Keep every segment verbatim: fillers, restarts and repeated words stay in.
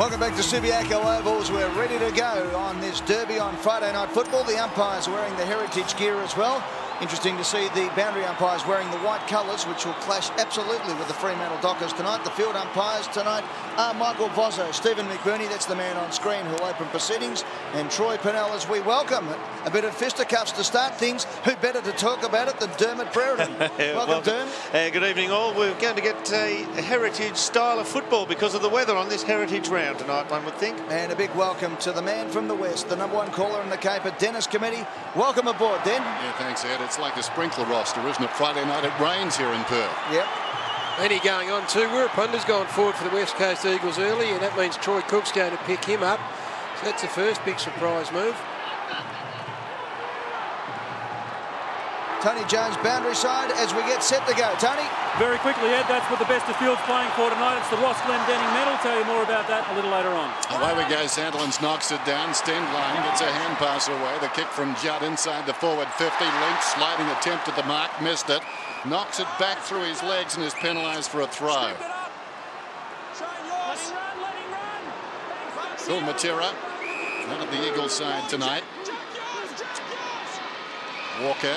Welcome back to Subiaco Ovals. We're ready to go on this derby on Friday Night Football. The umpires are wearing the heritage gear as well. Interesting to see the boundary umpires wearing the white colours, which will clash absolutely with the Fremantle Dockers tonight. The field umpires tonight are Michael Vozzo, Stephen McBurney, that's the man on screen who'll open proceedings, and Troy Pannell, as we welcome a bit of fisticuffs to start things. Who better to talk about it than Dermott Brereton? Welcome, Derm. Uh, good evening, all. We're going to get a heritage style of football because of the weather on this heritage round tonight, one would think. And a big welcome to the man from the West, the number one caller in the caper, Dennis Cometti. Welcome aboard, Den. Yeah, thanks, Ed. It's like a sprinkler roster, isn't it? Friday night it rains here in Perth. Yep. Plenty going on too. Wirrapunda's gone forward for the West Coast Eagles early, and that means Troy Cook's going to pick him up. So that's the first big surprise move. Tony Jones, boundary side, as we get set to go. Tony? Very quickly, Ed, that's what the best of field's playing for tonight. It's the Ross Glendinning Medal. Tell you more about that a little later on. Away we go. Sandilands knocks it down. Stendline gets a hand pass away. The kick from Judd inside the forward fifty. Lynch, sliding attempt at the mark, missed it. Knocks it back through his legs and is penalised for a throw. Phil Matera, none of the Eagles side tonight. Walker.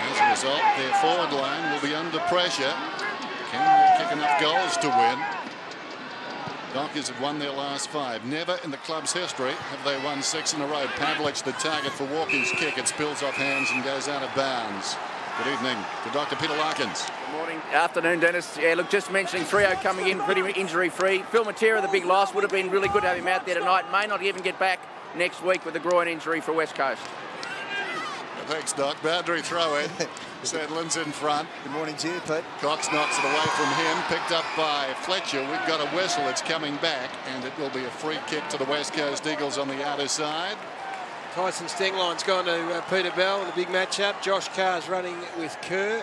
As a result, their forward line will be under pressure. Can they kick enough goals to win? Dockers have won their last five. Never in the club's history have they won six in a row. Pavlich, the target for Walker's kick. It spills off hands and goes out of bounds. Good evening to Doctor Peter Larkins. Good morning, afternoon, Dennis. Yeah, look, just mentioning three oh coming in, pretty injury-free. Phil Matera, the big loss, would have been really good to have him out there tonight. May not even get back next week with a groin injury for West Coast. Thanks, Doc. Boundary throw in. Sandlin's in front. Good morning to you, Pete. Cox knocks it away from him. Picked up by Fletcher. We've got a whistle. It's coming back, and it will be a free kick to the West Coast Eagles on the outer side. Tyson Stengline's gone to uh, Peter Bell with a big matchup. Josh Carr's running with Kerr.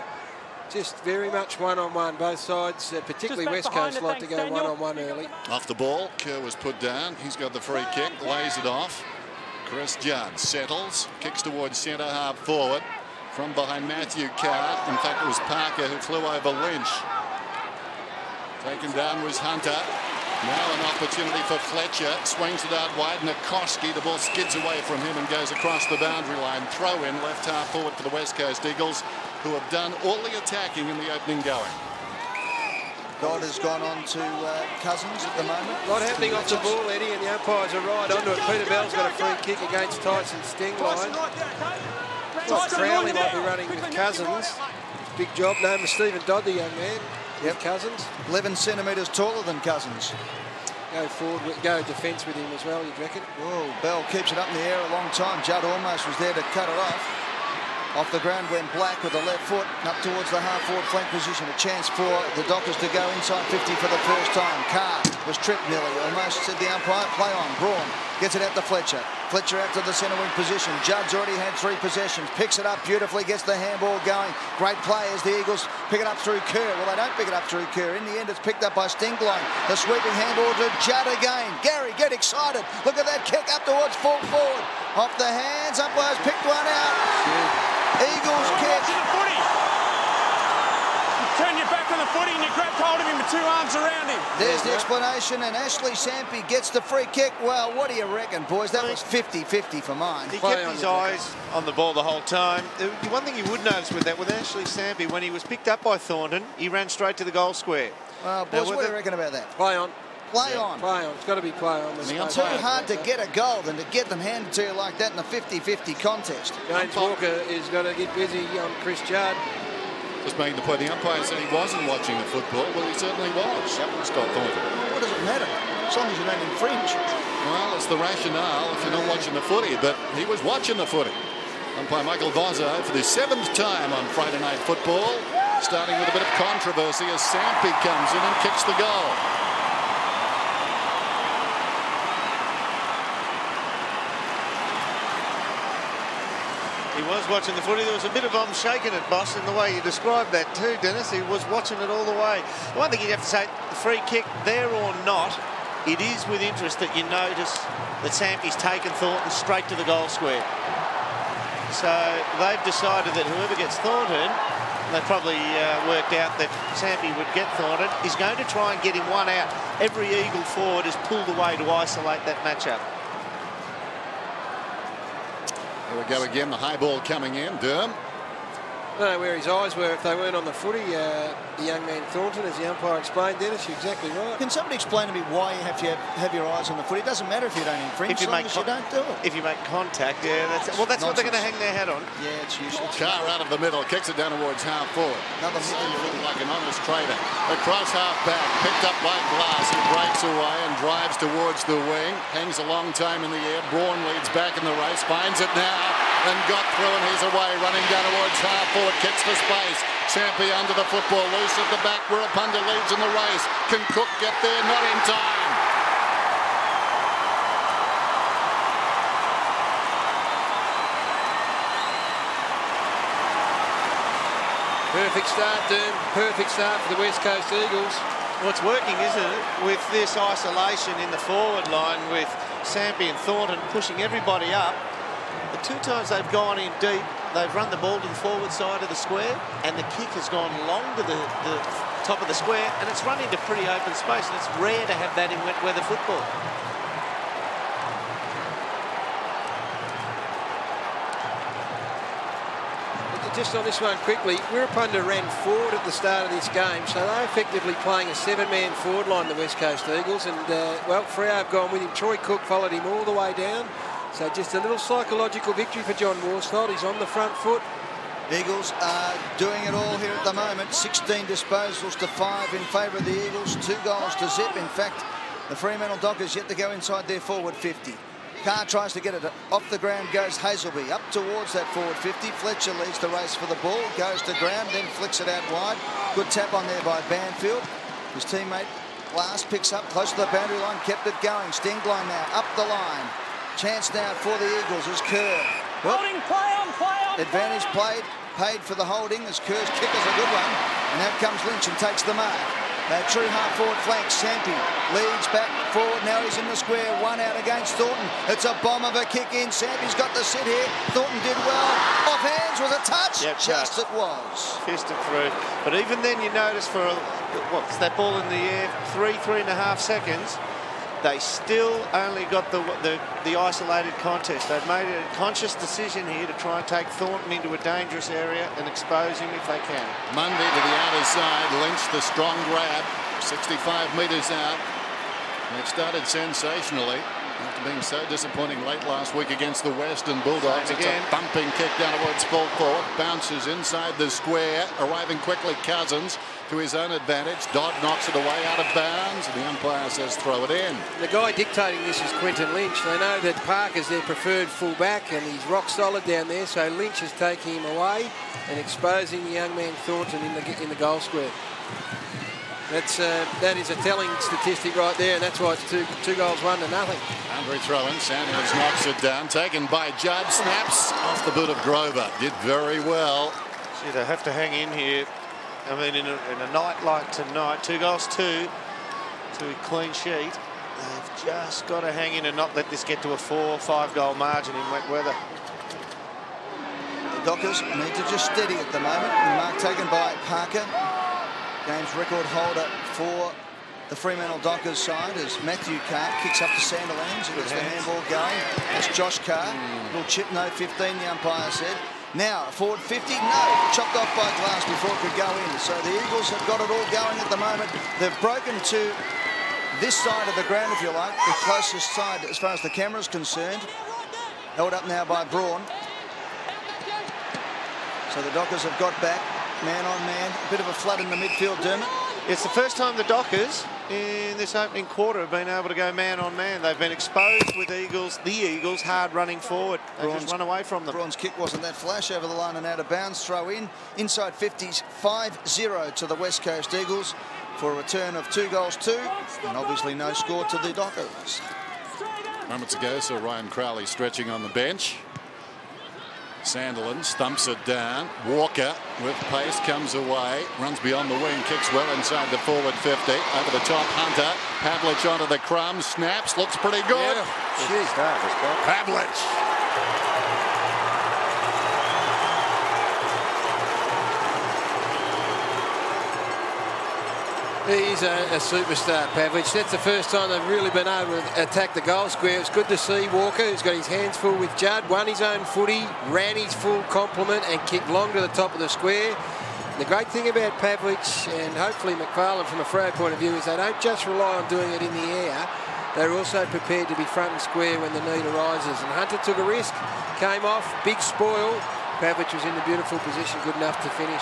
Just very much one-on-one, both sides, uh, particularly West Coast like to go one-on-one early. Off the ball. Kerr was put down. He's got the free kick. Lays it off. Chris Judd settles, kicks towards centre half forward from behind Matthew Carr. In fact, it was Parker who flew over Lynch. Taken down was Hunter. Now an opportunity for Fletcher. Swings it out wide. Nikoski, the ball skids away from him and goes across the boundary line. Throw in left half forward for the West Coast Eagles, who have done all the attacking in the opening going. God has gone on to uh, Cousins at the moment. Not happening off the ball, Eddie, and the umpires are right onto it. Peter Bell's got a free kick against Tyson Stengline's. Crowley might be running with Cousins. Big job, known as Stephen Dodd, the young man. Yep, Cousins. eleven centimetres taller than Cousins. Go forward, go defence with him as well, you'd reckon. Oh, Bell keeps it up in the air a long time. Judd almost was there to cut it off. Off the ground went Black with the left foot up towards the half-forward flank position. A chance for the Dockers to go inside fifty for the first time. Carr was tripped nearly. Almost said the umpire, play on. Braun gets it out to Fletcher. Fletcher out to the centre wing position. Judd's already had three possessions. Picks it up beautifully. Gets the handball going. Great play as the Eagles pick it up through Kerr. Well, they don't pick it up through Kerr. In the end, it's picked up by Stengline's. The sweeping handball to Judd again. Gary, get excited. Look at that kick up towards full forward. Off the hands. Umpire's picked one out. Yeah. Eagles kick. You turn your back on the footy and you grab hold of him with two arms around him. There's the explanation, and Ashley Sampy gets the free kick. Well, what do you reckon, boys? That was fifty fifty for mine. He kept his eyes on the ball the whole time. The one thing you would notice with that, with Ashley Sampy, when he was picked up by Thornton, he ran straight to the goal square. Well, boys, what do you reckon about that? Play on. Play yeah, on. Play on. It's got to be play on. It's too hard to get a goal than to get them handed to you like that in a fifty fifty contest. James Walker is going to get busy on Chris Judd. Just making the point, the umpire said he wasn't watching the football. Well, he certainly was. That one's got Thornton. What does it matter? As long as you don't infringe. Well, it's the rationale if you're not watching the footy, but he was watching the footy. Umpire Michael Vozzo for the seventh time on Friday Night Football, starting with a bit of controversy as Sampy comes in and kicks the goal. He was watching the footy. There was a bit of I'm shaking it, boss, in the way you described that too, Dennis. He was watching it all the way. The one thing you'd have to say, the free kick, there or not, it is with interest that you notice that Sampy's taken Thornton straight to the goal square. So they've decided that whoever gets Thornton They probably uh, worked out that Sambi would get thwarted. He's going to try and get him one out. Every Eagle forward has pulled away to isolate that matchup. Here we go again, the high ball coming in. Durham. I don't know where his eyes were if they weren't on the footy, uh, the young man Thornton, as the umpire explained, Dennis, you're exactly right. Can somebody explain to me why you have to have, have your eyes on the footy? It doesn't matter if you don't infringe, if you, make as you don't do it. If you make contact, yeah, that's it. Well, that's nonsense. What they're going to hang their hat on. Yeah, it's usual. Carr out of the middle, kicks it down towards half forward. Another looking like an honest trader. Across half back, picked up by Glass, he breaks away and drives towards the wing. Hangs a long time in the air. Braun leads back in the race, finds it now. And got through, and he's away, running down towards half forward, kicks for space. Champion under the football, loose at the back. Wirrapunda leads in the race. Can Cook get there? Not in time. Perfect start, Durham. Perfect start for the West Coast Eagles. Well, it's working, isn't it? With this isolation in the forward line, with Sambi and Thornton pushing everybody up. The two times they've gone in deep, they've run the ball to the forward side of the square, and the kick has gone long to the, the top of the square, and it's run into pretty open space, and it's rare to have that in wet weather football. Just on this one quickly, Wirrapunda ran forward at the start of this game, so they're effectively playing a seven-man forward line, the West Coast Eagles, and, uh, well, Freo have gone with him. Troy Cook followed him all the way down. So just a little psychological victory for John Worsfold. He's on the front foot. Eagles are doing it all here at the moment. sixteen disposals to five in favour of the Eagles. Two goals to zip. In fact, the Fremantle Dockers yet to go inside their forward fifty. Carr tries to get it. Off the ground goes Hazelby. Up towards that forward fifty. Fletcher leads the race for the ball. Goes to ground, then flicks it out wide. Good tap on there by Banfield. His teammate Glass picks up close to the boundary line. Kept it going. Stingline now up the line. Chance now for the Eagles as Kerr. Holding play on play on. Advantage played, paid for the holding as Kerr's kick is a good one. And out comes Lynch and takes the mark. Now true half forward flank. Sampi leads back forward. Now he's in the square. One out against Thornton. It's a bomb of a kick in. Sampi's got the sit here. Thornton did well. Off hands with a touch. Yep, just touch. It was. Fisted through. But even then you notice for a, what's that ball in the air? Three, three and a half seconds. They still only got the, the the isolated contest. They've made a conscious decision here to try and take Thornton into a dangerous area and expose him if they can. Mundy to the outer side, Lynch the strong grab, sixty-five metres out. They've started sensationally after being so disappointing late last week against the Western Bulldogs. It's a thumping kick down towards full court, bounces inside the square, arriving quickly Cousins. To his own advantage. Dodd knocks it away out of bounds, and the umpire says throw it in. The guy dictating this is Quentin Lynch. They know that Parker's their preferred fullback, and he's rock solid down there, so Lynch is taking him away and exposing the young man Thornton in the, in the goal square. That's, uh, that is a telling statistic right there, and that's why it's two, two goals, one to nothing. Boundary throw in, Samuels knocks it down, taken by Judd, snaps off the boot of Grover. Did very well. See, they have to hang in here. I mean, in a, in a night like tonight, two goals, two, to a clean sheet. They've just got to hang in and not let this get to a four or five goal margin in wet weather. The Dockers need to just steady at the moment. And mark taken by Parker, game's record holder for the Fremantle Dockers side as Matthew Carr kicks up to Sandilands. It's the handball going. It's Josh Carr. Mm. Little chip, no fifteen, the umpire said. Now, forward fifty, no, chopped off by Glass before it could go in. So the Eagles have got it all going at the moment. They've broken to this side of the ground, if you like, the closest side as far as the camera's concerned. Held up now by Braun. So the Dockers have got back, man on man. A bit of a flood in the midfield, Dermott. It's the first time the Dockers in this opening quarter have been able to go man on man. They've been exposed with Eagles, the Eagles, hard running forward. They just run away from them. Braun's kick wasn't that flash, over the line and out of bounds. Throw in, inside fifties, five zero to the West Coast Eagles for a return of two goals, two, and obviously no score to the Dockers. Moments ago, so Ryan Crowley stretching on the bench. Sandilands stumps it down. Walker with pace comes away, runs beyond the wing, kicks well inside the forward fifty. Over the top, Hunter. Pavlich onto the crumbs, snaps, looks pretty good. Yeah. Jeez, that was good. Pavlich. He's a, a superstar, Pavlich. That's the first time they've really been able to attack the goal square. It's good to see Walker, who's got his hands full with Judd, won his own footy, ran his full complement and kicked long to the top of the square. And the great thing about Pavlich and hopefully McFarlane from a throw point of view is they don't just rely on doing it in the air. They're also prepared to be front and square when the need arises. And Hunter took a risk, came off, big spoil. Pavlich was in the beautiful position, good enough to finish.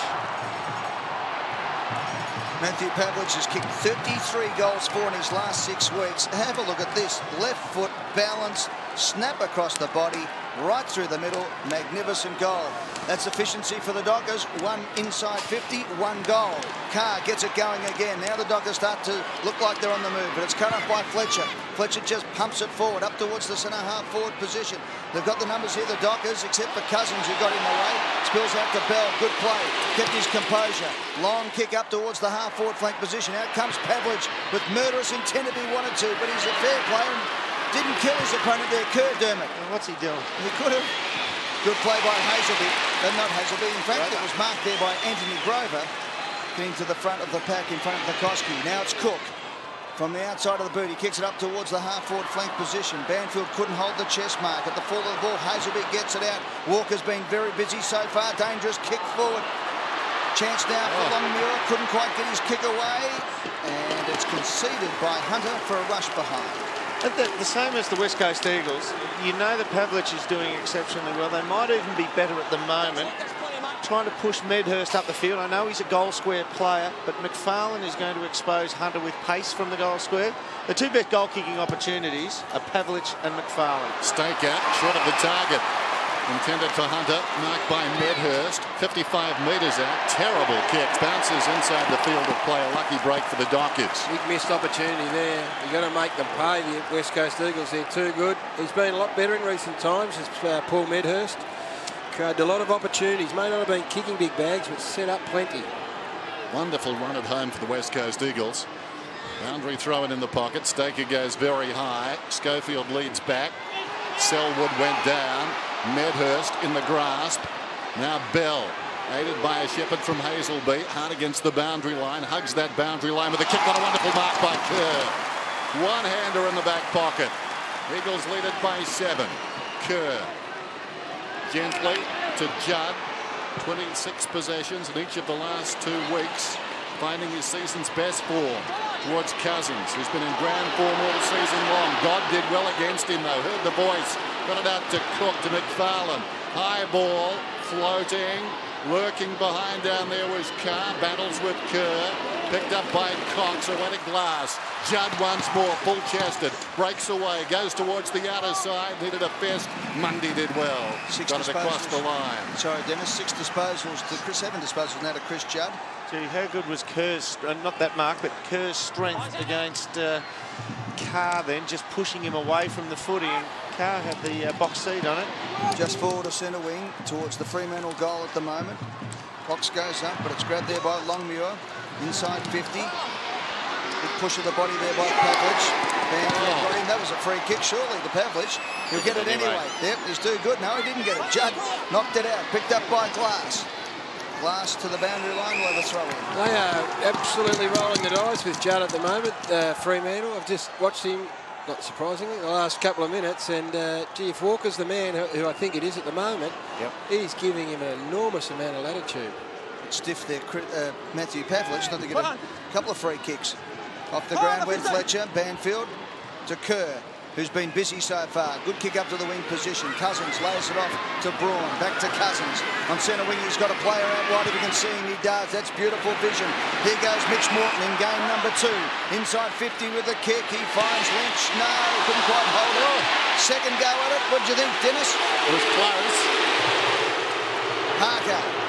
Matthew Pavlich has kicked thirty-three goals for in his last six weeks. Have a look at this. Left foot, balance, snap across the body, right through the middle. Magnificent goal. That's efficiency for the Dockers. One inside fifty, one goal. Carr gets it going again. Now the Dockers start to look like they're on the move, but it's cut off by Fletcher. Fletcher just pumps it forward, up towards the centre-half forward position. They've got the numbers here, the Dockers, except for Cousins, who got in the way. Spills out to Bell. Good play. Kept his composure. Long kick up towards the half-forward flank position. Out comes Pavlich with murderous intent if he wanted to, but he's a fair player. Didn't kill his opponent there, Kerr, Dermott. Well, what's he doing? He could have. Good play by Hazelby, but not Hazelby. In fact, right. It was marked there by Anthony Grover, getting to the front of the pack in front of Nikoski. Now it's Cook. From the outside of the boot, he kicks it up towards the half-forward flank position. Banfield couldn't hold the chest mark. At the fall of the ball, Hazelby gets it out. Walker's been very busy so far. Dangerous kick forward. Chance now oh. for Longmuir. Couldn't quite get his kick away. And it's conceded by Hunter for a rush behind. The, the same as the West Coast Eagles, you know that Pavlich is doing exceptionally well. They might even be better at the moment, trying to push Medhurst up the field. I know he's a goal square player, but McFarlane is going to expose Hunter with pace from the goal square. The two best goal-kicking opportunities are Pavlich and McFarlane. Stakeout, short of the target. Intended for Hunter, marked by Medhurst. fifty-five metres out, terrible kick. Bounces inside the field of play, a lucky break for the Dockers. Big missed opportunity there. You've got to make them pay, the West Coast Eagles. They're too good. He's been a lot better in recent times, as uh, Paul Medhurst. Created a lot of opportunities. May not have been kicking big bags, but set up plenty. Wonderful run at home for the West Coast Eagles. Boundary throw in in the pocket. Staker goes very high. Schofield leads back. Selwood went down. Medhurst in the grasp. Now Bell, aided by a shepherd from Hazelby, hard against the boundary line, hugs that boundary line with a kick. What a wonderful mark by Kerr. One-hander in the back pocket. Eagles lead it by seven. Kerr gently to Judd. twenty-six possessions in each of the last two weeks, finding his season's best form. Towards Cousins, who's been in grand form all season long. God did well against him, though. Heard the voice. Got it out to Cook, to McFarlane. High ball, floating, lurking behind down there was Carr, battles with Kerr, picked up by Cox, away to Glass. Judd once more, full-chested, breaks away, goes towards the outer side, needed a fist. Mundy did well. Six Got disposals. it across the line. Sorry, Dennis, six disposals to Chris, seven disposals now to Chris Judd. Gee, how good was Kerr's, uh, not that mark, but Kerr's strength against uh, Carr then, just pushing him away from the footy. And Carr had the uh, box seat on it. Just forward of centre wing towards the Fremantle goal at the moment. Box goes up, but it's grabbed there by Longmuir. Inside fifty. Big push of the body there by Pavlich. Oh. That was a free kick, surely, to Pavlich. He'll get it anyway. anyway. Yep, he's too good. No, he didn't get it. Judd knocked it out, picked up by Glass. Glass to the boundary line, will overthrow him. They are absolutely rolling the dice with Judd at the moment, uh, Fremantle. I've just watched him, not surprisingly, the last couple of minutes, and uh, gee, if Walker's the man who, who I think it is at the moment, yep. he's giving him an enormous amount of latitude. It's stiff there, uh, Matthew Pavlich, not to get a couple of free kicks. Off the ground went Fletcher, Banfield to Kerr, who's been busy so far. Good kick up to the wing position. Cousins lays it off to Braun. Back to Cousins. On centre wing, he's got a player out wide. If you can see him, he does. That's beautiful vision. Here goes Mitch Morton in game number two. Inside fifty with a kick. He finds Lynch. No, he couldn't quite hold it. Second go at it. What do you think, Dennis? It was close. Parker.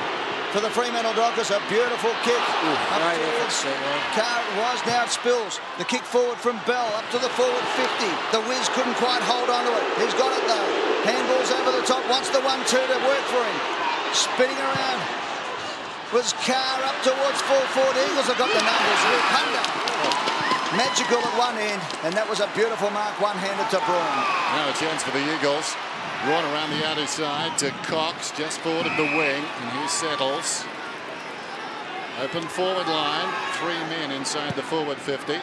For the Fremantle Dockers, a beautiful kick. Ooh, up no towards so Carr it was, now it spills. The kick forward from Bell, up to the forward fifty. The Wiz couldn't quite hold on to it. He's got it though. Handball's over the top, wants the one two to work for him. Spinning around was Carr up towards full forward. Eagles have got the numbers. Hunter. Magical at one end, and that was a beautiful mark, one-handed to Braun. Now a chance for the Eagles. Run around the outer side to Cox, just forward of the wing, and he settles. Open forward line, three men inside the forward fifty.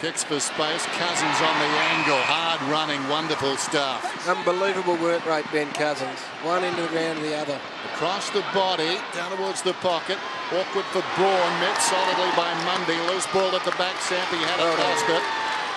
Kicks for space, Cousins on the angle, hard running, wonderful stuff. Unbelievable work rate, Ben Cousins. One end of the ground to the other. Across the body, down towards the pocket. Awkward for Braun, met solidly by Mundy. Loose ball at the back, Sampi had it past it.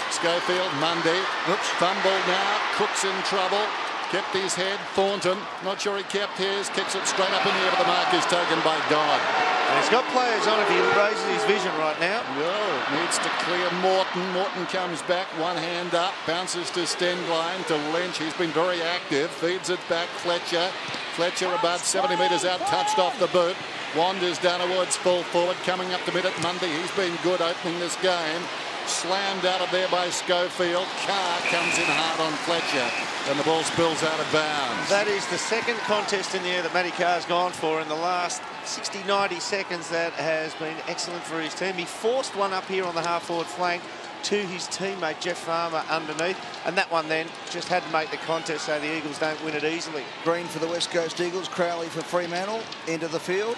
Schofield, Mundy, oops, fumble now, Cook's in trouble. Kept his head, Thornton, not sure he kept his, kicks it straight up in the air, but the mark is taken by Dodd. And he's got players on if he raises his vision right now. No, needs to clear Morton. Morton comes back, one hand up, bounces to Stenglein, to Lynch. He's been very active, feeds it back, Fletcher. Fletcher about seventy metres out, touched off the boot. Wanders down towards full forward, coming up to mid at Mundy. He's been good opening this game. Slammed out of there by Schofield. Carr comes in hard on Fletcher and the ball spills out of bounds. That is the second contest in the air that Matty Carr's gone for in the last sixty ninety seconds. That has been excellent for his team. He forced one up here on the half forward flank to his teammate Jeff Farmer underneath, and that one then just had to make the contest so the Eagles don't win it easily. Green for the West Coast Eagles, Crowley for Fremantle into the field.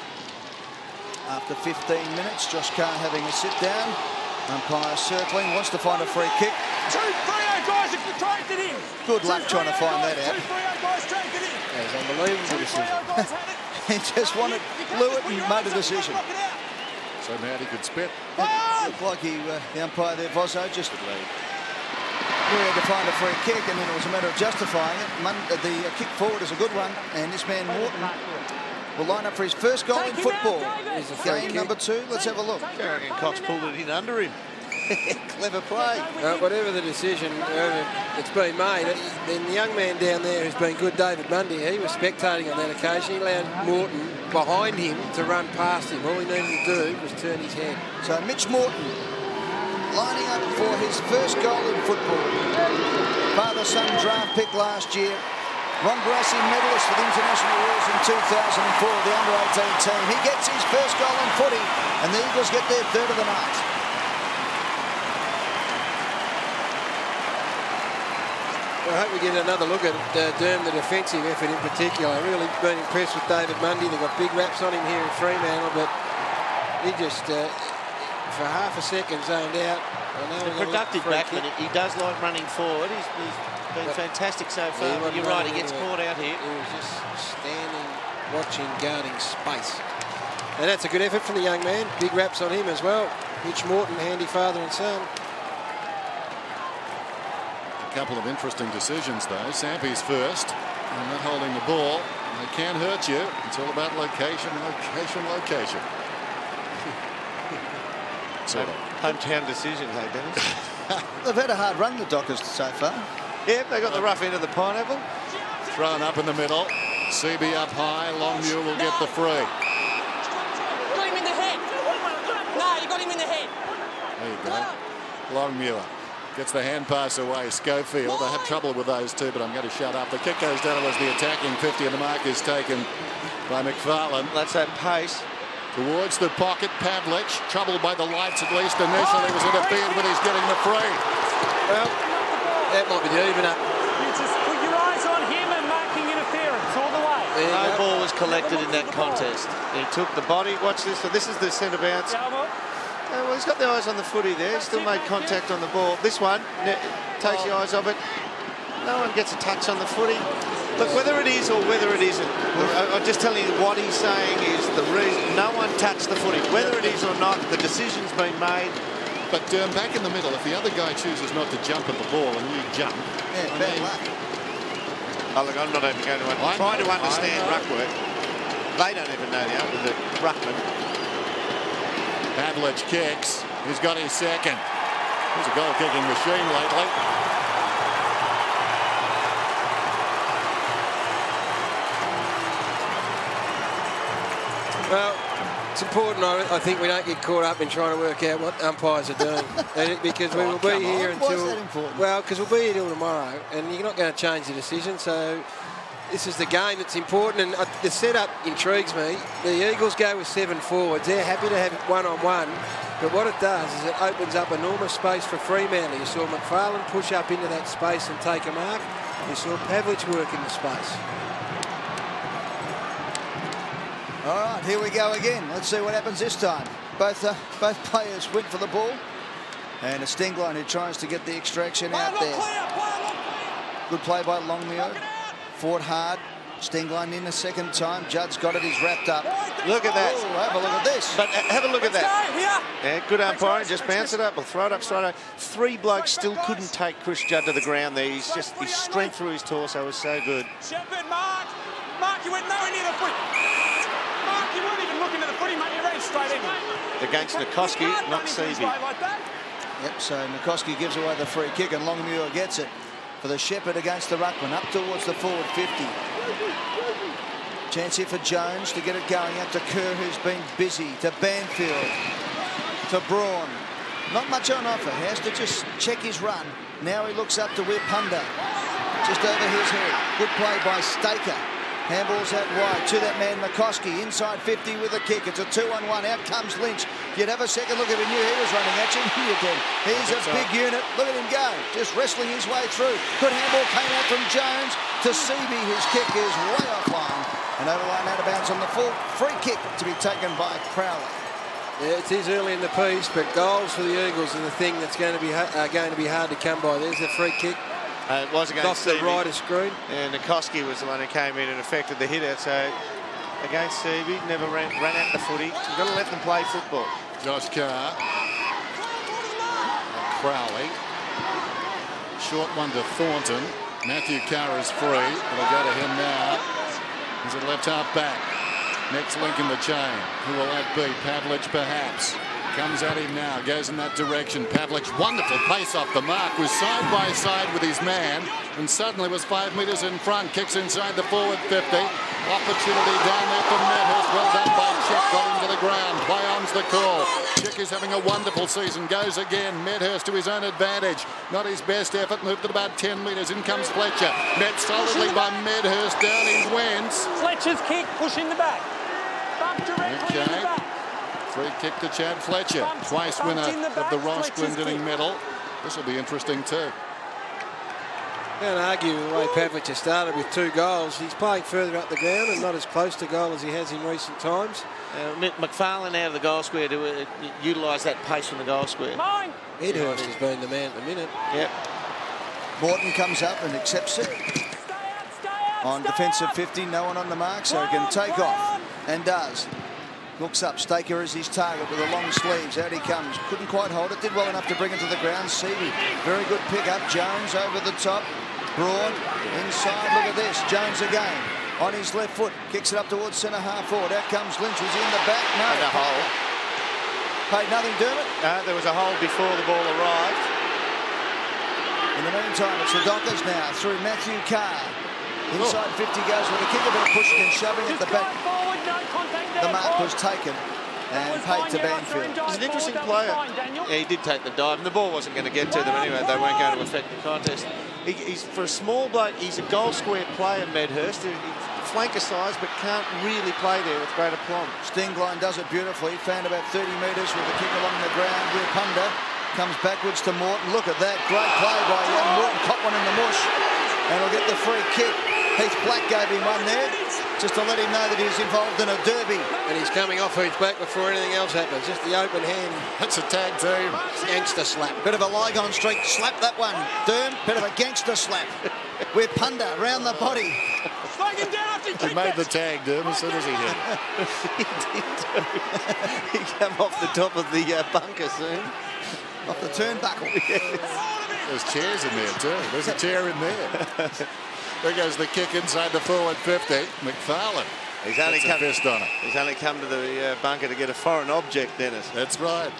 After fifteen minutes, Josh Carr having a sit down. Umpire circling, wants to find a free kick. two three oh guys, if you try and get in. Good luck trying to find that out. two three oh guys, try and get in. That was unbelievable decision. He just wanted, blew it and made a decision. So mad he could spit. It looked like he, uh, the umpire there, Vozzo, just we had to find a free kick, and then it was a matter of justifying it. The kick forward is a good one, and this man Morton will line up for his first goal in football. Game number two, let's have a look. Kerrigan Cox pulled it in under him. Clever play. Uh, whatever the decision, uh, it's been made. It, then the young man down there has been good, David Mundy. He was spectating on that occasion. He allowed Morton behind him to run past him. All he needed to do was turn his head. So Mitch Morton lining up for his first goal in football. Father-son draft pick last year. Ron Barassi, medalist for the International Wars in two thousand four, the under eighteen team. He gets his first goal in footy, and the Eagles get their third of the night. Well, I hope we get another look at uh, Derm, the defensive effort in particular. I've really been impressed with David Mundy. They've got big wraps on him here in Fremantle, but he just, uh, for half a second, zoned out. He's a productive backman. He does like running forward. He's, he's been fantastic so far. Yeah, you're right, he gets caught out here. He was just standing, watching, guarding space. And that's a good effort from the young man. Big wraps on him as well. Mitch Morton, handy father and son. A couple of interesting decisions though. Sampi's first, and not holding the ball. They can't hurt you. It's all about location, location, location. Sort of. Hometown decision, hey Dennis. They've had a hard run, the Dockers, so far. Yep, they got the rough end of the pineapple. Thrown up in the middle. C B up high. Longmuir will get the free. Got him in the head. No, you got him in the head. There you go. Longmuir gets the hand pass away. Schofield. I had trouble with those two, but I'm going to shut up. The kick goes down as the attacking fifty, and the mark is taken by McFarlane. That's that pace. Towards the pocket, Pavlich. Troubled by the lights at least initially. Was interfered, but he's getting the free. Well, that might be the even up. You just put your eyes on him and marking interference all the way. No ball was collected in that contest. He took the body. Watch this. So this is the centre bounce. Oh, well, he's got the eyes on the footy there. Still made contact on the ball. This one takes the eyes off it. No one gets a touch on the footy. Look, whether it is or whether it isn't, I'm just telling you what he's saying is the reason. No one touched the footy. Whether it is or not, the decision's been made. But um, back in the middle, if the other guy chooses not to jump at the ball and you jump, yeah, bad luck. Oh, look, I'm not even going to un try to understand ruck work. They don't even know the other, the ruckman. Pavlich kicks. He's got his second. He's a goal-kicking machine lately. Well, it's important, I think, we don't get caught up in trying to work out what umpires are doing. And because we will be here until... Why is that important? Well, because we'll be here till tomorrow, and you're not going to change the decision, so this is the game that's important, and the setup intrigues me. The Eagles go with seven forwards. They're happy to have it one-on-one, but what it does is it opens up enormous space for Fremantle. You saw McFarlane push up into that space and take a mark. You saw Pavlich work in the space. All right, here we go again. Let's see what happens this time. Both uh, both players went for the ball. And it's Stingline who tries to get the extraction out there. Good play by Longmuir. Fought hard. Stingline in the second time. Judd's got it. He's wrapped up. Look at that. Ooh, have a look at this. But uh, have a look at that. Yeah, good umpiring. Just bounce it up. We'll throw it up straight away. Three blokes still couldn't take Chris Judd to the ground there. He's just, his strength through his torso was so good. Shepherd, Mark. Mark, you went nowhere near the foot. Mark, you weren't even looking at the footy, mate. You ran straight in. Against Nikoski, not Seavey. Like yep, so Nikoski gives away the free kick and Longmuir gets it. For the Shepherd against the Ruckman, up towards the forward fifty. Chance here for Jones to get it going, up to Kerr, who's been busy, to Banfield, to Braun. Not much on offer, he has to just check his run. Now he looks up to Wirpunda, just over his head. Good play by Staker. Handball's out wide to that man Nikoski, inside fifty with a kick. It's a two on one, out comes Lynch. You'd have a second look if he knew he was running at you. He did. He's a big unit. Look at him go. Just wrestling his way through. Good handball came out from Jones to Seavey. His kick is way offline. And overline out of bounds on the full. Free kick to be taken by Crowley. Yeah, it is early in the piece, but goals for the Eagles are the thing that's going to be, uh, going to be hard to come by. There's the free kick. Uh, it was against Seavey. Off the right of screen. And Nikoski was the one who came in and affected the hitter. So against Seavey, never ran, ran out the footy. You've got to let them play football. Josh Carr. And Crowley. Short one to Thornton. Matthew Carr is free. It'll go to him now. He's at left half back. Next link in the chain. Who will that be? Pavlich perhaps. Comes at him now, goes in that direction. Pavlich, wonderful pace off the mark, was side by side with his man, and suddenly was five metres in front. Kicks inside the forward fifty. Opportunity down there for Medhurst. Well done by Chick, got him to the ground. Play on's the call. Chick is having a wonderful season, goes again. Medhurst to his own advantage. Not his best effort, moved at about ten metres. In comes Fletcher. Met solidly by Medhurst, down in Wentz. Fletcher's kick, pushing the back. Bump directly in the back. Free kick to Chad Fletcher, bumped, twice bumped winner the of the Ross Glendinning Medal. This will be interesting too. Can't argue the way Pavlich has started with two goals. He's playing further up the ground and not as close to goal as he has in recent times. Uh, McFarlane out of the goal square to uh, utilise that pace from the goal square. Mine. Medhurst has been the man at the minute. Yep. Morton comes up and accepts it. Stay out, stay out, on defensive fifty, no one on the mark, so he can take off, and does. Looks up, Staker is his target with the long sleeves. Out he comes. Couldn't quite hold it. Did well enough to bring it to the ground. Seavey, very good pick-up. Jones over the top. Braun inside. Look at this. Jones again on his left foot. Kicks it up towards centre half forward. Out comes Lynch. Was in the back. No. And a hole. Paid nothing, Dermott. Uh, there was a hole before the ball arrived. In the meantime, it's the Dockers now through Matthew Carr. Inside oh. fifty goes with a kick, a bit of pushing and shoving at the back. Forward, no contact there. The mark was taken and paid to Banfield. He's an interesting player. Yeah, he did take the dive, and the ball wasn't going to get to them anyway. They weren't going to affect the contest. He, he's for a small bloke. He's a goal square player, Medhurst. He, he's flanker size, but can't really play there with great aplomb. Stingline does it beautifully. Found about thirty metres with a kick along the ground. Wirpunda comes backwards to Morton. Look at that great play by young Morton. Caught one in the mush, and he'll get the free kick. Heath Black gave him one there, just to let him know that he was involved in a derby. And he's coming off Heath Black before anything else happens. Just the open hand. That's a tag team. Gangster slap. Bit of a Ligon Street slap, that one. Derm, bit of a gangster slap. We're Punda, round the body. He made the tag, Derm, as soon as he did. He did too. He came off the top of the uh, bunker soon. Off the turnbuckle. Yes. There's chairs in there too. There's a chair in there. There goes the kick inside the forward fifty. McFarlane. He's only come, fist on it. He's only come to the uh, bunker to get a foreign object, Dennis. That's right.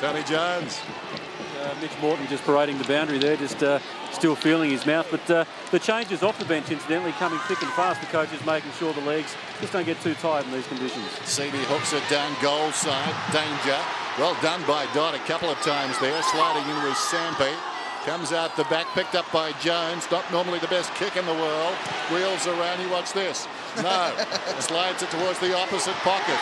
Tony Jones. Uh, Mitch Morton just parading the boundary there, just uh, still feeling his mouth. But uh, the changes off the bench, incidentally, coming thick and fast. The coach is making sure the legs just don't get too tired in these conditions. Seavey hooks it down, goal side, danger. Well done by Dodd a couple of times there, sliding in with Sampe. Comes out the back, picked up by Jones. Not normally the best kick in the world. Wheels around. He watch this. No. Slides it towards the opposite pocket.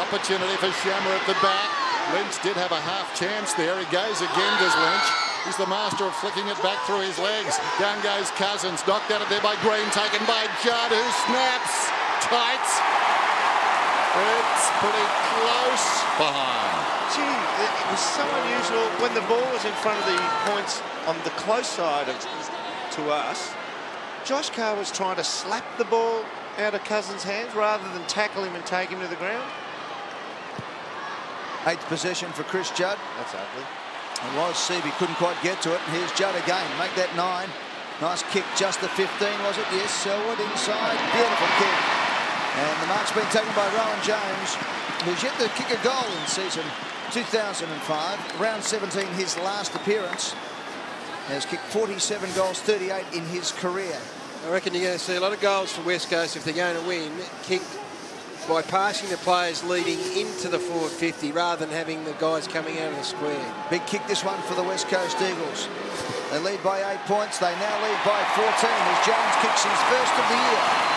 Opportunity for Shammer at the back. Lynch did have a half chance there. He goes again, does Lynch. He's the master of flicking it back through his legs. Down goes Cousins. Knocked out of there by Green. Taken by Judd, who snaps. tight. It's pretty close behind. Gee, it was so unusual when the ball was in front of the points on the close side of, to us. Josh Carr was trying to slap the ball out of Cousins' hands rather than tackle him and take him to the ground. Eighth possession for Chris Judd. That's ugly. It was. Seabee couldn't quite get to it. And here's Judd again. Make that nine. Nice kick. Just the fifteen, was it? Yes, Selwood inside. Beautiful kick. And the mark's been taken by Rowan James, who's yet to kick a goal in season two thousand five. Round seventeen, his last appearance. Has kicked forty-seven goals, thirty-eight in his career. I reckon you're going to see a lot of goals for West Coast if they're going to win. Kicked by passing the players leading into the forward fifty rather than having the guys coming out of the square. Big kick this one for the West Coast Eagles. They lead by eight points. They now lead by fourteen as Jones kicks his first of the year.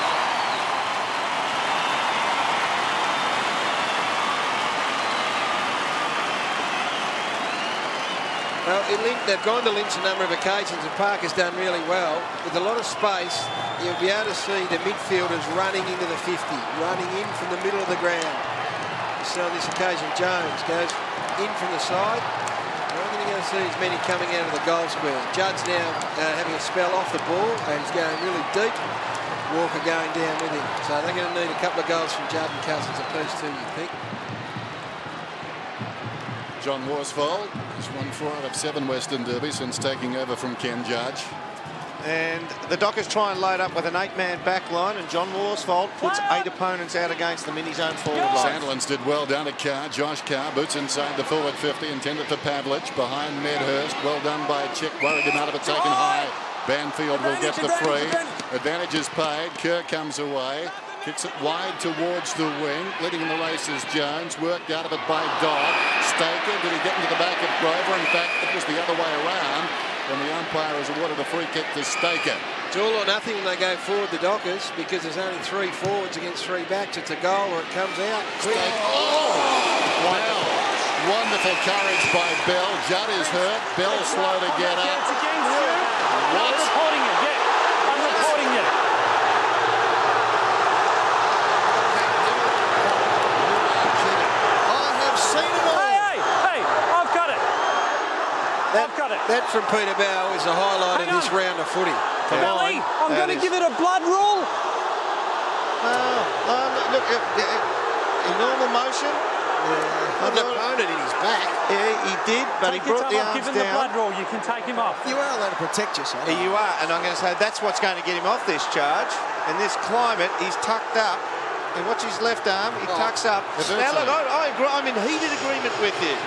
Well, in Lynch, they've gone to Lynch a number of occasions and Park has done really well. With a lot of space, you'll be able to see the midfielders running into the fifty, running in from the middle of the ground. So on this occasion, Jones goes in from the side. We're only going to see as many coming out of the goal square. Judd's now uh, having a spell off the ball and he's going really deep. Walker going down with him. So they're going to need a couple of goals from Judd and Cousins apiece too, you think. John Worsfold has won four out of seven Western Derby since taking over from Ken Judge. And the Dockers try and load up with an eight-man back line, and John Worsfold puts eight opponents out against them in his own forward line. Sandlands did well down to Carr. Josh Carr boots inside the forward fifty, intended for Pavlich, behind Medhurst. Well done by Chick. Worried him out of it, taken high. Banfield will get the free. Advantage is paid. Kerr comes away. Kicks it wide towards the wing. Leading in the race is Jones. Worked out of it by Dodd. Staker, did he get into the back of Grover? In fact, it was the other way around. And the umpire has awarded a free kick to Staker. It's all or nothing when they go forward, the Dockers, because there's only three forwards against three backs. It's a goal or it comes out. Staker. Oh! Wow. Bell. Wonderful courage by Bell. Judd is hurt. Bell slow to get up. What? That from Peter Bow is the highlight Hang of this on. round of footy. Come Billy, on. I'm going to give it a blood rule. No, no, look, in normal motion. Yeah. An opponent in his back. Yeah, he did, but take he brought the arms down. Give him the blood rule. You can take him off. You are allowed to protect yourself. Yeah, you are, and I'm going to say that's what's going to get him off this charge. In this climate, he's tucked up. And watch his left arm, he oh, tucks up. Now, look, I, I agree. I'm in heated agreement with you.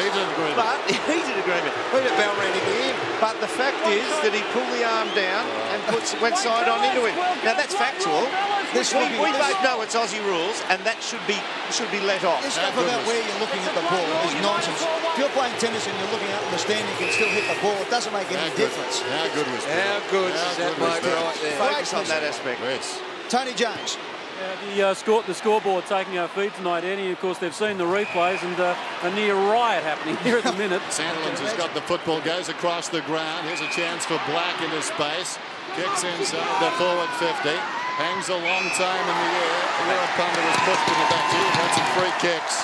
Heated agreement. But, heated agreement. Peter Bell ran into him. But the fact oh, is God. that he pulled the arm down and puts, went side on into it. Well, now, that's factual. This we we both know it's Aussie rules, and that should be should be let off. This stuff no about where you're looking at the ball is nonsense. If you're playing tennis and you're looking up in the stand, you can still hit the ball. It doesn't make any How difference. Good. How good was that? How good How is good that mate right there? Focus on that aspect. Yes. Tony Jones. Uh, the, uh, score, the scoreboard taking our feed tonight, Annie. Of course, they've seen the replays and uh, a near riot happening here at the minute. Sandlands has got the football, goes across the ground. Here's a chance for Black into space. Kicks inside the forward fifty. Hangs a long time in the air. Wirapunda was pushed in the back here. Had some free kicks.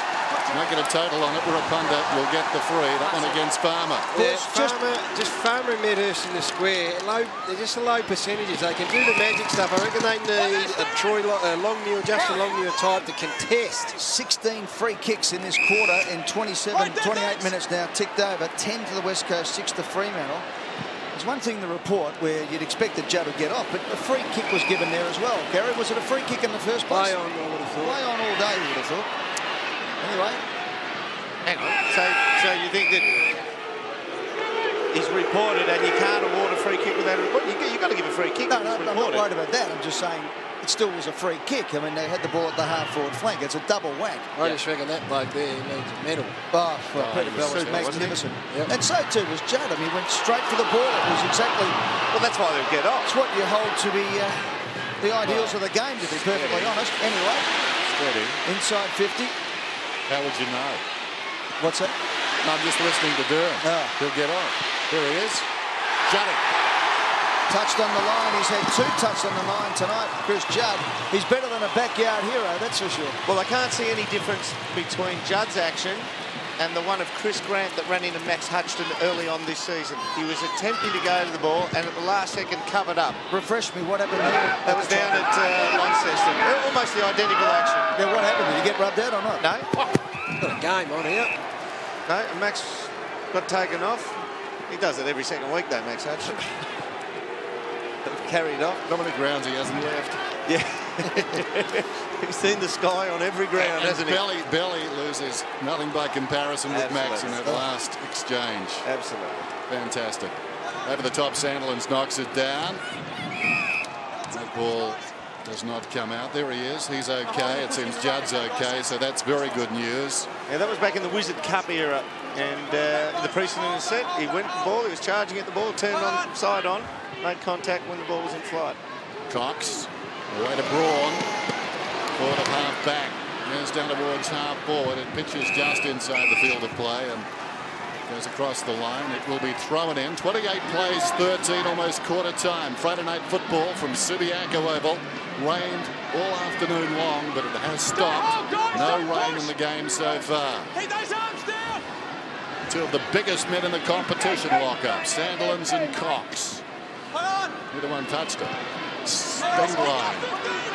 Make it a total on it. Wirapunda will get the free. That one against Farmer. Yeah, Farmer just, just Farmer and Medhurst in the square. Low, they're just the low percentages. They can do the magic stuff. I reckon they need a Troy a Longmuir, just a Longmuir type to contest. sixteen free kicks in this quarter in twenty-seven, twenty-eight minutes now. Ticked over. ten to the West Coast, six to Fremantle. There's one thing in the report where you'd expect that Judd would get off, but a free kick was given there as well. Gary, was it a free kick in the first place? Play on, I would have thought. Play on all day, you would have thought. Anyway. Hang on. So, so you think that he's reported and you can't award a free kick without a report? You, you've got to give a free kick. No, no, no, I'm not worried about that. I'm just saying it still was a free kick. I mean, they had the ball at the half-forward flank. It's a double whack. I just reckon that bloke there needs a medal. Oh, well, Peter Bell was magnificent. Yep. And so, too, was Judd. I mean, he went straight for the ball. It was exactly... Well, that's why they get off. It's what you hold to be uh, the ideals well, of the game, to be perfectly honest. Anyway, steady. Inside fifty. How would you know? What's that? No, I'm just listening to Durham. Oh. He'll get off. Here he is. Judd. touched on the line. He's had two touched on the line tonight. Chris Judd, he's better than a backyard hero, that's for sure. Well, I can't see any difference between Judd's action and the one of Chris Grant that ran into Max Hutchton early on this season. He was attempting to go to the ball and at the last second covered up. Refresh me, what happened here? That was down at uh, Launceston. Almost the identical action. Yeah, what happened? Did you get rubbed out or not? No. Got a game on here. No, and Max got taken off. He does it every second week though, Max Hutchton. Carried off. Dominic Rounds, he hasn't left. Yeah. He's seen the sky on every ground, and hasn't Belly, he? Belly loses nothing by comparison with Absolutely. Max in that last exchange. Absolutely. Fantastic. Over the top, Sandilands knocks it down. That ball does not come out. There he is. He's okay. It seems Judd's okay, so that's very good news. Yeah, that was back in the Wizard Cup era, and uh, the precedent is set. He went the ball. He was charging at the ball, turned on side on, made contact when the ball was in flight. Cox. Away to Braun, forward of half back, moves down towards half forward, it pitches just inside the field of play and goes across the line. It will be thrown in. twenty-eight plays, thirteen, almost quarter time. Friday Night Football from Subiaco Oval. Rained all afternoon long, but it has stopped. No rain in the game so far. Two of the biggest men in the competition lock up, Sandilands and Cox. Neither one touched it. Big line,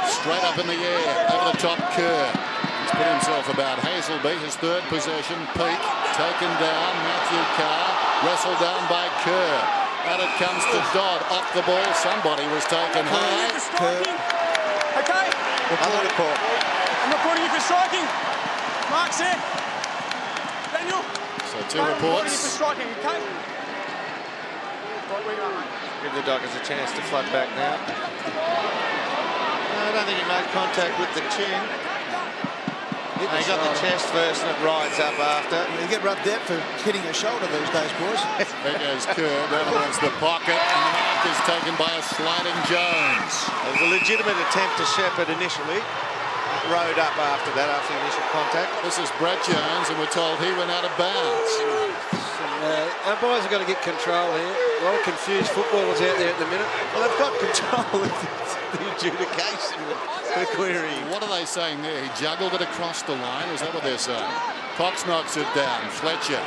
straight up in the air, over the top, Kerr. He's put himself about. Hazelby, his third possession, peak, taken down, Matthew Carr, wrestled down by Kerr. Out it comes to Dodd, off the ball, somebody was taken high. Kerr. Okay. Report. Report. I'm reporting you for striking. Mark's here. Daniel. So two I'm reports. You for striking, okay? Right where you are, mate. Give the Dockers a chance to flood back now. No, I don't think he made contact with the chin. He no, got the chest first and it rides up after. You get rubbed out for hitting a shoulder these days, boys. There goes Kerr, that one's the pocket, and the mark is taken by a sliding Jones. It was a legitimate attempt to shepherd initially. Rode up after that, after the initial contact. This is Brett Jones, and we're told he went out of bounds. Uh, umpires have got to get control here. A lot of confused footballers out there at the minute. Well, they've got control of the adjudication, the query. What are they saying there? He juggled it across the line. Is that what they're saying? Cox knocks it down. Fletcher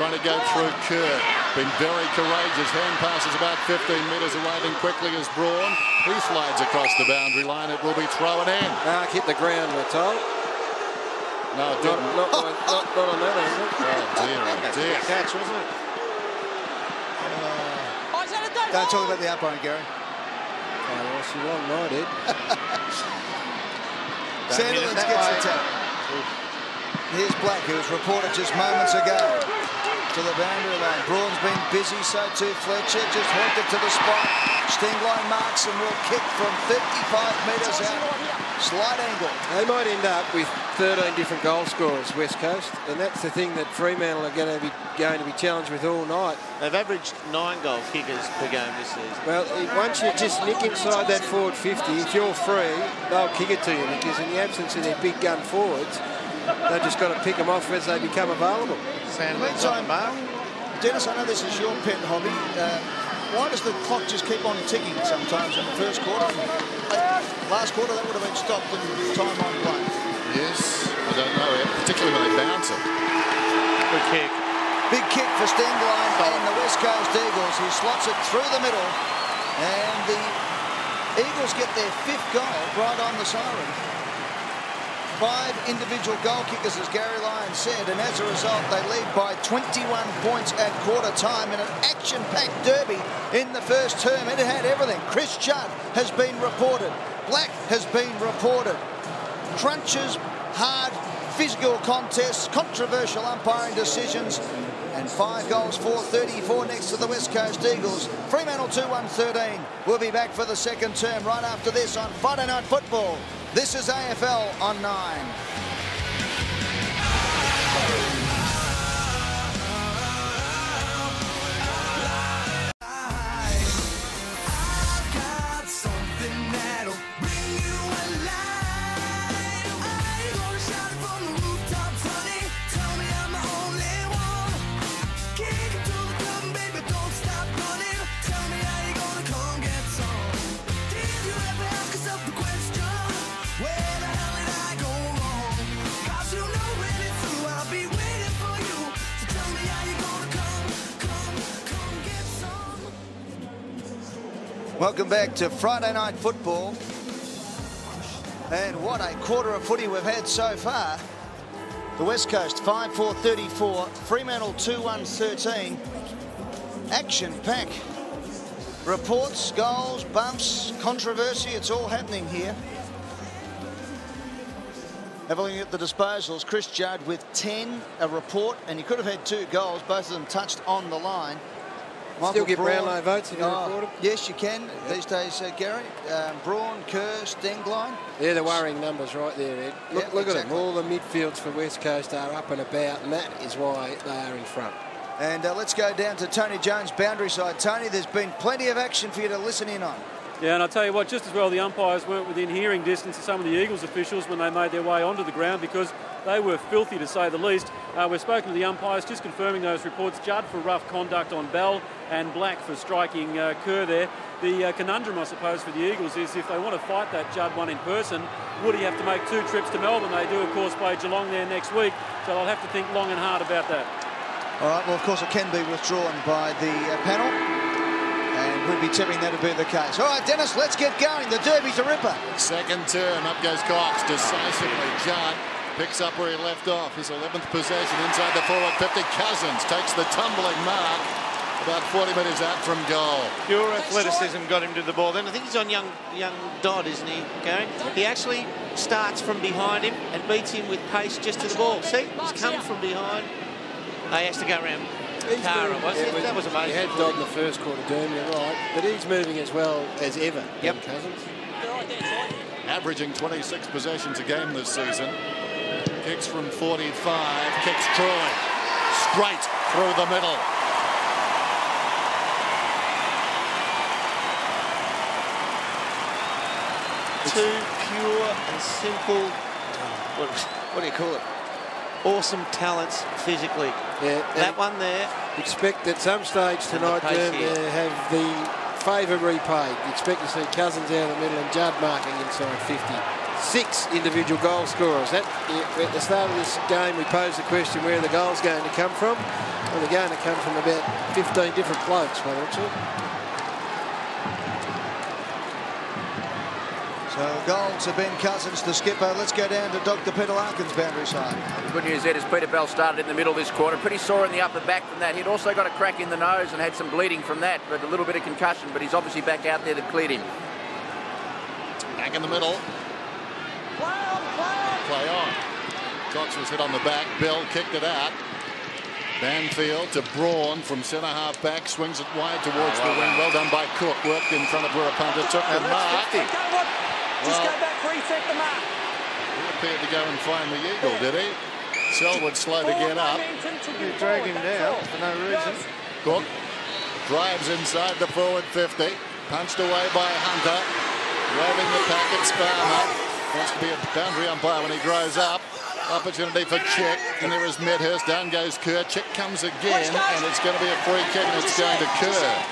trying to go through Kerr. Been very courageous. Hand passes about fifteen metres, arriving quickly as Braun. He slides across the boundary line. It will be thrown in. Mark hit the ground, we're told. No, it didn't. Not, not, not, not on that angle. Oh, dear, oh, dear. That's a catch, wasn't it? Uh, oh, it don't talk about the umpire, Gary. Oh, well, she won, I did. Sandilands gets the tap. Here's Black, who was reported just moments ago to the boundary line. Braun's been busy, so too Fletcher. Just hooked it to the spot. Stingline marks and will kick from fifty-five metres out. Slight angle. They might end up with thirteen different goal scorers, West Coast, and that's the thing that Fremantle are going to be going to be challenged with all night. They've averaged nine goal kickers per game this season. Well, once you just nick inside that forward fifty, if you're free, they'll kick it to you, because in the absence of their big gun forwards, they've just got to pick them off as they become available. Sandilands on the mark. Dennis, I know this is your pet hobby. Uh, Why does the clock just keep on ticking sometimes in the first quarter? Last quarter, that would have been stopped in time on play. Yes, I don't know, particularly when they bounce it. Good kick. Big kick for Stingline and the West Coast Eagles, who slots it through the middle. And the Eagles get their fifth goal right on the siren. Five individual goal kickers, as Gary Lyons said, and as a result, they lead by twenty-one points at quarter time in an action-packed derby in the first term. It had everything. Chris Judd has been reported. Black has been reported. Crunches, hard, physical contests, controversial umpiring decisions, and five goals, four thirty-four next to the West Coast Eagles. Fremantle two one thirteen. We'll be back for the second term right after this on Friday Night Football. This is A F L on nine. Tell me how you gonna come. Welcome back to Friday Night Football. And what a quarter of footy we've had so far. The West Coast five four thirty-four, Fremantle two one thirteen. Action-packed reports, goals, bumps, controversy, it's all happening here. Have a look at the disposals. Chris Judd with ten, a report, and he could have had two goals, both of them touched on the line. Michael Still get Braun, Brownlow votes if you oh, report them. Yes, you can yep. these days, uh, Gary. Um, Braun, Kerr, Stengline. Yeah, the worrying numbers right there, Ed. Look, yep, look exactly. at them. All the midfields for West Coast are up and about, and that is why they are in front. And uh, let's go down to Tony Jones, boundary side. Tony, there's been plenty of action for you to listen in on. Yeah, and I'll tell you what, just as well the umpires weren't within hearing distance of some of the Eagles officials when they made their way onto the ground, because they were filthy, to say the least. Uh, we've spoken to the umpires, just confirming those reports. Judd for rough conduct on Bell and Black for striking uh, Kerr there. The uh, conundrum, I suppose, for the Eagles is if they want to fight that Judd one in person, would he have to make two trips to Melbourne? They do, of course, play Geelong there next week, so they'll have to think long and hard about that. All right, well, of course, it can be withdrawn by the uh, panel. And we'd be tipping that to be the case. All right, Dennis, let's get going. The Derby's a ripper. Second turn, up goes Cox decisively. Judd picks up where he left off. His eleventh possession inside the forward fifty. Cousins takes the tumbling mark. About forty metres out from goal. Pure athleticism got him to the ball. Then I think he's on young young Dodd, isn't he, Gary? He actually starts from behind him and beats him with pace just to the ball. See, he's come from behind. Oh, he has to go around. He's Cara, moving, wasn't yeah, it? Was, that was amazing. He had Dodd in the first quarter, Derm, you're right. But he's moving as well as ever, yep. Ben Cousins. Averaging twenty-six possessions a game this season. Kicks from forty-five, kicks Troy. Straight through the middle. It's Two pure and simple, what, what do you call it? Awesome talents physically. Yeah, that one there. Expect at some stage tonight to uh, have the favour repaid. You expect to see Cousins out of the middle and Judd marking inside fifty. Six individual goal scorers. That, at the start of this game, we posed the question where the goal's going to come from. Well, they're going to come from about fifteen different blokes, by the looks of it. So goal to Ben Cousins, the skipper. Let's go down to Doctor Peter Larkins, boundary side. The good news, Ed, is Peter Bell started in the middle this quarter. Pretty sore in the upper back from that. He'd also got a crack in the nose and had some bleeding from that, but a little bit of concussion, but he's obviously back out there that cleared him. Back in the middle. Play on, play on. Play on. Cox was hit on the back. Bell kicked it out. Banfield to Braun from centre half back, swings it wide towards oh, wow. the wing. Well done by Cook. Worked in front of Burapunta, took the mark. Well, just go back, reset the mark. He appeared to go and find the eagle, did he? Selwood slow to get up. You drag him down for no reason. Cook drives inside the forward fifty. Punched away by Hunter. Roving the pack, it's Farmer. Wants to be a boundary umpire when he grows up. Opportunity for Chick, and there is Medhurst. Down goes Kerr. Chick comes again, and it's going to be a free kick, and it's going to Kerr.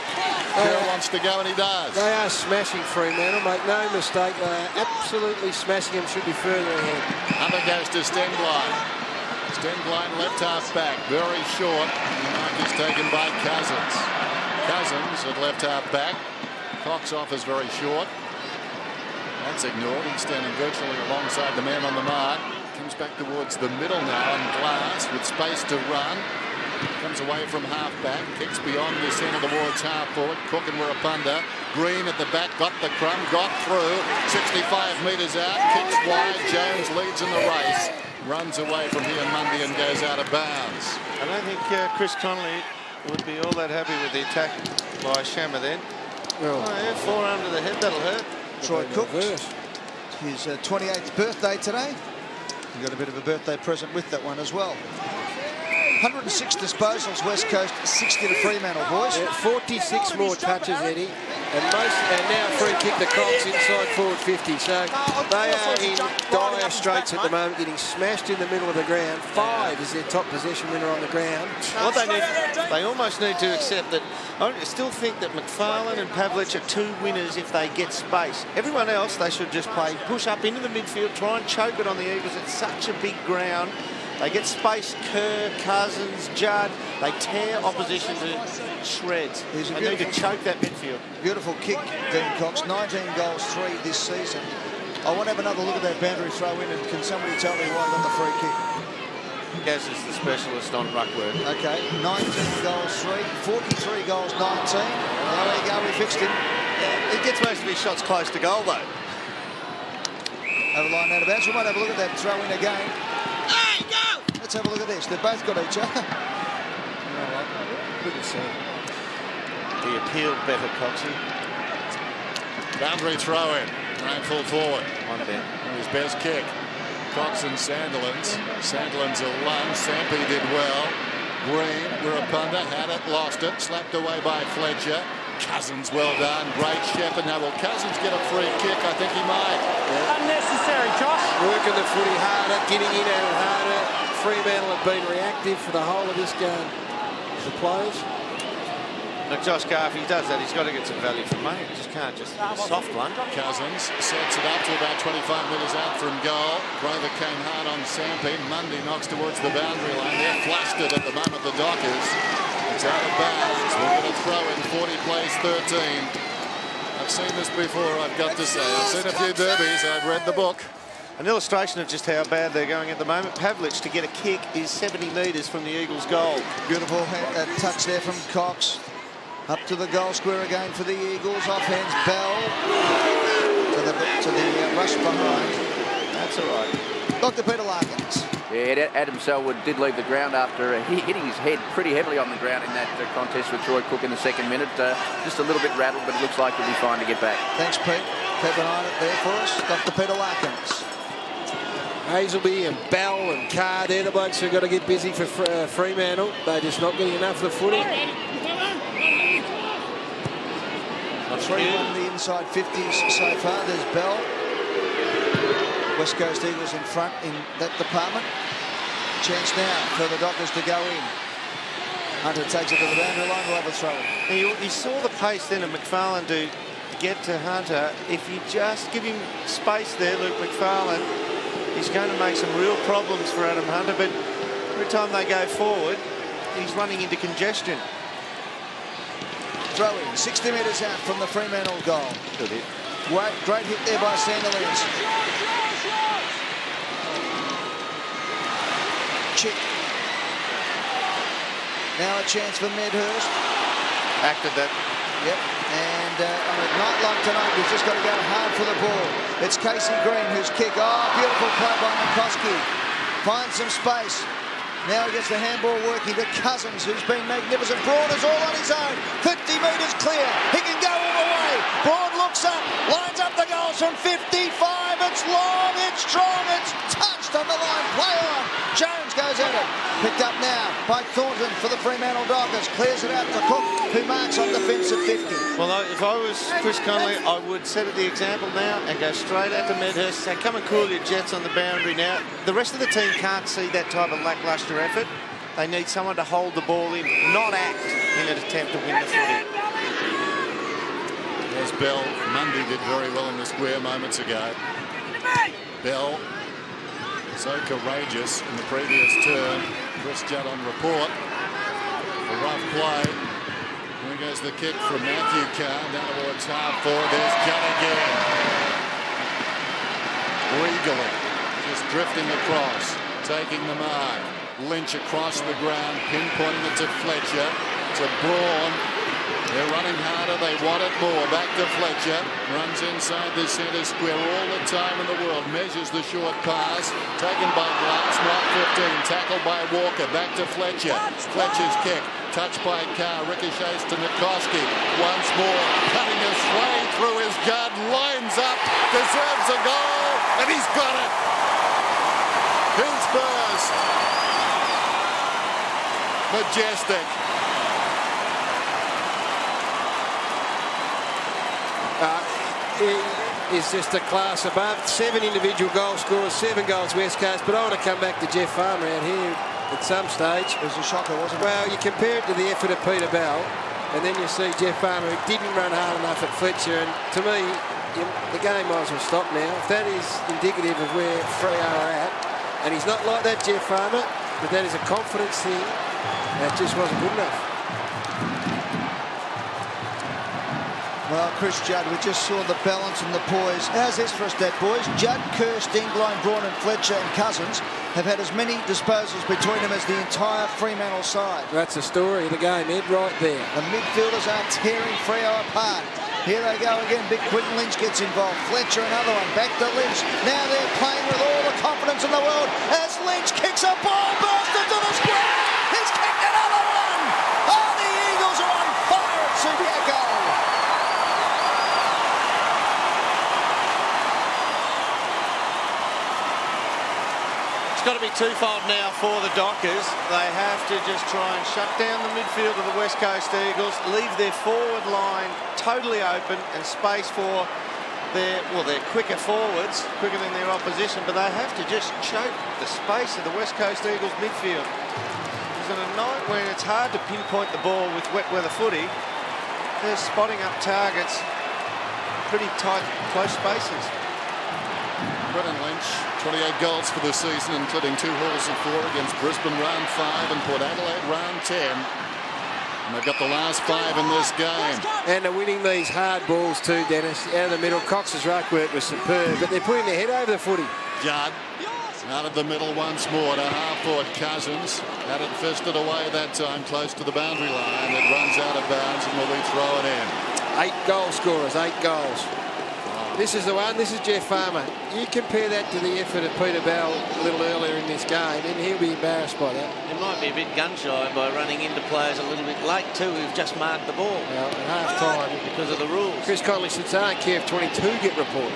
Kerr wants to go, and he does. They are smashing Fremantle, make no mistake. They are absolutely smashing him. Should be further ahead. Hunter goes to Stengline. Stengline left half back, very short. And the mark is taken by Cousins. Cousins at left half back. Cox off is very short. That's ignored. He's standing virtually alongside the man on the mark. Comes back towards the middle now, and Glass with space to run. Comes away from half-back, kicks beyond the centre towards half-forward. Cook and Wirapunda. Green at the back, got the crumb, got through. sixty-five metres out, kicks wide. Jones leads in the race. Runs away from here, Mundy, and goes out of bounds. I don't think uh, Chris Connolly would be all that happy with the attack by Shammer then. Oh, oh yeah, four under the head, that'll hurt. Troy Cook, his uh, twenty-eighth birthday today. You got a bit of a birthday present with that one as well. one hundred and six disposals, West Coast, sixty to Fremantle, boys. Yeah, forty-six more touches, Eddie. And most, and now free kick to Cox inside forward fifty. So they are in dire straits at the moment, getting smashed in the middle of the ground. Five is their top possession winner on the ground. What they need, they almost need to accept that. I still think that McFarlane and Pavlich are two winners if they get space. Everyone else, they should just play, push up into the midfield, try and choke it on the Eagles. It's such a big ground. They get space, Kerr, Cousins, Judd. They tear opposition to shreds. They need to choke that midfield. Beautiful kick, Dean Cox. nineteen goals, three this season. I want to have another look at that boundary throw in, and can somebody tell me why I got the free kick? Gaz is the specialist on ruck work. Okay, nineteen goals, three, forty-three goals, nineteen. Well, there you go, we fixed it. Yeah, it gets most of his shots close to goal, though. Over line out of bounds. We might have a look at that throw in again. Hey, go! Let's have a look at this. They've both got each other. Good to see. He appealed better, Coxie. Boundary throw in. Ran full forward. One down. His best kick. Cox and Sandilands. Sandilands a lunge. Sampi did well. Green, Wirrapunda had it, lost it. Slapped away by Fletcher. Cousins, well done. Great shepherd. Now, will Cousins get a free kick? I think he might. Yeah. Unnecessary, Josh. Working the footy harder, getting in and harder. Fremantle have been reactive for the whole of this game. The players. Look, Josh Carr, if he does that, he's got to get some value from money. He just can't just no, soft one. Cousins sets it up to about twenty-five metres out from goal. Grover came hard on Sampi. Mundy knocks towards the boundary line. They're flustered at the moment, the Dockers. It's out of bounds. We're going to throw in forty plays, thirteen. I've seen this before, I've got to say. I've seen a few derbies. I've read the book. An illustration of just how bad they're going at the moment. Pavlich to get a kick is seventy metres from the Eagles' goal. Beautiful uh, touch there from Cox. Up to the goal square again for the Eagles. Offhands, Bell. To the, to the uh, rush behind. That's all right. Doctor Peter Larkins. Yeah, Adam Selwood did leave the ground after uh, hitting his head pretty heavily on the ground in that uh, contest with Troy Cook in the second minute. Uh, just a little bit rattled, but it looks like he'll be fine to get back. Thanks, Pete. Keep an eye on it there for us. Doctor Peter Larkins. Hazelby and Bell and Carr, they're the blokes who've got to get busy for uh, Fremantle. They're just not getting enough of the footy. Three on the inside fifties so far. There's Bell. West Coast Eagles in front in that department. Chance now for the Dockers to go in. Hunter takes it to the boundary line. We'll have a throw in. You, you saw the pace then of McFarlane do to get to Hunter. If you just give him space there, Luke McFarlane, he's going to make some real problems for Adam Hunter, but every time they go forward, he's running into congestion. Throw in, sixty metres out from the Fremantle goal. Good hit. Great, great hit there by Sandilands. Chick. Now a chance for Medhurst. Acted that. Yep, and uh, on a night like tonight, we've just got to go hard for the ball. It's Casey Green who's kick. Oh, beautiful play by McCoskey. Finds some space. Now he gets the handball working to Cousins, who's been magnificent. Braun is all on his own. fifty metres clear. He can go all the way. Braun looks up, lines up the goals from fifty-five. It's long, it's strong, it's touched on the line. Play on. Jones goes at it. Picked up now by Thornton for the Fremantle Dockers. Clears it out to Cook, who marks on the fence at fifty. Well, if I was Chris Connolly, I would set the example now and go straight out to Medhurst. Say, come and cool your jets on the boundary now. The rest of the team can't see that type of lacklustre effort. They need someone to hold the ball in, not act in an attempt to win the footy. There's Bell. Mundy did very well in the square moments ago. Bell, so courageous in the previous turn. Chris Judd on report. A rough play. Here goes the kick from Matthew Carr. Now towards half forward. There's Judd again. Regally, just drifting across, taking the mark. Lynch across the ground, pinpointing it to Fletcher, to Braun. They're running harder, they want it more. Back to Fletcher, runs inside the centre square all the time in the world, measures the short pass, taken by Glass, mark fifteen, tackled by Walker, back to Fletcher. Fletcher's kick, touched by Carr, ricochets to Nikoski. Once more, cutting his way through his guard, lines up, deserves a goal, and he's got it! His first! Majestic. Uh, he is just a class above. Seven individual goal scorers, seven goals West Coast, but I want to come back to Jeff Farmer out here at some stage. It was a shocker, wasn't it? Well, you compare it to the effort of Peter Bell, and then you see Jeff Farmer, who didn't run hard enough at Fletcher, and to me, you, the game might as well stop now. If that is indicative of where Freo are at, And he's not like that, Jeff Farmer, but that is a confidence thing. That just wasn't good enough. Well, Chris Judd, we just saw the balance and the poise. How's this for a stat, boys? Judd, Kerr, Stingline, Braun and Fletcher and Cousins have had as many disposals between them as the entire Fremantle side. That's the story of the game, Ed, right there. The midfielders are tearing Freo apart. Here they go again. Big Quinton Lynch gets involved. Fletcher, another one. Back to Lynch. Now they're playing with all the confidence in the world as Lynch kicks a ball burst into the square. He's kicked another one. Oh, the Eagles are on fire at Subiaco. It's got to be twofold now for the Dockers. They have to just try and shut down the midfield of the West Coast Eagles, leave their forward line totally open and space for their, well, their quicker forwards, quicker than their opposition, but they have to just choke the space of the West Coast Eagles midfield. Because on a night when it's hard to pinpoint the ball with wet weather footy, they're spotting up targets in pretty tight, close spaces. Quinton Lynch, twenty-eight goals for the season, including two hauls and four against Brisbane round five and Port Adelaide round ten. And they've got the last five in this game. And they're winning these hard balls too, Dennis. Out of the middle, Cox's ruck work was superb, but they're putting their head over the footy. Judd, out of the middle once more to half-forward Cousins. Had it fisted away that time, close to the boundary line. It runs out of bounds and will be thrown in. Eight goal scorers, eight goals. This is the one, this is Jeff Farmer. You compare that to the effort of Peter Bell a little earlier in this game, and he'll be embarrassed by that. He might be a bit gun-shy by running into players a little bit late too, who've just marked the ball. Now, at half-time, because of the rules. Chris Connolly should say, I don't care if twenty-two get reported.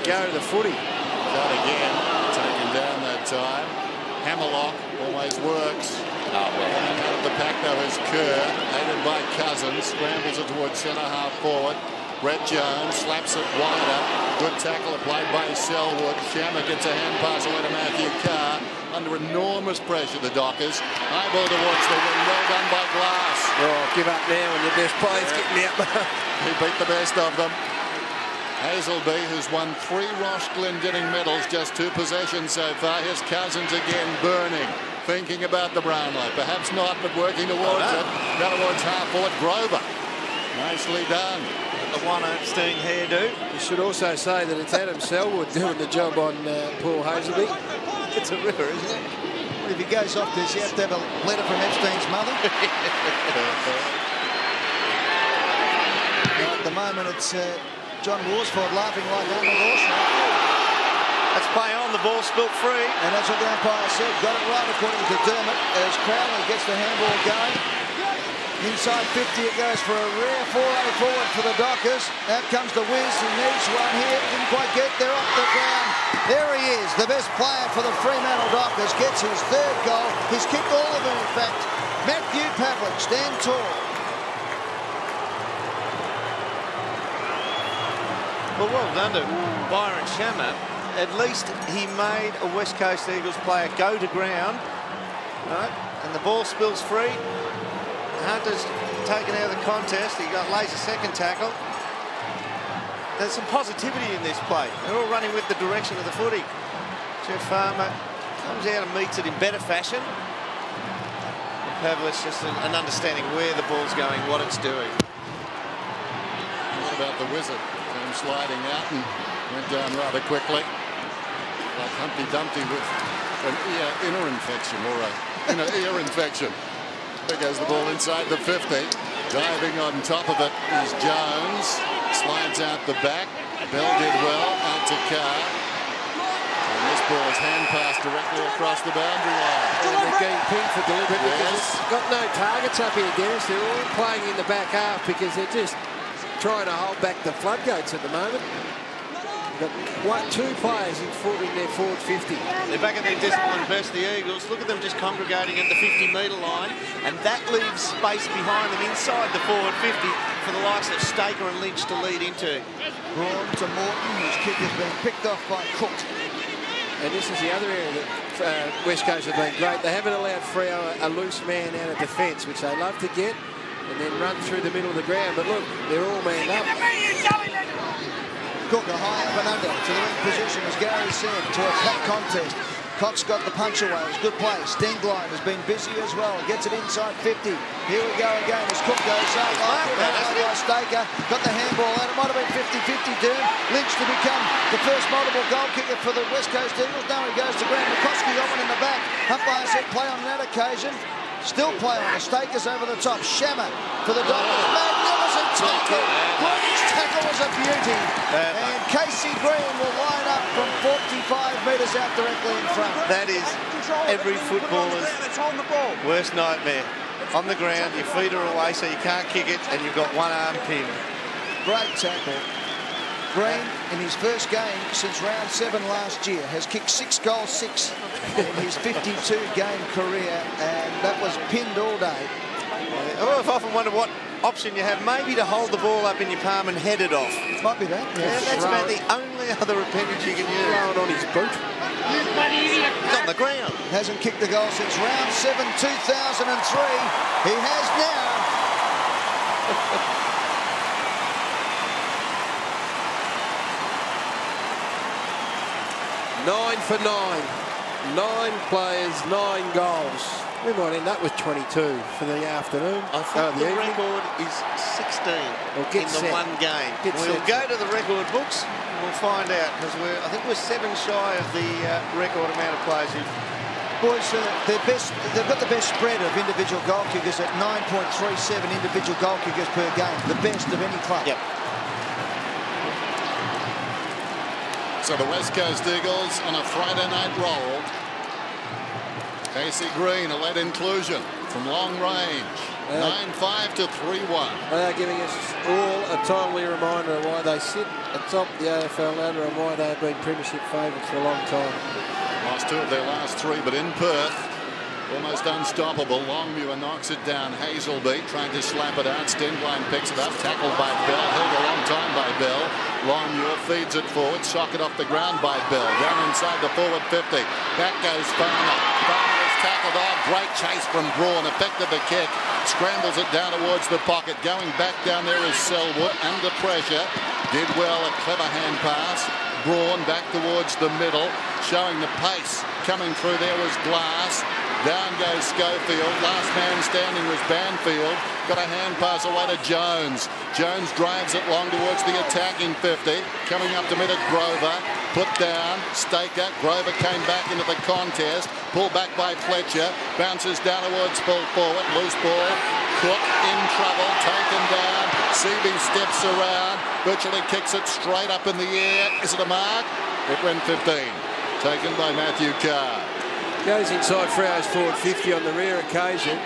Go to the footy. That again, taken down that time. Hammerlock always works. Oh, well. And out of the pack, though, is Kerr, aided by Cousins, scrambles it towards centre half forward. Brett Jones slaps it wider. Good tackle applied by Selwood. Shammer gets a hand pass away to Matthew Carr. Under enormous pressure, the Dockers. High ball towards the win. Well done by Glass. Oh, give up now when your best player's yeah. getting out. He beat the best of them. Hazelby, who's won three Ross Glendinning medals, just two possessions so far. His Cousins again burning. Thinking about the Brownlow. Perhaps not, but working towards oh, no. it. Now towards half-forward Grover. Nicely done. The one Epstein hairdo. You should also say that it's Adam Selwood doing the job on uh, Paul Hazelby. It's a river, isn't it? Well, if he goes off this, you have to have a letter from Epstein's mother. Well, at the moment, it's uh, John Worsfold laughing like Arnold Orson. That's play on, the ball spilt free. And that's what the umpire said. Got it right according to Dermott as Crowley gets the handball going. Inside fifty, it goes for a rare foray forward for the Dockers. Out comes the whiz, and needs one here. Didn't quite get there off the ground. There he is, the best player for the Fremantle Dockers. Gets his third goal. He's kicked all of them, in fact. Matthew Pavlich, stand tall. Well, well done to Byron Shammer. At least he made a West Coast Eagles player go to ground. Right? And the ball spills free. Hunter's taken out of the contest. He got laser second tackle. There's some positivity in this play. They're all running with the direction of the footy. Jeff Farmer comes out and meets it in better fashion. Pavlich just an, an understanding where the ball's going, what it's doing. What about the wizard? Came sliding out and went down rather quickly. Like Humpty Dumpty with an ear inner infection or a inner ear infection. There goes the ball inside the fifty. Diving on top of it is Jones. Slides out the back. Bell did well. Out to Carr. And this ball is hand passed directly across the boundary line. And they're getting pinned for deliberate yes. because it's got no targets up here, Dennis. They're all playing in the back half because they're just trying to hold back the floodgates at the moment. Got one, two players in, four, in their forward fifty. They're back at their discipline best, the Eagles. Look at them just congregating at the fifty metre line, and that leaves space behind them inside the forward fifty for the likes of Staker and Lynch to lead into. Braun to Morton, whose kick has been picked off by Cook. And this is the other area that uh, West Coast have been great. They haven't allowed Freo a loose man out of defence, which they love to get, and then run through the middle of the ground. But look, they're all manned up. Cook, a high up and under to the wing position, as Gary said, to a flat contest. Cott's got the punch away. It's good play. Stingline has been busy as well. Gets it inside fifty. Here we go again as Cook goes out. By Staker. Got the handball out. It might have been fifty fifty, Doom. Lynch to become the first multiple goal kicker for the West Coast Eagles. Now he goes to Graham McCoskey. Owen in the back. Umpire said play on that occasion. Still play on. The Stakers over the top. Shammer for the Dockers. Magnificent tackle. Green's tackle was a beauty. And Casey Green will line up from forty-five metres out directly in front. That is every footballer's worst nightmare. On the ground, your feet are away so you can't kick it, and you've got one arm pinned. Great tackle. Green, in his first game since round seven last year, has kicked six goals, six in his fifty-two game career, and that was pinned all day. Uh, I've often wondered what option you have, maybe to hold the ball up in your palm and head it off. Might be that. Yeah, that's about the only other appendage you can use. Throw it on his boot. He's on the ground. Hasn't kicked the goal since round seven, two thousand and three. He has now. Nine for nine. Nine players, nine goals. We might end up with twenty-two for the afternoon. I think oh, the, the record is sixteen well, in set. the one game. Get we'll set. go to the record books and we'll find out, because we're I think we're seven shy of the uh, record amount of players who've... Boys, uh, they're best, they've got the best spread of individual goal kickers at nine point three seven individual goal kickers per game. The best of any club. Yep. So the West Coast Eagles on a Friday night roll. Casey Green, a late inclusion from long range. nine five to three one. They are giving us all a timely reminder of why they sit atop the A F L ladder and why they have been premiership favourites for a long time. Lost two of their last three, but in Perth, almost unstoppable. Longmuir knocks it down. Hazelby trying to slap it out. Stingline picks it up. Tackled by Bell. Held a long time by Bell. Longmuir feeds it forward. Socket off the ground by Bell. Down inside the forward fifty. Back goes Farmer. Farmer is tackled on. Great chase from Braun. Effective a kick. Scrambles it down towards the pocket. Going back down there is Selwood. Under pressure. Did well. A clever hand pass. Braun back towards the middle. Showing the pace. Coming through there was Glass. Down goes Schofield. Last man standing was Banfield. Got a hand pass away to Jones. Jones drives it long towards the attacking fifty. Coming up to mid at Grover. Put down. Staker. Grover came back into the contest. Pulled back by Fletcher. Bounces down towards full forward. Loose ball. Cook in trouble. Taken down. Seabee steps around. Virtually kicks it straight up in the air. Is it a mark? It went fifteen. Taken by Matthew Carr. Goes inside Frau's forward fifty on the rare occasion.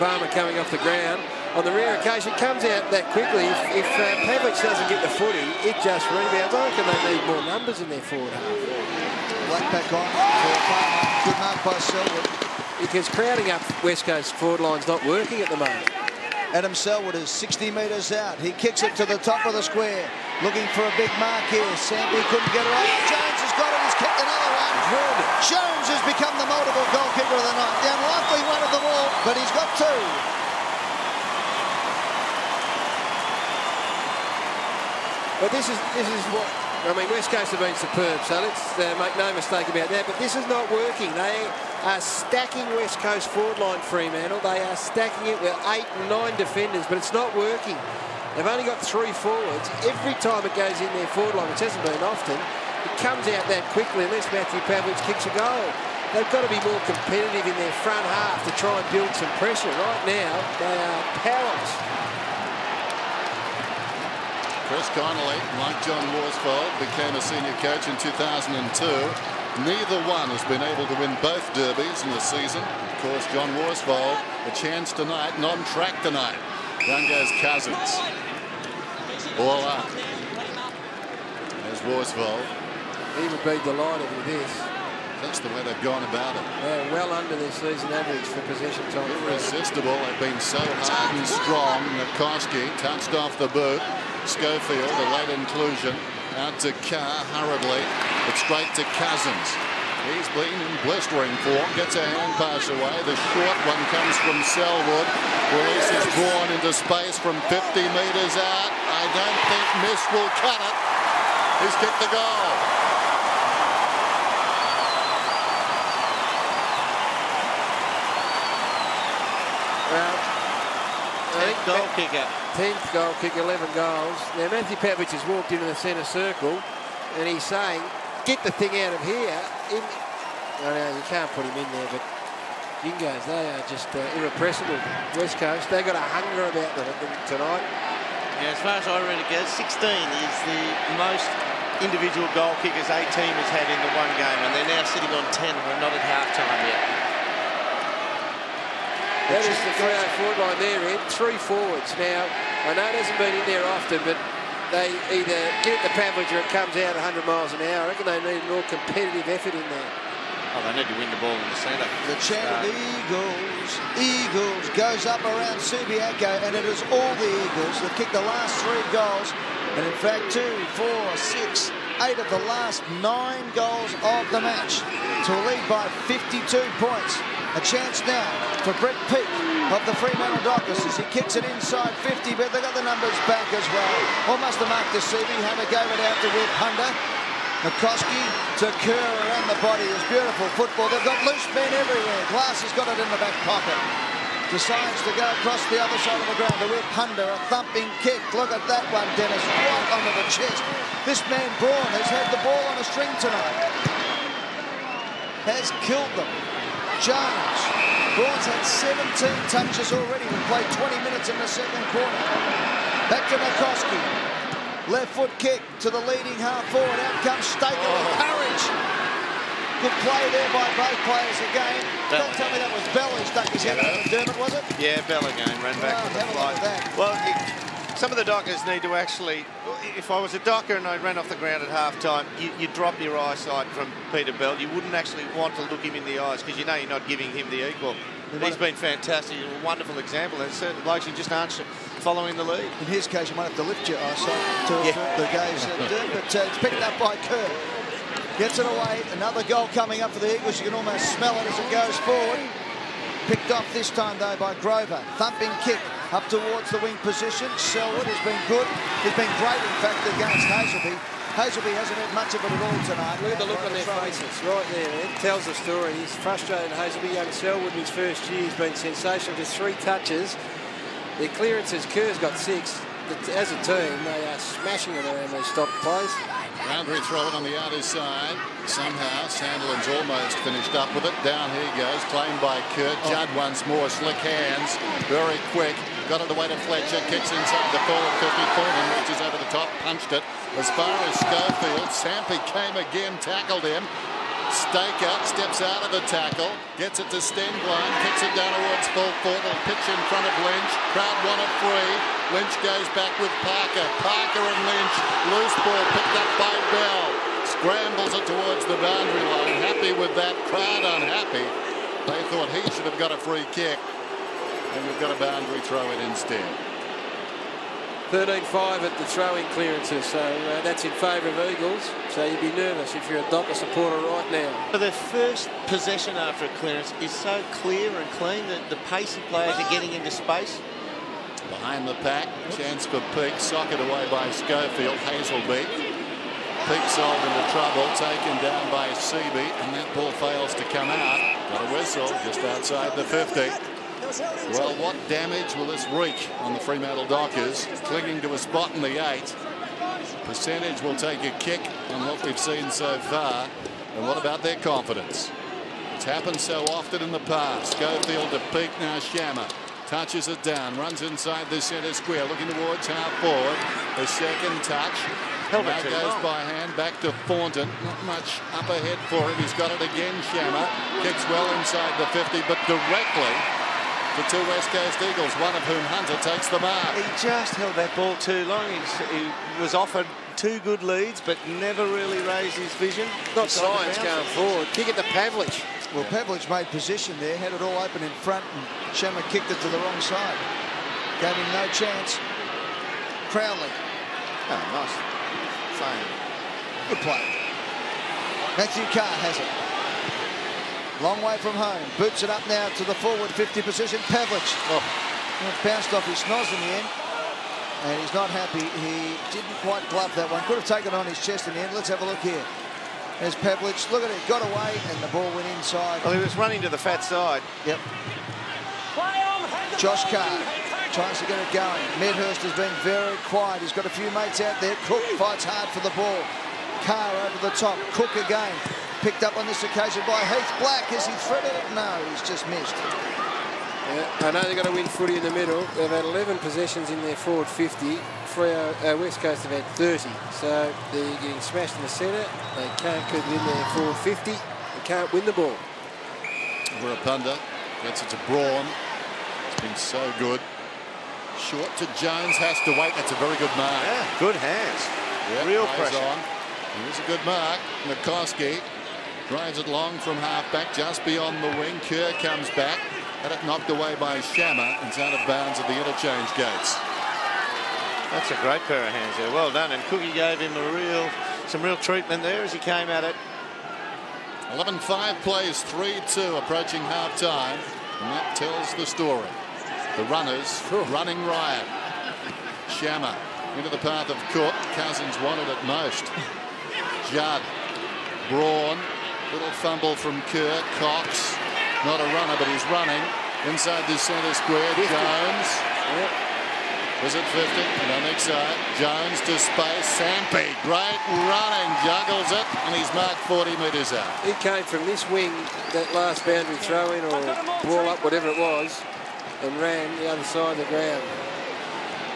Farmer coming off the ground. On the rare occasion, comes out that quickly. If, if uh, Pavlich doesn't get the footy, it just rebounds. I reckon they need more numbers in their forward half. Black back on for Farmer. Good mark by Selwood. Because crowding up West Coast forward line's not working at the moment. Adam Selwood is sixty metres out. He kicks it to the top of the square. Looking for a big mark here. Samby couldn't get it right. Jones has got it. He's kicked another one. Jones has become the multiple goal kicker of the night. The unlikely one of them all, but he's got two. But this is this is what I mean. West Coast have been superb, so let's uh, make no mistake about that. But this is not working. They are stacking West Coast forward line Fremantle. They are stacking it with eight and nine defenders, but it's not working. They've only got three forwards. Every time it goes in their forward line, which hasn't been often, it comes out that quickly unless Matthew Pavlich kicks a goal. They've got to be more competitive in their front half to try and build some pressure. Right now, they are powerless. Chris Connolly, like John Worsfold, became a senior coach in two thousand and two. Neither one has been able to win both derbies in the season. Of course, John Worsfold, a chance tonight and on track tonight. Down goes Cousins. All up. There's Worsfold. He would be delighted with this. That's the way they've gone about it. They're well under their season average for possession time. Irresistible. They've been so hard and strong. Nikoski touched off the boot. Schofield, a late inclusion. Out to Carr hurriedly. It's straight to Cousins. He's been in blistering form. Gets a hand pass away. The short one comes from Selwood. Releases Braun into space from fifty metres out. I don't think Miss will cut it. He's kicked the goal. tenth goal kicker. tenth goal kicker, eleven goals. Now, Matthew Pavlich has walked into the centre circle and he's saying, get the thing out of here. In... Oh, no, you can't put him in there, but Dingoes, they are just uh, irrepressible. West Coast, they've got a hunger about them tonight. Yeah, as far as I read it goes, sixteen is the most individual goal kickers a team has had in the one game, and they're now sitting on ten. We're not at half-time yet. That is the three oh forward line there, Ed. Three forwards. Now, I know it hasn't been in there often, but they either get it to Pavlich or it comes out a hundred miles an hour. I reckon they need a more competitive effort in there. Oh, they need to win the ball in the centre. The chant uh, of the Eagles, Eagles, goes up around Subiaco, and it is all the Eagles that kicked the last three goals. And in fact, two, four, six, eight of the last nine goals of the match to lead by fifty-two points. A chance now for Brett Peake of the Fremantle Dockers as he kicks it inside fifty, but they've got the numbers back as well. Almost a mark to Subi. Hammer gave it out to Whit Hunter. McCoskey to Kerr around the body. It's beautiful football. They've got loose men everywhere. Glass has got it in the back pocket. Decides to go across the other side of the ground to Whit Hunter. A thumping kick. Look at that one, Dennis. Right onto the chest. This man, Braun, has had the ball on a string tonight. Has killed them. Jones. Braun's had seventeen touches already. We played twenty minutes in the second quarter. Back to McCoskey. Left foot kick to the leading half forward. Out comes Staker with oh. courage. Good play there by both players again. Bell Don't again. tell me that was Bell who stuck his head out of Dermott, was it? Yeah, Bell again. Ran back oh, with the fly. Well, it, some of the Dockers need to actually... If I was a Docker and I ran off the ground at half-time, you, you drop your eyesight from Peter Bell. You wouldn't actually want to look him in the eyes because you know you're not giving him the equal. And he's been fantastic. A wonderful example. There's certain blokes who just aren't following the lead. In his case, you might have to lift your eyesight to yeah. the gaze. But uh, it's picked up by Kerr. Gets it away. Another goal coming up for the Eagles. You can almost smell it as it goes forward. Picked off this time, though, by Grover. Thumping kick up towards the wing position. Selwood has been good. He's been great, in fact, against Hazelby. Hazelby hasn't had much of it at all tonight. Look at the look on their faces right there. It tells the story. He's frustrated, Hazelby. Young Selwood in his first year has been sensational. Just three touches. Their clearances, Kerr's got six. As a team, they are smashing it around those stop plays. Boundary throw it on the outer side. Somehow, Sandilan's almost finished up with it. Down he goes, claimed by Kerr. Oh. Judd once more, slick hands, very quick. Got it away to Fletcher, kicks inside the ball at fifty. Thornton reaches over the top, punched it. As far as Schofield, Sampi came again, tackled him. Staker steps out of the tackle, gets it to Stenblom, kicks it down towards full court, and pitch in front of Lynch. Crowd want it free. Lynch goes back with Parker. Parker and Lynch, loose ball picked up by Bell. Scrambles it towards the boundary line. Happy with that, crowd unhappy. They thought he should have got a free kick, and we've got a boundary throw in instead. thirteen five at the throw-in clearances, so uh, that's in favour of Eagles. So you'd be nervous if you're a Docker supporter right now. But their first possession after a clearance is so clear and clean that the pace of players are getting into space. Behind the pack, chance for Peake, socket away by Schofield, Hazelby. Peake solved into trouble, taken down by Seaby, and that ball fails to come out. Got a whistle just outside the fifty. Well, what damage will this wreak on the Fremantle Dockers? Clinging to a spot in the eight. Percentage will take a kick on what we've seen so far. And what about their confidence? It's happened so often in the past. Schofield to Peake, now Shammer. Touches it down, runs inside the centre square, looking towards half forward. The second touch. Held now goes long. by hand, back to Thornton. Not much up ahead for him. He's got it again, Shammer. Kicks well inside the fifty, but directly... The two West Coast Eagles, one of whom Hunter takes the mark. He just held that ball too long. He, he was offered two good leads, but never really raised his vision. Got signs going forward. Kick it to Pavlich. Well, Pavlich made position there, had it all open in front, and Shammer kicked it to the wrong side. Gave him no chance. Crowley. Oh, nice. Fine. Good play. Matthew Carr has it. Long way from home. Boots it up now to the forward fifty position. Pavlich. Oh. Bounced off his schnoz in the end. And he's not happy. He didn't quite glove that one. Could have taken it on his chest in the end. Let's have a look here. There's Pavlich. Look at it. Got away and the ball went inside. Well, he was running to the fat side. Yep. Josh Carr. tries to get it going. Medhurst has been very quiet. He's got a few mates out there. Cook fights hard for the ball. Carr over the top. Cook again. Picked up on this occasion by Heath Black. Has he threaded it? No, he's just missed. Yeah, I know they've got to win footy in the middle. They've had eleven possessions in their forward fifty. Freo, uh, West Coast have had thirty. So they're getting smashed in the centre. They can't get in their forward fifty. They can't win the ball. Rapunda gets it to Braun. It's been so good. Short to Jones. Has to wait. That's a very good mark. Yeah, good hands. Yeah, real pressure. On. Here's a good mark. Nikoski drives it long from half-back, just beyond the wing. Kerr comes back. Had it knocked away by Shammer. It's out of bounds at the interchange gates. That's a great pair of hands there. Well done. And Cookie gave him a real, some real treatment there as he came at it. eleven five plays, three two, approaching half-time. And that tells the story. The runners running riot. Shammer into the path of Cook. Cousins wanted it most. Judd, Braun, little fumble from Kerr. Cox, not a runner, but he's running inside the centre square. Jones, yep. Is it fifty? I don't think so. Jones to space. Sampe, great running, juggles it, and he's marked forty metres out. He came from this wing, that last boundary throw in or ball up, whatever it was, and ran the other side of the ground.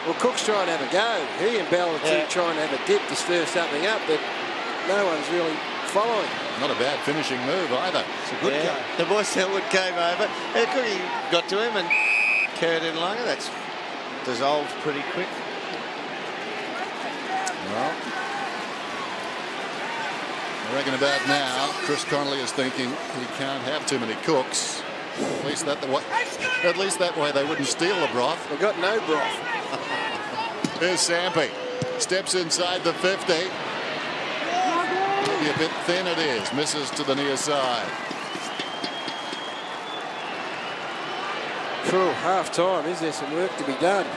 Well, Cook's trying to have a go. He and Bell are yeah. trying to have a dip to stir something up, but no one's really following. Not a bad finishing move either. It's a good yeah. game. The boy Selwood came over. How could he got to him and carried in longer? That's dissolved pretty quick. Well, I reckon about now, Chris Connolly is thinking he can't have too many Cooks. At least that the way, at least that way they wouldn't steal the broth. We've got no broth. Here's Sampe. Steps inside the fifty. A bit thin it is. Misses to the near side. Cool. Half time. Is there some work to be done?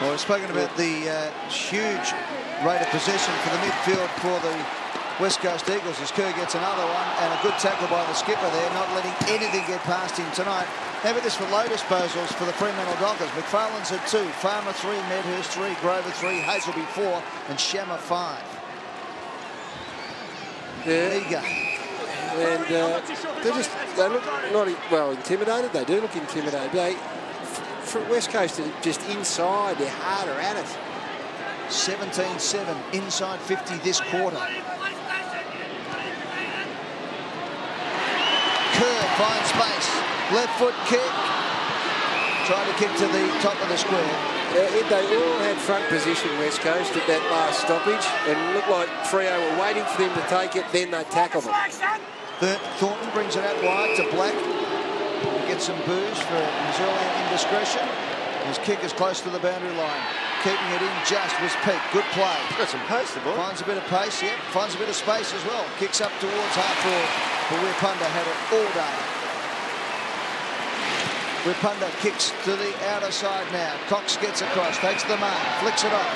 Well, we've spoken about the uh, huge rate of possession for the midfield for the West Coast Eagles as Kerr gets another one, and a good tackle by the skipper there, not letting anything get past him tonight. Now with this for low disposals for the Fremantle Dockers. McFarlane's at two, Farmer three, Medhurst three, Grover three, Hazelby four, and Shammer five. Yeah. Eager. And uh, they just they look not well intimidated. They do look intimidated. They, for West Coast, are just inside. They're harder at it. seventeen seven inside fifty this quarter. Kerr finds space. Left foot kick. Trying to kick to the top of the square. Yeah, they all had front position, West Coast, at that last stoppage, and it looked like Freo were waiting for them to take it, then they tackled them. Thornton brings it out wide to Black. He gets some booze for his early indiscretion. His kick is close to the boundary line. Keeping it in just was Peak. Good play. He's got some pace, the ball. Finds a bit of pace, yeah. Finds a bit of space as well. Kicks up towards half forward, but Wipunda had it all day. Wipunda kicks to the outer side now. Cox gets across, takes the mark, flicks it off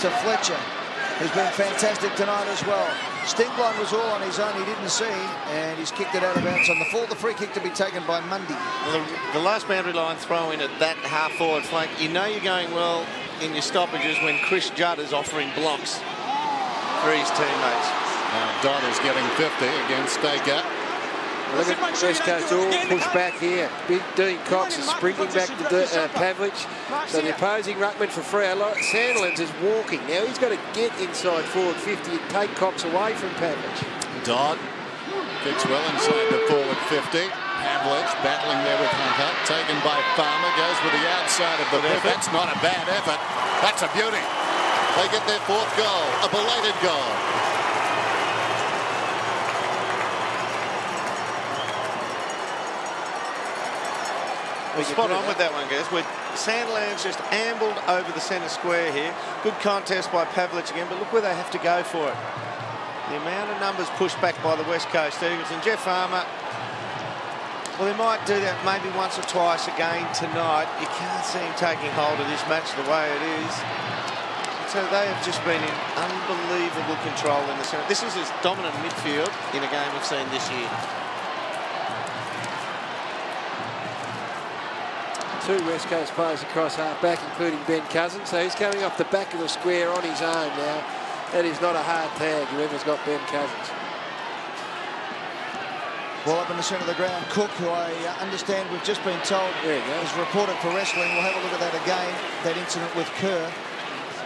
to Fletcher, who's been fantastic tonight as well. Stingline was all on his own, he didn't see him, and he's kicked it out of bounds on the full. The free kick to be taken by Mundy. Well, the, the last boundary line throw in at that half-forward flank, you know you're going well in your stoppages when Chris Judd is offering blocks for his teammates. Now Dodd is getting fifty against Staker. Look at West Coast all pushed back here. Big Dean Cox is sprinting back to uh, Pavlich. So the opposing ruckman for Freo, Sandlands is walking. Now he's got to get inside forward fifty and take Cox away from Pavlich. Dodd kicks well inside the forward fifty. Pavlich battling there with Hunter. Taken by Farmer, goes with the outside of the ref. That's not a bad effort. That's a beauty. They get their fourth goal, a belated goal. We're spot on with that one, guys. We're, Sandlands just ambled over the centre square here. Good contest by Pavlich again, but look where they have to go for it. The amount of numbers pushed back by the West Coast Eagles. And Jeff Farmer, well, he might do that maybe once or twice again tonight. You can't see him taking hold of this match the way it is. So they have just been in unbelievable control in the centre. This is as dominant midfield in a game we've seen this year. Two West Coast players across half-back, including Ben Cousins. So he's coming off the back of the square on his own now. That is not a hard tag, whoever's got Ben Cousins. Well, up in the centre of the ground, Cook, who I understand we've just been told is reported for wrestling. We'll have a look at that again, that incident with Kerr.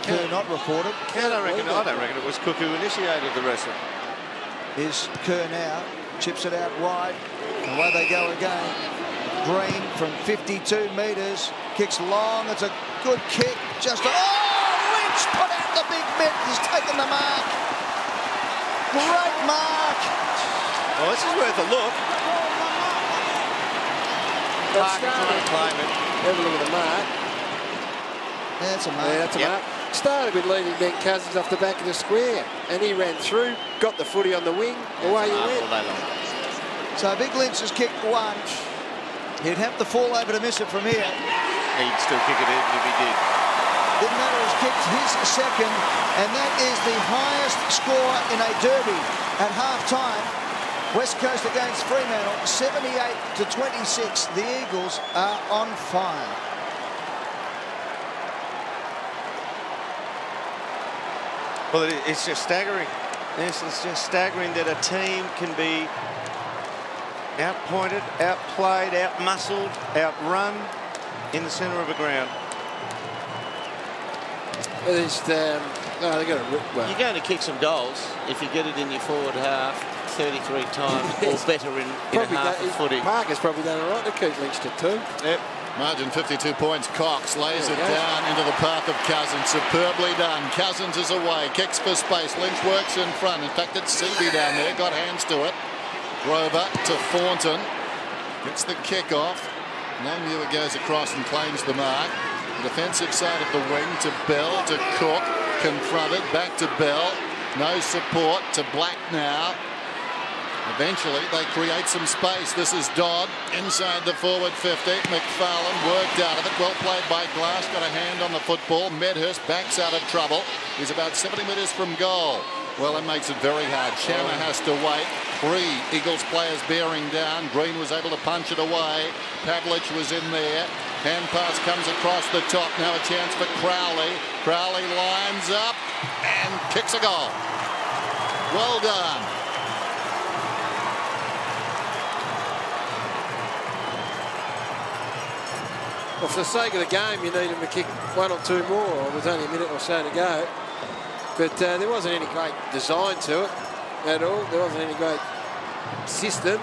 Can Kerr not reported. Can I, reckon, I don't reckon it was Cook who initiated the wrestling. Is Kerr now, chips it out wide, and away they go again. Green from fifty-two metres, kicks long, it's a good kick, just a, oh, Lynch put out the big mitt, he's taken the mark. Great mark. Well, this is worth a look. Mark can't claim it. Have a look at the mark. Yeah, that's a mark. Yeah, that's a yep. mark. Started with leaving Ben Cousins off the back of the square, and he ran through, got the footy on the wing, yeah, away he went. So Big Lynch has kicked one. He'd have to fall over to miss it from here. He'd still kick it even if he did. Didn't matter, he's kicked his second, and that is the highest score in a derby at half-time. West Coast against Fremantle, seventy-eight to twenty-six. The Eagles are on fire. Well, it's just staggering. Yes, it's just staggering that a team can be outpointed, outplayed, outmuscled, outrun in the centre of a ground. Well, it's, um, no, they've got to rip well. You're going to kick some goals if you get it in your forward half thirty-three times or better in, in a half of footy. Mark has probably done all right to keep Lynch to two. Yep. Margin fifty-two points. Cox lays it down into the path of Cousins. Superbly done. Cousins is away. Kicks for space. Lynch works in front. In fact, it's Seabee down there. Got hands to it. Grover to Thornton, gets the kick off. Longmuir goes across and claims the mark. Defensive side of the wing to Bell, to Cook, confronted, back to Bell, no support, to Black now. Eventually they create some space. This is Dodd, inside the forward fifty, McFarlane worked out of it, well played by Glass, got a hand on the football, Medhurst backs out of trouble, he's about seventy metres from goal. Well, it makes it very hard. Shanna has to wait. Three Eagles players bearing down. Green was able to punch it away. Pavlich was in there. Hand pass comes across the top. Now a chance for Crowley. Crowley lines up and kicks a goal. Well done. Well, for the sake of the game, you need him to kick one or two more. There's only a minute or so to go. But uh, there wasn't any great design to it at all. There wasn't any great system.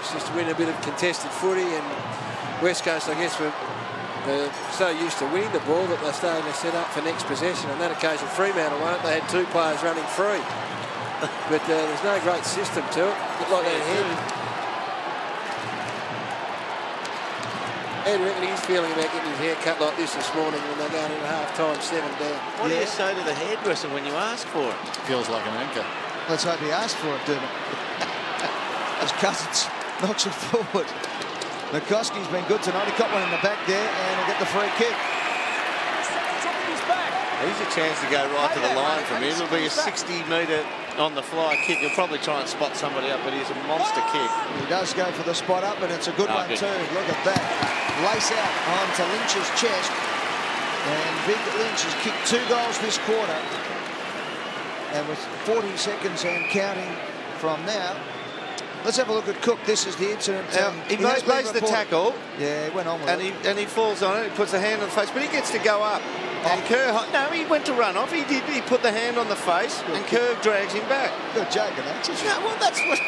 It's just winning a bit of contested footy, and West Coast, I guess, were uh, so used to winning the ball that they're starting to set up for next possession. On that occasion, Fremantle won it. They had two players running free. But uh, there's no great system to it. Looked like that head. Ed, he's feeling about getting his hair cut like this this morning when they're going into half-time, seven down. What yeah. do you say to the hairdresser when you ask for it? Feels like an anchor. Let's hope he asked for it, didn't it? As Cousins knocks it forward. Nikoski's been good tonight. He got one in the back there, and he'll get the free kick. He's a chance to go right to the line from him. It'll be a sixty metre on the fly kick. He'll probably try and spot somebody up, but he's a monster kick. He does go for the spot up, and it's a good oh, one good. too. Look at that. Lace out onto Lynch's chest, and Big Lynch has kicked two goals this quarter, and with forty seconds and counting from now, let's have a look at Cook. This is the incident. Um, he plays the tackle. Yeah, he went on with and it. He, and he falls on it, he puts the hand on the face, but he gets to go up. Oh. And Kerr, no, he went to run off, he did, he put the hand on the face, good and kick. Kerr drags him back. Good joke, that's you? No, well, that's what...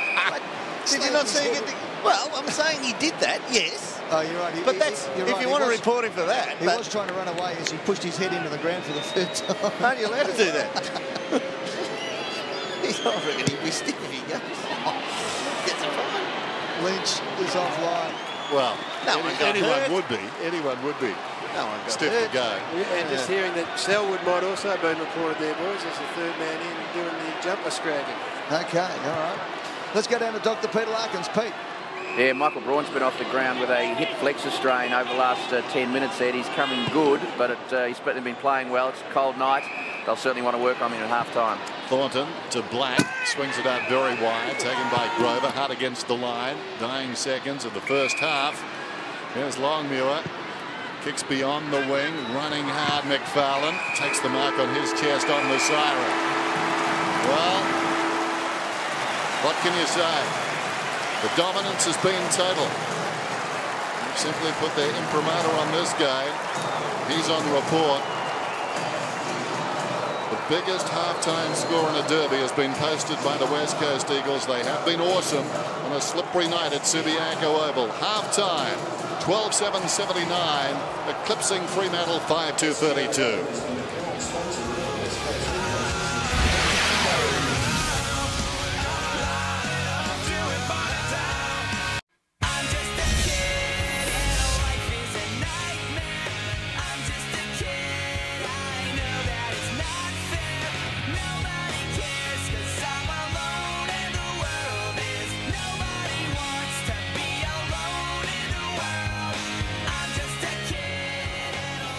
Did you not see it? Well, I'm saying he did that, yes. Oh, you're right. He, but that's, if right. you want to report him for that. He was trying to run away as he pushed his head into the ground for the third time. Aren't you allowed to do that? He's not reckon he missed it if he goes. That's a problem. Lynch is offline. Well, no one got anyone hurt. would be. Anyone would be. No one got Stiff hurt. to go. And yeah. just hearing that Selwood might also have been reported there, boys, as the third man in doing the jumper scragging. OK, all right. Let's go down to Doctor Peter Larkins. Pete. Yeah, Michael Braun's been off the ground with a hip flexor strain over the last uh, ten minutes there. He's coming good, but it, uh, he's been playing well. It's a cold night. They'll certainly want to work on him at half-time. Thornton to Black. Swings it out very wide. Taken by Grover. Hard against the line. Dying seconds of the first half. Here's Longmuir. Kicks beyond the wing, running hard. McFarlane takes the mark on his chest on the siren. Well, what can you say? The dominance has been total. Simply put their imprimatur on this guy. He's on report. The biggest halftime score in a derby has been posted by the West Coast Eagles. They have been awesome on a slippery night at Subiaco Oval. Halftime, twelve seven seventy-nine, eclipsing Fremantle five two thirty-two.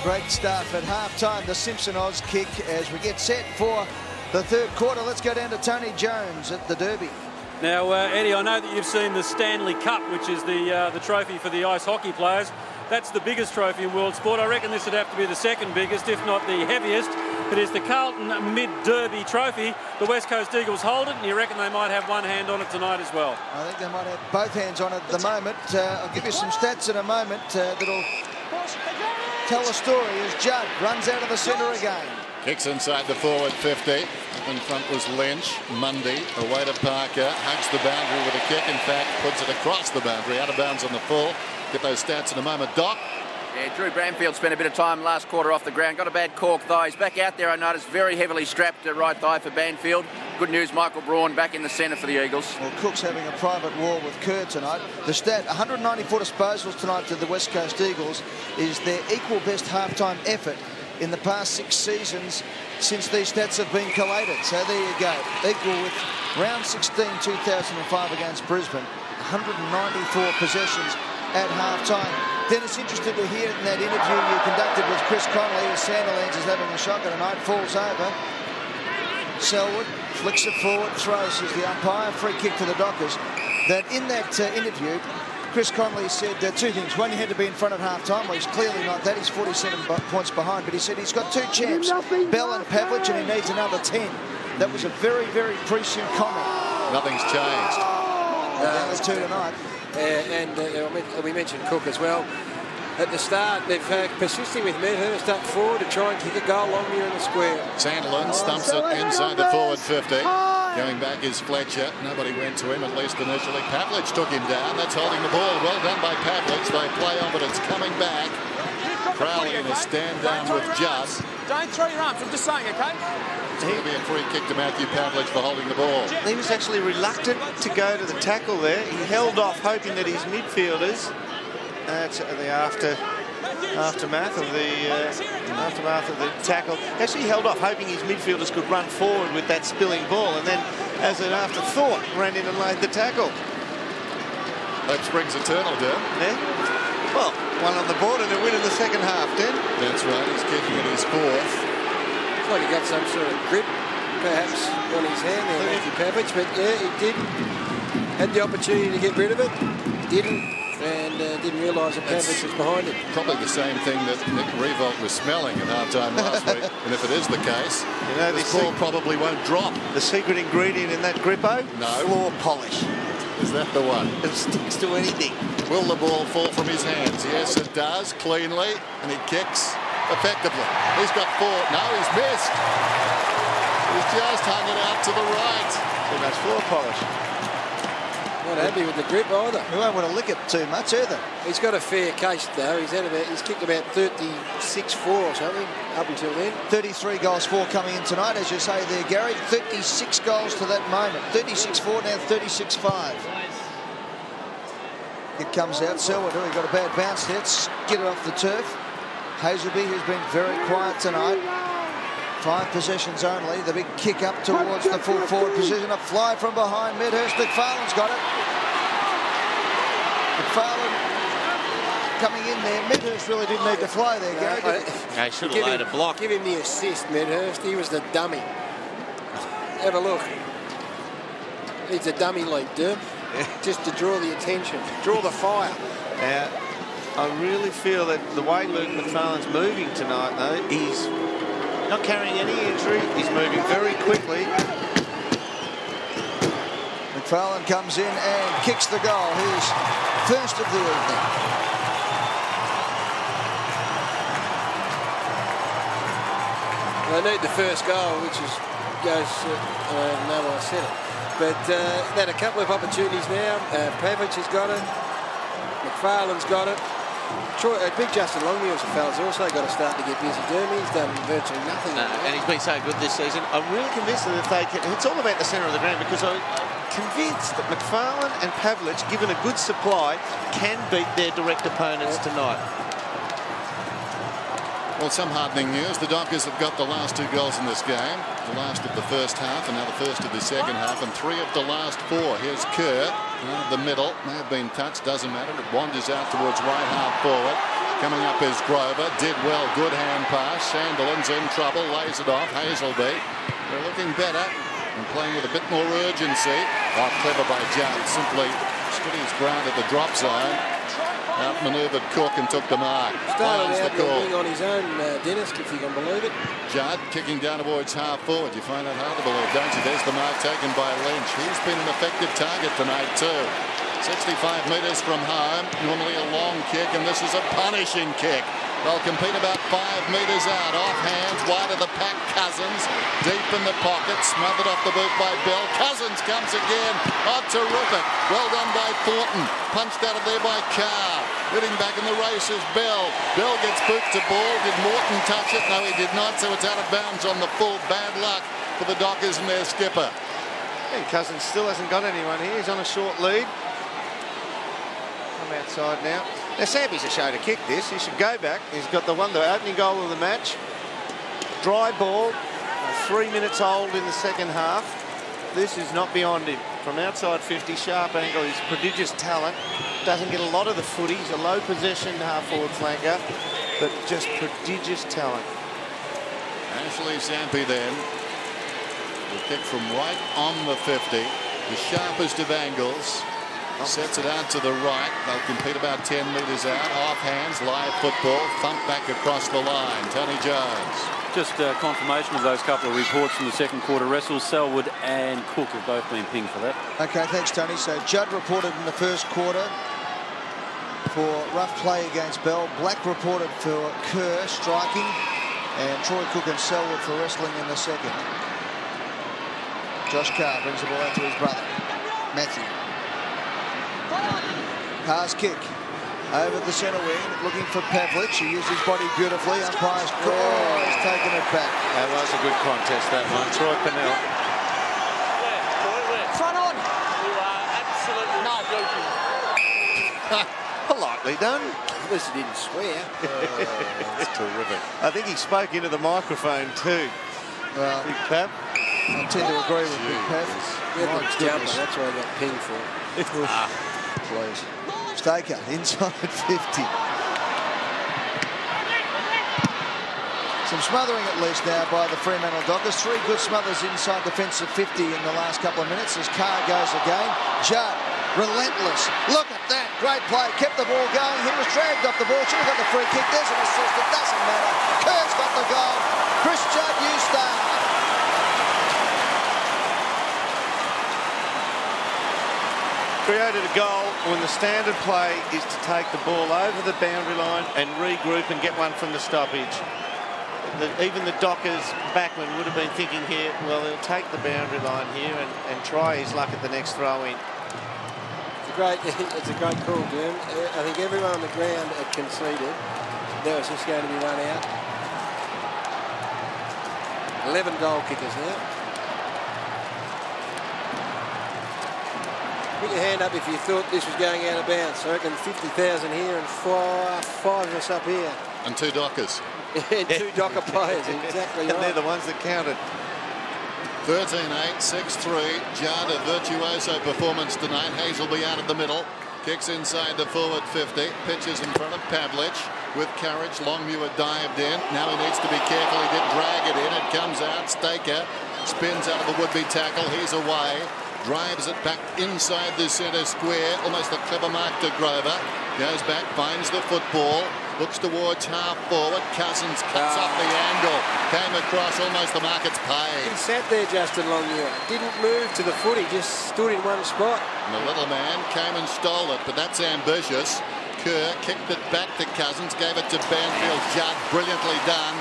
Great stuff at halftime, the Simpson Oz kick as we get set for the third quarter. Let's go down to Tony Jones at the Derby. Now, uh, Eddie, I know that you've seen the Stanley Cup, which is the uh, the trophy for the ice hockey players. That's the biggest trophy in world sport. I reckon this would have to be the second biggest, if not the heaviest. It is the Carlton Mid-Derby trophy. The West Coast Eagles hold it, and you reckon they might have one hand on it tonight as well? I think they might have both hands on it at the moment. Uh, I'll give you some stats in a moment uh, that'll tell a story as Judd runs out of the centre again. Kicks inside the forward fifty. Up in front was Lynch. Mundy away to Parker. Hugs the boundary with a kick. In fact, puts it across the boundary. Out of bounds on the full. Get those stats in a moment, Doc. Yeah, Drew Bramfield spent a bit of time last quarter off the ground. Got a bad cork thigh. He's back out there, I noticed. Very heavily strapped to right thigh for Banfield. Good news, Michael Braun back in the centre for the Eagles. Well, Cook's having a private war with Kerr tonight. The stat, one hundred ninety-four disposals tonight to the West Coast Eagles, is their equal best halftime effort in the past six seasons since these stats have been collated. So there you go. Equal with round sixteen, two thousand five against Brisbane. one hundred ninety-four possessions at halftime. Dennis, interested to hear in that interview you conducted with Chris Connolly, as Sandilands is having a shocker tonight, falls over. Selwood flicks it forward, throws as the umpire, free kick for the Dockers. That in that uh, interview, Chris Connolly said uh, two things. One, he had to be in front at half-time. Well, he's clearly not that. He's forty-seven points behind, but he said he's got two champs, Bell and Pavlich, and he needs another ten. That was a very, very prescient comment. Nothing's changed. Uh, the two tonight. Uh, and uh, we mentioned Cook as well. At the start, they've uh, persisted with Medhurst up forward to try and kick a goal long near in the square. Sandilands stumps it inside the forward fifty. Going back is Fletcher. Nobody went to him, at least initially. Pavlich took him down. That's holding the ball. Well done by Pavlich. They play on, but it's coming back. Crowley in a stand down with Judd. Don't throw your arms. I'm just saying, OK? It's going to be a free kick to Matthew Pavlich for holding the ball. He was actually reluctant to go to the tackle there. He held off, hoping that his midfielders... That's the after, aftermath of the uh, aftermath of the tackle. Actually held off, hoping his midfielders could run forward with that spilling ball, and then, as an afterthought, ran in and laid the tackle. Hope springs eternal, Dan. Yeah. Well, one on the board and a win in the second half, Dan. That's right. He's kicking at his fourth. Looks like he got some sort of grip, perhaps, on his hand there, Matthew Pavlich. But yeah, he did. Had the opportunity to get rid of it. Didn't. And uh, didn't realise that Pavlich was behind it. Probably the same thing that Nick Rivolt was smelling at halftime last week. And if it is the case, you know, this ball probably won't drop. The secret ingredient in that grippo? No. Floor polish. Is that the one? It sticks to anything. Will the ball fall from his hands? Yes, it does, cleanly. And he kicks effectively. He's got four. No, he's missed. He's just hung it out to the right. Too much floor polish. Not happy with the grip either. He won't want to lick it too much either. He's got a fair case though. He's had about, he's kicked about thirty-six four or something up until then. thirty-three goals, four coming in tonight, as you say there, Gary. thirty-six goals to that moment. thirty-six four, now thirty-six five. It comes out. Selwood, who got a bad bounce there. Get it off the turf. Hazelby, who's been very quiet tonight. Five possessions only. The big kick up towards the full forward position. A fly from behind. Medhurst. McFarlane's got it. McFarlane coming in there. Medhurst really didn't need to fly there, Gary. No, I, he should have laid him, a block. Give him the assist, Medhurst. He was the dummy. Have a look. It's a dummy leap, Derm. Yeah. Just to draw the attention. Draw the fire. Yeah. I really feel that the way Luke McFarlane's moving tonight, though, he's not carrying any injury. He's moving very quickly. McFarlane comes in and kicks the goal. His first of the evening. They need the first goal, which is goes uh, no, I said it. But uh, they've had a couple of opportunities now. Uh, Pavic has got it. McFarlane's got it. Troy, uh, big Justin Longmuir's a fella's also got to start to get busy doing. He's done virtually nothing. No, and he's been so good this season. I'm really convinced that if they can, it's all about the centre of the ground, because I'm convinced that McFarlane and Pavlich, given a good supply, can beat their direct opponents yeah. tonight. Well, some heartening news. The Dockers have got the last two goals in this game. The last of the first half, and now the first of the second half, and three of the last four. Here's Kerr. The middle may have been touched, doesn't matter. It wanders out towards right half forward. Coming up is Grover. Did well. Good hand pass. Sandilan's in trouble. Lays it off. Hazelby. They're looking better and playing with a bit more urgency. Oh, clever by Judd. Simply stood his ground at the drop zone. Outmaneuvered Cook and took the mark. Started out the call on his own, uh, Dennis, if you can believe it. Judd kicking down towards half forward. You find that hard to believe, don't you? There's the mark taken by Lynch. He's been an effective target tonight too. sixty-five metres from home. Normally a long kick, and this is a punishing kick. They'll compete about five metres out. Off hands, wide of the pack, Cousins. Deep in the pocket, smothered off the boot by Bell. Cousins comes again. Oh, terrific. Well done by Thornton. Punched out of there by Carr. Hitting back in the race is Bell. Bell gets boot to ball. Did Morton touch it? No, he did not. So it's out of bounds on the full. Bad luck for the Dockers and their skipper. And Cousins still hasn't got anyone here. He's on a short lead. I'm outside now. Now, Samby's a show to kick this. He should go back. He's got the one, the opening goal of the match. Dry ball, three minutes old in the second half. This is not beyond him. From outside fifty, sharp angle, his prodigious talent. Doesn't get a lot of the footy. He's a low possession half-forward flanker, but just prodigious talent. Ashley Samby then. The kick from right on the fifty. The sharpest of angles. Sets it out to the right. They'll compete about ten metres out. Off hands, live football, thump back across the line. Tony Jones. Just uh, confirmation of those couple of reports from the second quarter wrestles. Selwood and Cook have both been pinged for that. OK, thanks, Tony. So Judd reported in the first quarter for rough play against Bell. Black reported for Kerr striking. And Troy Cook and Selwood for wrestling in the second. Josh Carr brings the ball out to his brother, Matthew. Pass kick over the centre wing, looking for Pavlich. He used his body beautifully. Umpire's call. Oh, he's taken it back. That was a good contest, that one. Troy Pannell. Front on. You are absolutely no joking. Politely done. At least he didn't swear. Oh, that's terrific. I think he spoke into the microphone too. Well, Big Pav. I tend to agree with Big Pav. That's what I got pinged for. Ah, please. Staker inside fifty. Some smothering at least now by the Fremantle Dockers. Three good smothers inside defence of fifty in the last couple of minutes as Carr goes again. Judd, relentless. Look at that. Great play. Kept the ball going. He was dragged off the ball. Should have got the free kick. There's an assist. It doesn't matter. Kerr's got the goal. Chris Judd, you start. Created a goal when the standard play is to take the ball over the boundary line and regroup and get one from the stoppage. The, even the Dockers backman would have been thinking here, well, he'll take the boundary line here and, and try his luck at the next throw-in. It's a great, it's a great call, Jim. I think everyone on the ground had conceded. Now it's just going to be one out. eleven goal kickers now. Put your hand up if you thought this was going out of bounds. I reckon fifty thousand here and five, five of us up here. And two Dockers. And two Docker players, exactly right. And they're the ones that counted. thirteen eight, six three. Judd, a virtuoso performance tonight. Hazelby out of the middle. Kicks inside the forward fifty. Pitches in front of Pavlich. With courage, Longmuir dived in. Now he needs to be careful. He did drag it in. It comes out. Staker spins out of the would-be tackle. He's away. Drives it back inside the centre square. Almost a clever mark to Grover. Goes back, finds the football, looks towards half forward. Cousins cuts ah. up the angle. Came across, almost the market's paid. He sat there, Justin Longmuir. Didn't move to the footy, just stood in one spot. And the little man came and stole it, but that's ambitious. Kerr kicked it back to Cousins, gave it to Banfield Judd. Brilliantly done.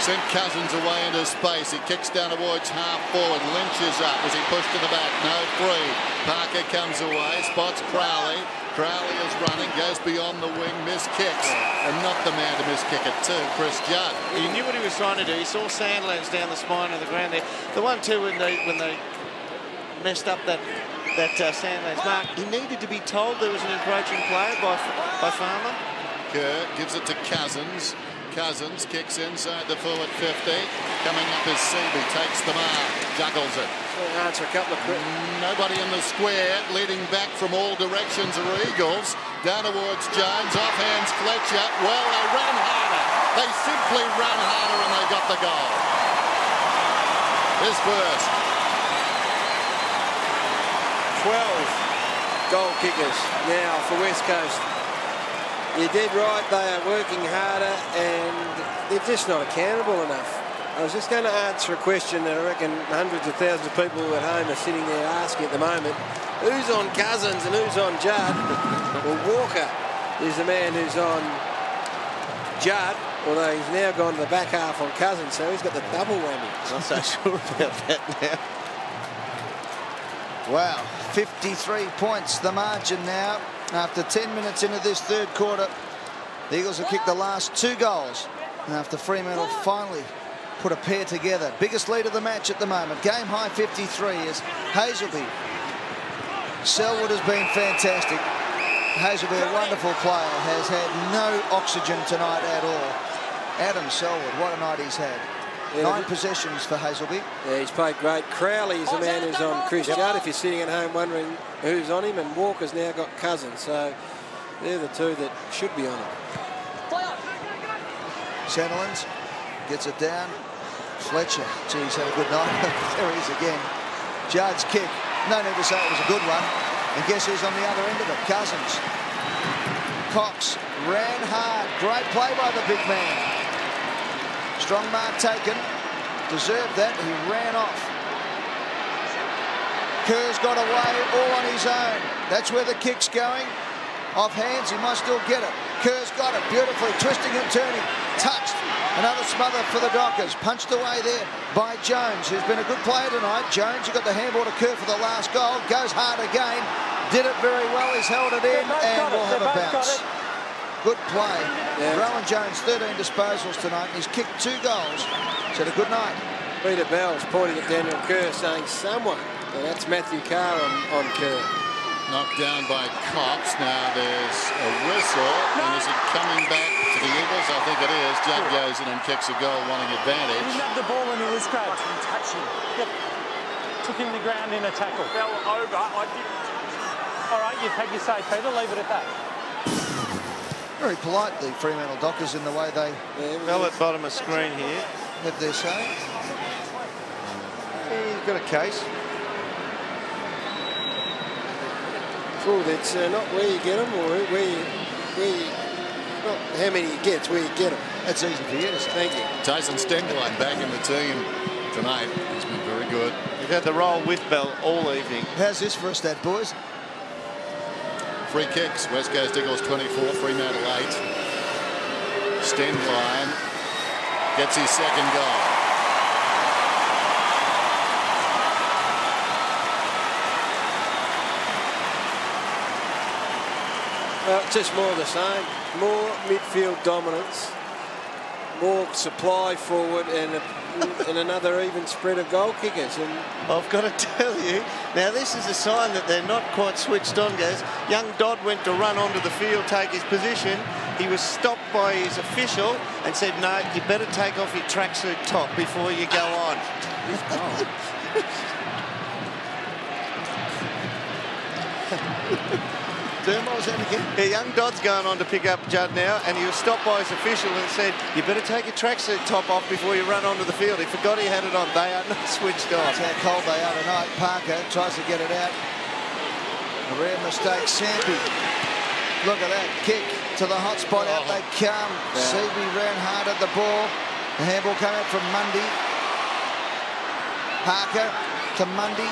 Sent Cousins away into space. He kicks down towards half forward, lynches up as he pushed to the back. No free. Parker comes away, spots Crowley. Crowley is running, goes beyond the wing, miss kicks, and not the man to miss kick it too, Chris Judd. He knew what he was trying to do. He saw Sandlands down the spine of the ground there. The one too when they when they messed up that that uh, Sandlands mark. He needed to be told there was an encroaching player by by Farmer. Kerr gives it to Cousins. Cousins kicks inside the full at fifty. Coming up is Seabee, takes the mark, juggles it. Answer a couple of Nobody in the square, leading back from all directions are Eagles. Down towards Jones, off hands Fletcher. Well, they ran harder. They simply ran harder and they got the goal. His first. twelve goal kickers now for West Coast. You're dead right, they are working harder and they're just not accountable enough. I was just going to answer a question that I reckon hundreds of thousands of people at home are sitting there asking at the moment. Who's on Cousins and who's on Judd? Well, Walker is the man who's on Judd, although he's now gone to the back half on Cousins, so he's got the double whammy. Not so sure about that now. Wow, fifty-three points, the margin now. After ten minutes into this third quarter, the Eagles have kicked the last two goals. And after Fremantle finally put a pair together. Biggest lead of the match at the moment. Game high fifty-three is Hazelby. Selwood has been fantastic. Hazelby, a wonderful player, has had no oxygen tonight at all. Adam Selwood, what a night he's had. Yeah, Nine possessions for Hazelby. Yeah, he's played great. Crowley is the man who's on Chris yep. Judd, if you're sitting at home wondering who's on him, and Walker's now got Cousins, so they're the two that should be on him. Sandlands gets it down. Fletcher, geez, had a good night. There he is again. Judd's kick. No need to say it was a good one. And guess who's on the other end of it? Cousins. Cox ran hard. Great play by the big man. Strong mark taken. Deserved that. He ran off. Kerr's got away all on his own. That's where the kick's going. Off hands. He might still get it. Kerr's got it beautifully. Twisting and turning. Touched. Another smother for the Dockers. Punched away there by Jones, who's been a good player tonight. Jones, who got the handball to Kerr for the last goal. Goes hard again. Did it very well. He's held it in and will have a bounce. Good play. Yeah. Rowan Jones, thirteen disposals tonight. He's kicked two goals. Said a good night. Peter Bell's pointing at Daniel Kerr, saying someone. And that's Matthew Carr on, on Kerr. Knocked down by Cox. Now there's a whistle. And is it coming back to the Eagles? I think it is. Judd goes in and kicks a goal, wanting advantage. He had the ball into his grab. I didn't touch him. Yep. Took him to the ground in a tackle. Fell over. I didn't. All right, you take your say, Peter. Leave it at that. Very politely, Fremantle Dockers in the way they fell at bottom of screen here. Have their say. Yeah, you've got a case. Oh, that's uh, not where you get them, or where you, where you, not how many you get, where you get them. That's easy for you to say. Thank you. Tyson Stenglein back in the team tonight. He's been very good. We've had the roll with Bell all evening. How's this for a stat, boys? Free kicks, West Coast Eagles twenty-four, Fremantle eight. Stenglein gets his second goal. Well, just more of the same. More midfield dominance, more supply forward, and a, and another even spread of goal kickers. And I've got to tell you, now this is a sign that they're not quite switched on, guys. Young Dodd went to run onto the field, take his position. He was stopped by his official and said, no, you better take off your tracksuit top before you go on. Dermot's out again. Yeah, young Dodd's going on to pick up Judd now, and he was stopped by his official and said, you better take your tracksuit top off before you run onto the field. He forgot he had it on. They are not switched on. That's how cold they are tonight. Parker tries to get it out. A rare mistake. Sampi Look at that kick to the hot spot. Oh. Out they come. Yeah. Seavey ran hard at the ball. The handball came out from Mundy. Harker to Mundy.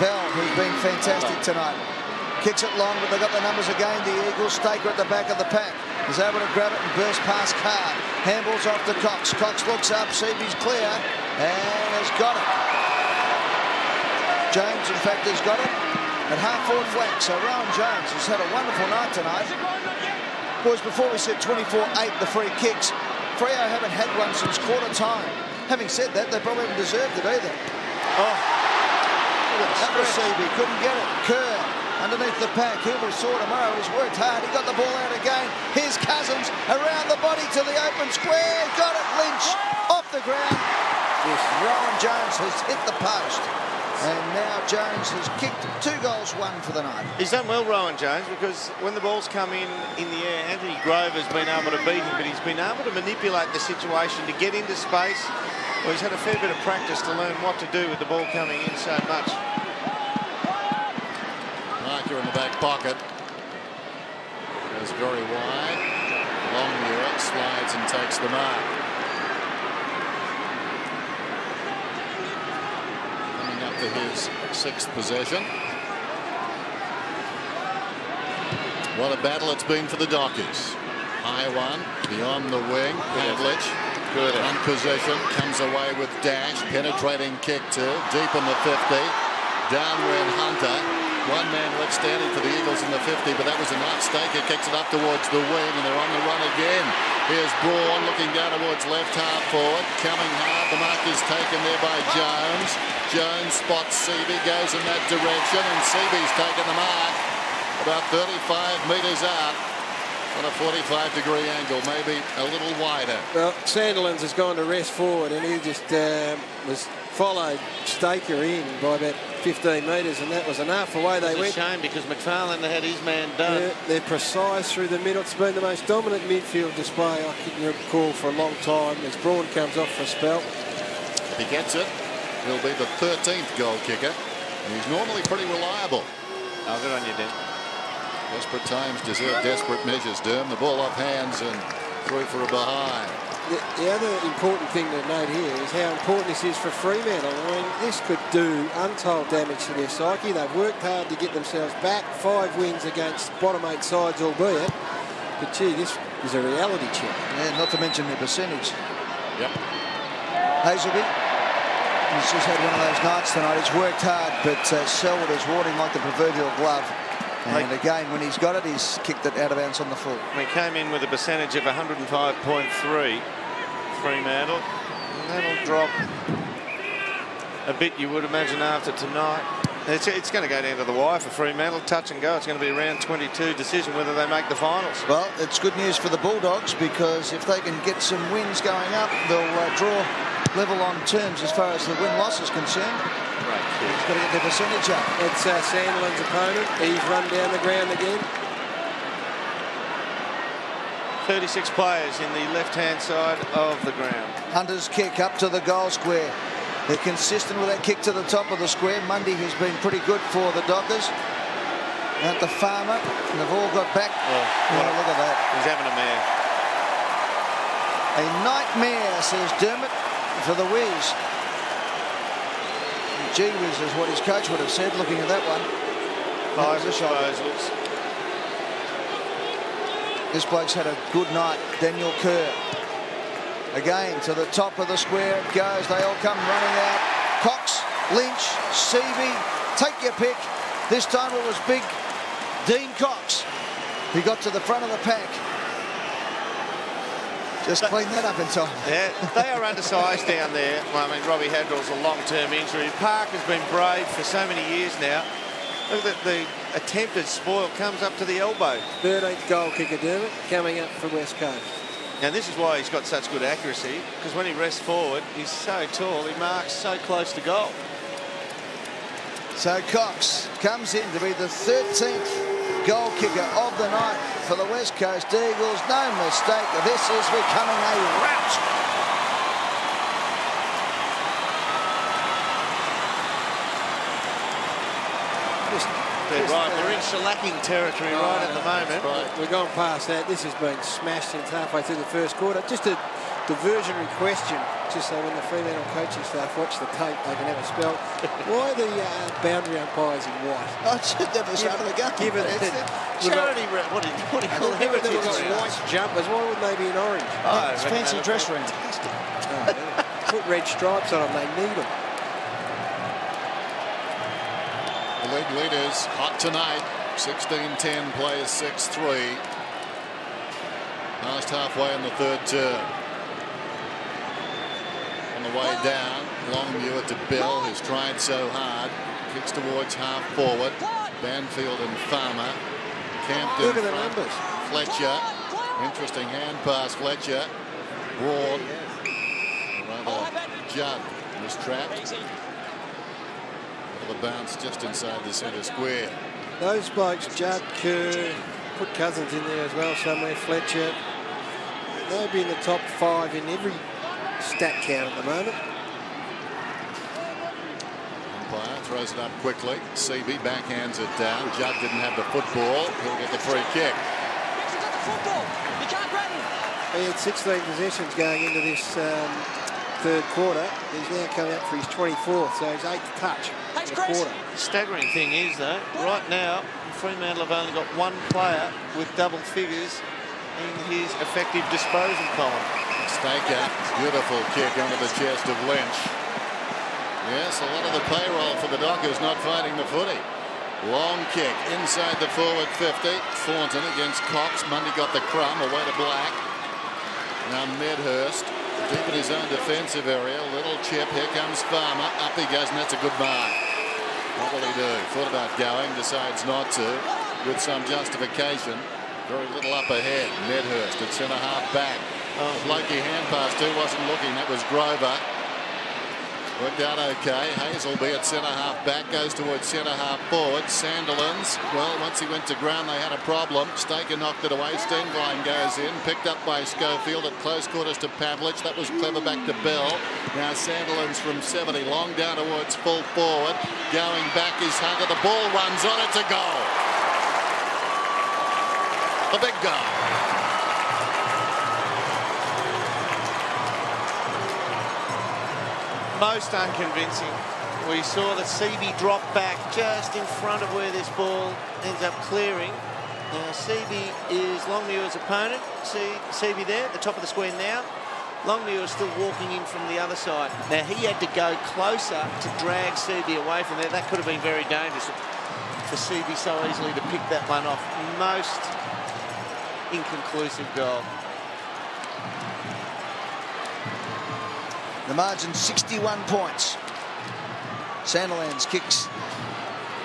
Bell, who's been fantastic tonight. Kicks it long, but they've got the numbers again. The Eagles. Staker at the back of the pack. Is able to grab it and burst past Carr. Handball's off to Cox. Cox looks up. Seavey's clear and has got it. James, in fact, has got it. At half-forward flank, so Rowan Jones has had a wonderful night tonight. Boys, before we said twenty-four eight, the free kicks. Freo haven't had one since quarter time. Having said that, they probably haven't deserved it either. Oh, that was Seavey, couldn't get it. Kerr, underneath the pack, who we saw tomorrow, has worked hard. He got the ball out again. Here's Cousins, around the body to the open square. Got it, Lynch, off the ground. Yes, Rowan Jones has hit the post. And now Jones has kicked two goals, one for the night. He's done well, Rowan Jones, because when the ball's come in in the air, Anthony Grover's been able to beat him, but he's been able to manipulate the situation to get into space. Well, he's had a fair bit of practice to learn what to do with the ball coming in so much. Marker in the back pocket. Goes very wide. Long Europe slides and takes the mark. To his sixth possession. What a battle it's been for the Dockers. High one, beyond the wing, Pavlich. Good. On possession, comes away with dash, penetrating kick to deep in the fifty. Downwind Hunter. One man left standing for the Eagles in the fifty, but that was a nice stake. He kicks it up towards the wing, and they're on the run again. Here's Braun looking down towards left half forward, coming hard. The mark is taken there by Jones. Jones spots Seavey, goes in that direction, and Seavey's taken the mark about thirty-five metres out on a forty-five degree angle, maybe a little wider. Well, Sandilands has gone to rest forward, and he just um, was followed Staker in by about fifteen metres, and that was enough. Away they went. It's a shame because McFarlane had his man done. They're, they're precise through the middle. It's been the most dominant midfield display I can recall for a long time as Braun comes off for a spell. He gets it. He'll be the thirteenth goal kicker. And he's normally pretty reliable. Oh, good on you, Dan. Desperate times deserve desperate measures, Derm. The ball off hands and through for a behind. The, the other important thing to note here is how important this is for Fremantle. I mean, this could do untold damage to their psyche. They've worked hard to get themselves back. Five wins against bottom eight sides, albeit. But, gee, this is a reality check. Yeah, not to mention their percentage. Yep. Hazelby. He's just had one of those nights tonight. He's worked hard, but uh, Selwood is warding like the proverbial glove. And again, when he's got it, he's kicked it out of bounds on the full. We came in with a percentage of one hundred and five point three, Fremantle. And that'll drop a bit, you would imagine, after tonight. It's, it's going to go down to the wire for Fremantle. Touch and go. It's going to be a round twenty-two decision whether they make the finals. Well, it's good news for the Bulldogs because if they can get some wins going up, they'll uh, draw level on terms as far as the win-loss is concerned. Right. He's got to get the percentage up. It's uh, Sandilands' opponent. He's run down the ground again. thirty-six players in the left-hand side of the ground. Hunter's kick up to the goal square. They're consistent with that kick to the top of the square. Mundy has been pretty good for the Dockers. At the Farmer, and they've all got back. Oh, what a look at that. He's having a mare. A nightmare, says Dermott. For the Wiz. Gee whiz is what his coach would have said looking at that one. Five disposals. This bloke's had a good night. Daniel Kerr. Again to the top of the square it goes. They all come running out. Cox, Lynch, Seavey. Take your pick. This time it was big Dean Cox. He got to the front of the pack. Just clean that up in time. Yeah, they are undersized down there. Well, I mean, Robbie Hadrell's a long-term injury. Park has been brave for so many years now. Look at the, the attempted spoil comes up to the elbow. thirteenth goal kicker, Dermott, coming up from West Coast. Now, this is why he's got such good accuracy, because when he rests forward, he's so tall, he marks so close to goal. So Cox comes in to be the thirteenth goal kicker of the night for the West Coast Eagles. No mistake, this is becoming a rout. Just dead right. They're in shellacking territory oh, right at the moment. Right. We're going past that. This has been smashed since halfway through the first quarter. Just a diversionary question, just so when the Fremantle coaching staff watch the tape, they can never spell. Why the uh, boundary umpires in white? I should never show the gun. Given it's the charity round. What do you, what do you call it? Given that it was white jumpers, why would they be in orange? Oh, it's fancy dress round. Oh, yeah. Put red stripes on them, they need them. The league leaders hot tonight. sixteen ten, players six three. Past halfway in the third turn. On the way down, Longmuir to Bell, who's tried so hard. Kicks towards half forward. Banfield and Farmer. Campton. Look at the numbers. Fletcher. Interesting hand pass, Fletcher. Broad. Rather Judd was trapped. Well, the bounce just inside the centre square. Those blokes, Judd, Kerr, put Cousins in there as well somewhere, Fletcher. They'll be in the top five in every stat count at the moment. Umpire throws it up quickly. C B backhands it down. Judd didn't have the football. He'll get the free kick. He's got the football. You can't run. He had sixteen possessions going into this um, third quarter. He's now come out for his twenty-fourth, so he's eighth touch in the quarter. The staggering thing is, though, right now, Fremantle have only got one player with double figures in his effective disposal column. Staker, beautiful kick under the chest of Lynch. Yes, a lot of the payroll for the Dockers not fighting the footy. Long kick inside the forward fifty. Thornton against Cox. Mundy got the crumb, away to Black. Now Medhurst. Deep in his own defensive area, little chip, here comes Farmer, up he goes, and that's a good mark. What will he do? Thought about going, decides not to, with some justification. Very little up ahead, Medhurst at centre half back. Oh, Blokey hand pass too, wasn't looking, that was Grover. Worked out okay, Hazelby at centre half back, goes towards centre half forward, Sandilands. Well, once he went to ground, they had a problem. Staker knocked it away, Steingline goes in, picked up by Schofield at close quarters to Pavlich. That was clever, back to Bell. Now Sandilands from seventy, long down towards full forward. Going back is Hunter, the ball runs on, it's a goal. A big goal. Most unconvincing. We saw the C B drop back just in front of where this ball ends up clearing. Now C B is Longmuir's opponent. See C B there at the top of the square now. Longmuir is still walking in from the other side. Now he had to go closer to drag C B away from there. That could have been very dangerous for C B so easily to pick that one off. Most inconclusive goal. The margin sixty-one points. Sandilands kicks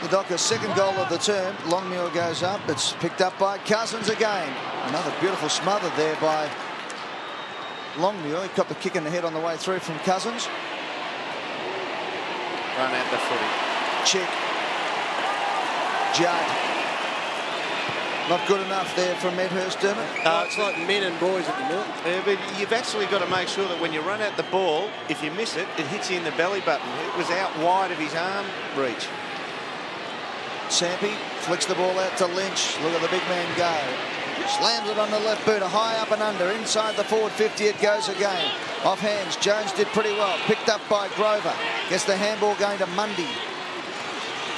the Dockers' second goal of the term. Longmuir goes up. It's picked up by Cousins again. Another beautiful smother there by Longmuir. He got the kick in the head on the way through from Cousins. Run at the footy. Check. Judd. Not good enough there from Medhurst, Dermott. Uh, it's like men and boys at the middle. Yeah, but you've actually got to make sure that when you run out the ball, if you miss it, it hits you in the belly button. It was out wide of his arm reach. Sampi flicks the ball out to Lynch. Look at the big man go. Slams it on the left boot, high up and under. Inside the forward fifty, it goes again. Off hands, Jones did pretty well. Picked up by Grover. Gets the handball going to Mundy.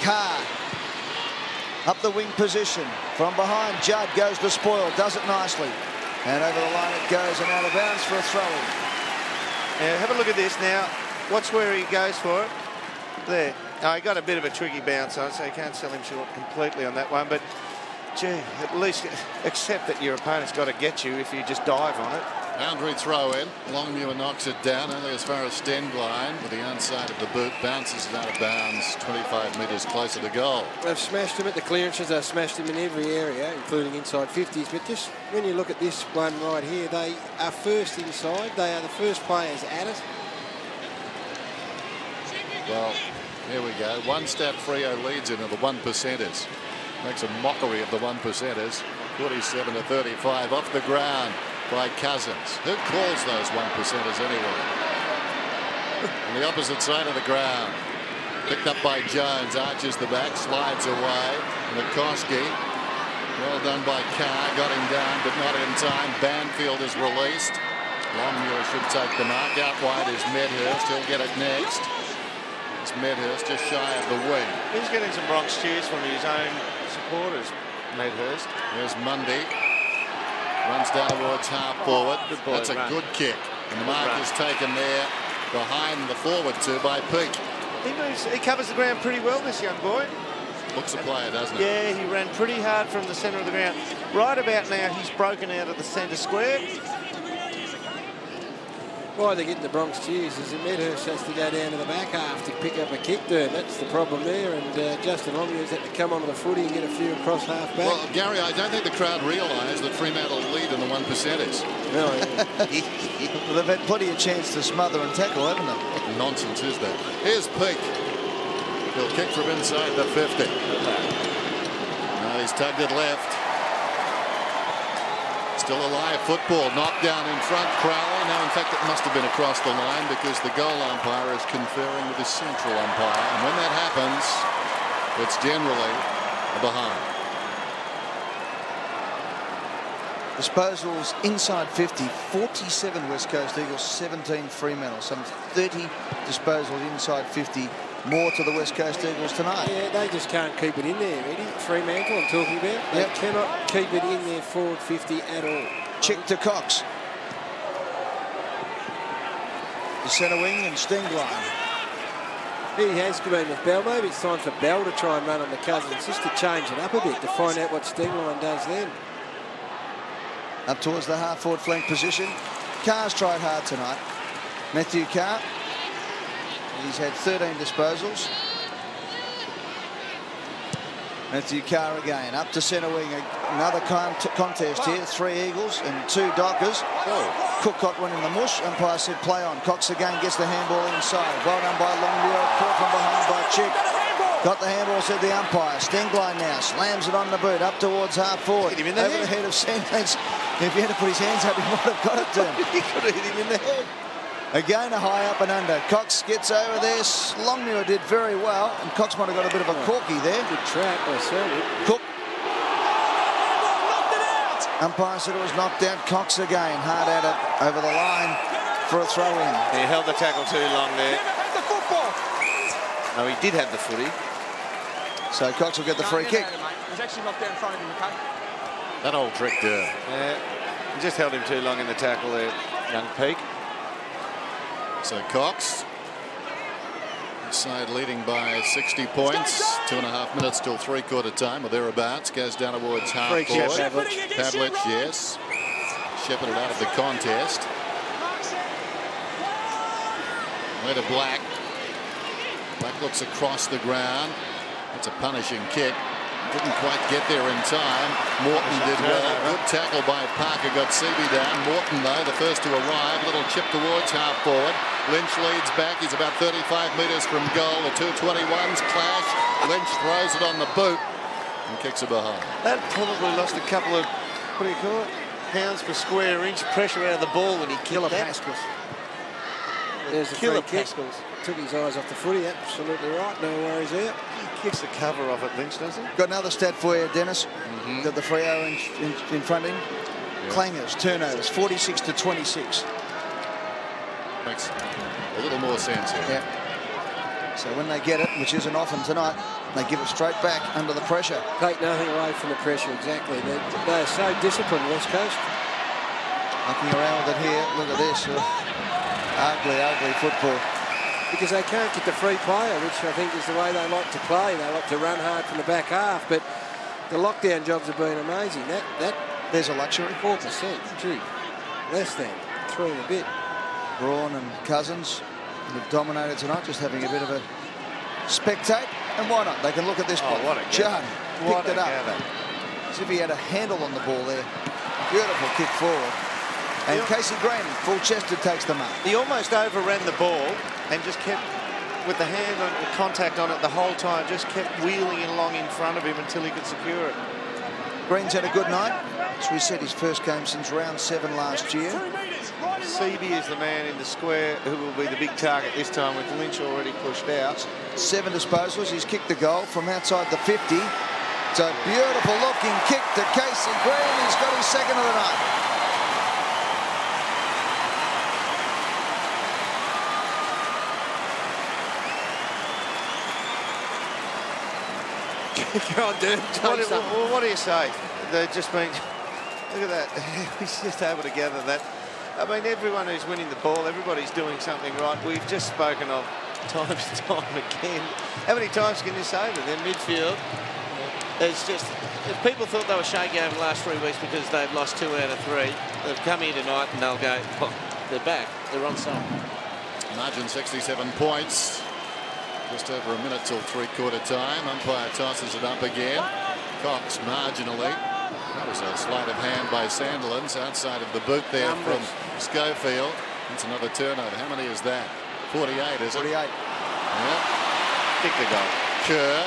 Carr. Up the wing position. From behind, Judd goes to Spoil. Does it nicely. And over the line it goes and out of bounds for a throw-in. Now, have a look at this now. Watch where he goes for it. There. Oh, he got a bit of a tricky bounce on, so you can't sell him short completely on that one. But, gee, at least accept that your opponent's got to get you if you just dive on it. Boundary throw-in. Longmuir knocks it down only as far as Steingline with the outside of the boot. Bounces it out of bounds, twenty-five metres closer to goal. They've smashed him at the clearances. They've smashed him in every area, including inside fifties. But just when you look at this one right here, they are first inside. They are the first players at it. Well, here we go. One stat Frio leads into the one percenters. Makes a mockery of the one percenters. forty-seven to thirty-five off the ground by Cousins. Who calls those one percenters anyway? On the opposite side of the ground. Picked up by Johns. Arches the back. Slides away. McCoskey. Well done by Carr. Got him down, but not in time. Banfield is released. Longmuir should take the mark. Out wide is Medhurst. He'll get it next. It's Medhurst just shy of the wing. He's getting some Bronx cheers from his own supporters. Medhurst. Here's Mundy. Runs down towards half forward. Good boy, That's a run. good kick. And the mark run. is taken there behind the forward two by Peake. He moves, he covers the ground pretty well, this young boy. Looks a player, doesn't he? Yeah, he ran pretty hard from the centre of the ground. Right about now, he's broken out of the centre square. Why they get the Bronx cheers is that Medhurst has to go down to the back half to pick up a kick there. That's the problem there, and uh, Justin Longmuir's had to come onto the footy and get a few across half back. Well, Gary, I don't think the crowd realised that Fremantle lead in the one percenters. No, well, they've had plenty of chance to smother and tackle, haven't they? Nonsense, is that? Here's Peake. He'll kick from inside the fifty. Now he's tugged it left. Still alive football, knocked down in front, Crowley. Now, in fact, it must have been across the line because the goal umpire is conferring with the central umpire. And when that happens, it's generally a behind. Disposals inside fifty, forty-seven West Coast Eagles, seventeen Fremantle. Some thirty disposals inside fifty. More to the West Coast Eagles tonight. Yeah, they just can't keep it in there, Eddie. Fremantle, I'm talking about. They yep. cannot keep it in their forward fifty at all. Chick to Cox. The centre wing and Stingline. He has been with Bell. Maybe it's time for Bell to try and run on the Cousins just to change it up a bit, to find out what Stingline does then. Up towards the half-forward flank position. Carr's tried hard tonight. Matthew Carr. He's had thirteen disposals. Matthew Carr again, up to centre wing. Another cont contest here. Three Eagles and two Dockers. Oh. Cook got one in the mush. Umpire said play on. Cox again gets the handball inside. Well done by Longmuir. Caught from behind by Chick. Got the handball, said the umpire. Stingline now slams it on the boot. Up towards half forward. Hit him in the Over head. the head of Sandlands. If he had to put his hands up, he might have got it done. He could have hit him in the head. Again, a high up and under. Cox gets over there. Longmuir did very well, and Cox might have got a bit of a corky there. Good track, I said. Cook. Umpire said it was knocked out. Cox again, hard at it, over the line for a throw-in. He held the tackle too long there. No, he did have the footy. So Cox will get the free kick. It was actually knocked down in front of him. That old trick there. Yeah, he just held him too long in the tackle there, young Peake. So Cox, side leading by sixty points, two and a half minutes till three-quarter time or thereabouts. Goes down towards half forward. Pavlich, yes, shepherded out of the contest. Later Black. Black looks across the ground. That's a punishing kick. Didn't quite get there in time. Morton did well. Good tackle by Parker. Got C B down. Morton, though, the first to arrive. Little chip towards half forward. Lynch leads back. He's about thirty-five metres from goal. The two twenty-ones clash. Lynch throws it on the boot and kicks it behind. That probably lost a couple of, what do you call it, pounds per square inch pressure out of the ball when he killed that. Pascals. There's the killer Pascals. Took his eyes off the footy. Absolutely right. No worries there. Kicks the cover off at Lynch, doesn't he? Got another stat for you, Dennis. Mm-hmm. Got the Freo in, in, in front of him. Yeah. Clangers, turnovers, forty-six to twenty-six. Makes a little more sense here. Yeah. So when they get it, which isn't often tonight, they give it straight back under the pressure. Take nothing away from the pressure, exactly. They're, they're so disciplined, West Coast. Looking around it here, look at this. Ugly, ugly football. Because they can't get the free player, which I think is the way they like to play. They like to run hard from the back half, but the lockdown jobs have been amazing. That that there's a luxury. Four percent, gee, less than three and a bit. Braun and Cousins have dominated tonight, just having a bit of a spectate. And why not? They can look at this ball. Oh, what a Judd picked what a it up. Gather. As if he had a handle on the ball there. Beautiful kick forward. And Casey Graham, full-chested, takes the mark. He almost overran the ball and just kept, with the hand on the contact on it the whole time, just kept wheeling along in front of him until he could secure it. Green's had a good night. As we said, his first game since round seven last year. Seavey is the man in the square who will be the big target this time with Lynch already pushed out. Seven disposals. He's kicked the goal from outside the fifty. It's a beautiful looking kick to Casey Green. He's got his second of the night. Go on, dude. What, what, what do you say? They just mean, look at that. He's just able to gather that. I mean, everyone who's winning the ball, everybody's doing something right. We've just spoken of time and time again. How many times can this over? Their midfield, it's just, if people thought they were shaking over the last three weeks because they've lost two out of three, they've come here tonight and they'll go, oh, they're back, they're on side. Margin sixty-seven points. Just over a minute till three-quarter time. Umpire tosses it up again. Cox marginally. That was a sleight of hand by Sandilands outside of the boot there from Schofield. That's another turnover. How many is that? forty-eight, is it? forty-eight. Yep. Kick the goal. Kerr.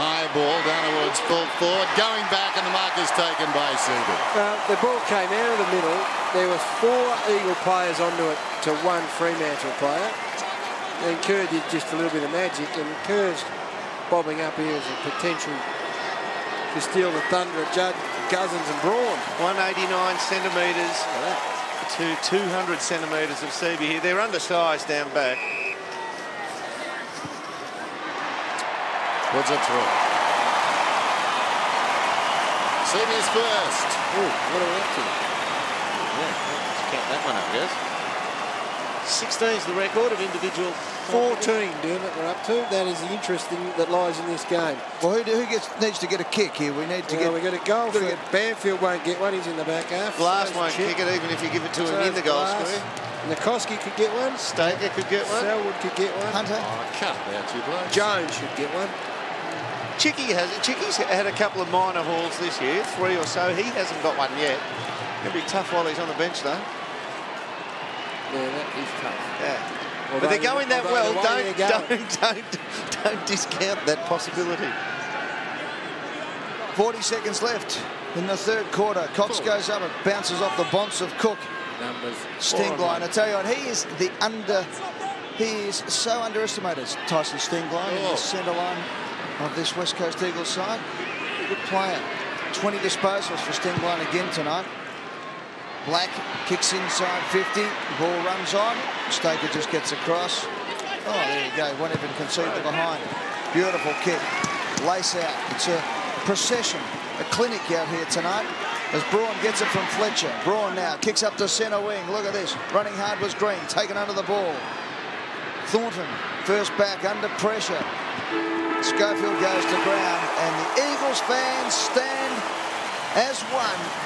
High ball down towards full forward. Going back, and the mark is taken by Seaver. Well, the ball came out of the middle. There were four Eagle players onto it to one Fremantle player. And Kerr did just a little bit of magic, and Kerr's bobbing up here as a potential to steal the thunder of Judd, Cousins and Braun. one hundred eighty-nine centimetres to two hundred centimetres of C B here. They're undersized down back. Puts it through. C B's first. Ooh, what are we up to? Yeah, let's count that one up, guys. sixteen is the record of individual. fourteen, Dermott, we're up to. That is the interesting that lies in this game. Well, who, who gets, needs to get a kick here? We need to well, get... we got a goal. For get, Banfield won't get one. He's in the back half. Glass won't kick it, even if you give it to so him in the goal square. Nikoski could get one. Staker could get one. Selwood could get one. Hunter. Oh, cut out two blokes. Jones should get one. Chicky has Chicky's had a couple of minor hauls this year, three or so. He hasn't got one yet. It'll be tough while he's on the bench, though. Yeah, that is tough. Yeah. Although, but they're going that well. Don't, don't, don't, don't discount that possibility. forty seconds left in the third quarter. Cox cool. goes up and bounces off the bonce of Cook. Numbers. Stingline. I tell you what, he is the under. He is so underestimated. Tyson Stingline in the centre line of this West Coast Eagles side. Good player. twenty disposals for Stingline again tonight. Black kicks inside fifty, ball runs on, Staker just gets across. Oh, there you go, won't even concede to behind. Beautiful kick, lace out. It's a procession, a clinic out here tonight as Braun gets it from Fletcher. Braun now kicks up to centre wing, look at this. Running hard was Green, taken under the ball. Thornton, first back under pressure. Schofield goes to ground and the Eagles fans stand as one.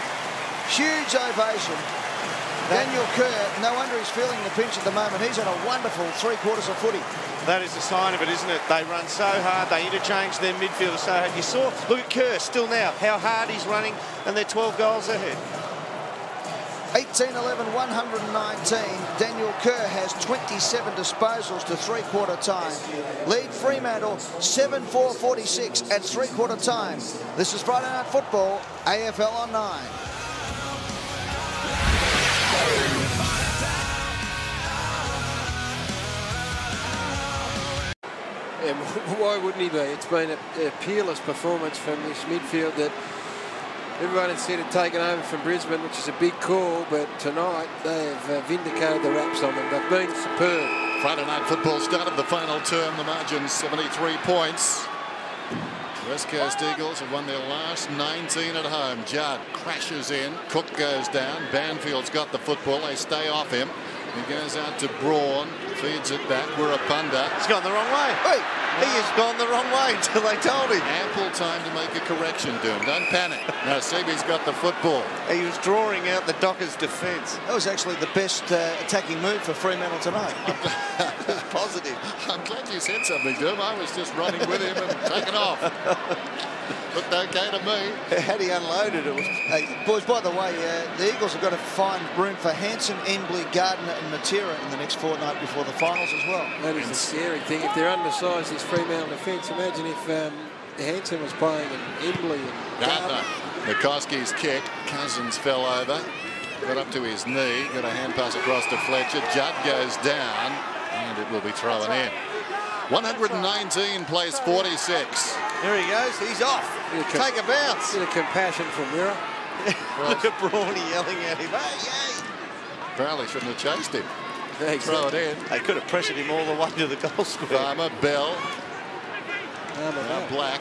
Huge ovation. Daniel Kerr, no wonder he's feeling the pinch at the moment. He's on a wonderful three quarters of footy. That is a sign of it, isn't it? They run so hard, they interchange their midfielders so hard. You saw Luke Kerr still now, how hard he's running, and they're twelve goals ahead. eighteen eleven, one nineteen. Daniel Kerr has twenty-seven disposals to three-quarter time. Lead Fremantle seven four forty-six at three-quarter time. This is Friday Night Football, A F L on nine. And why wouldn't he be? It's been a, a peerless performance from this midfield that everyone had said had taken over from Brisbane, which is a big call, but tonight they've uh, vindicated the wraps on them. They've been superb. Friday Night Football started the final term. The margin seventy-three points. West Coast Eagles have won their last nineteen at home. Judd crashes in. Cook goes down. Banfield's got the football. They stay off him. He goes out to Braun, feeds it back. Wirapunda. He's gone the wrong way. Hey, he has gone the wrong way until they told him. Ample time to make a correction, Doom. Don't panic. Now, Seaby's got the football. He was drawing out the Dockers' defence. That was actually the best uh, attacking move for Fremantle tonight. It was positive. I'm glad you said something, Doom. I was just running with him and taking off. Looked okay to me. Had he unloaded it? Was... Hey, boys, by the way, uh, the Eagles have got to find room for Hanson, Embley, Gardner and Matera in the next fortnight before the finals as well. That is the scary thing. If they're undersized, this Fremantle defence, imagine if um, Hanson was playing and Embley and Gardner. Gardner. Nikoski's kick. Cousins fell over. got up to his knee, got a hand pass across to Fletcher. Judd goes down, and it will be thrown in. one hundred nineteen plays forty-six. There he goes. He's off. A Take a bounce. A bit of compassion from Mira. Look at Brawny yelling at him. Hey, yay! Apparently shouldn't have chased him. Exactly. Throw it in. They could have pressured him all the way to the goal square. Farmer, Bell, now Black.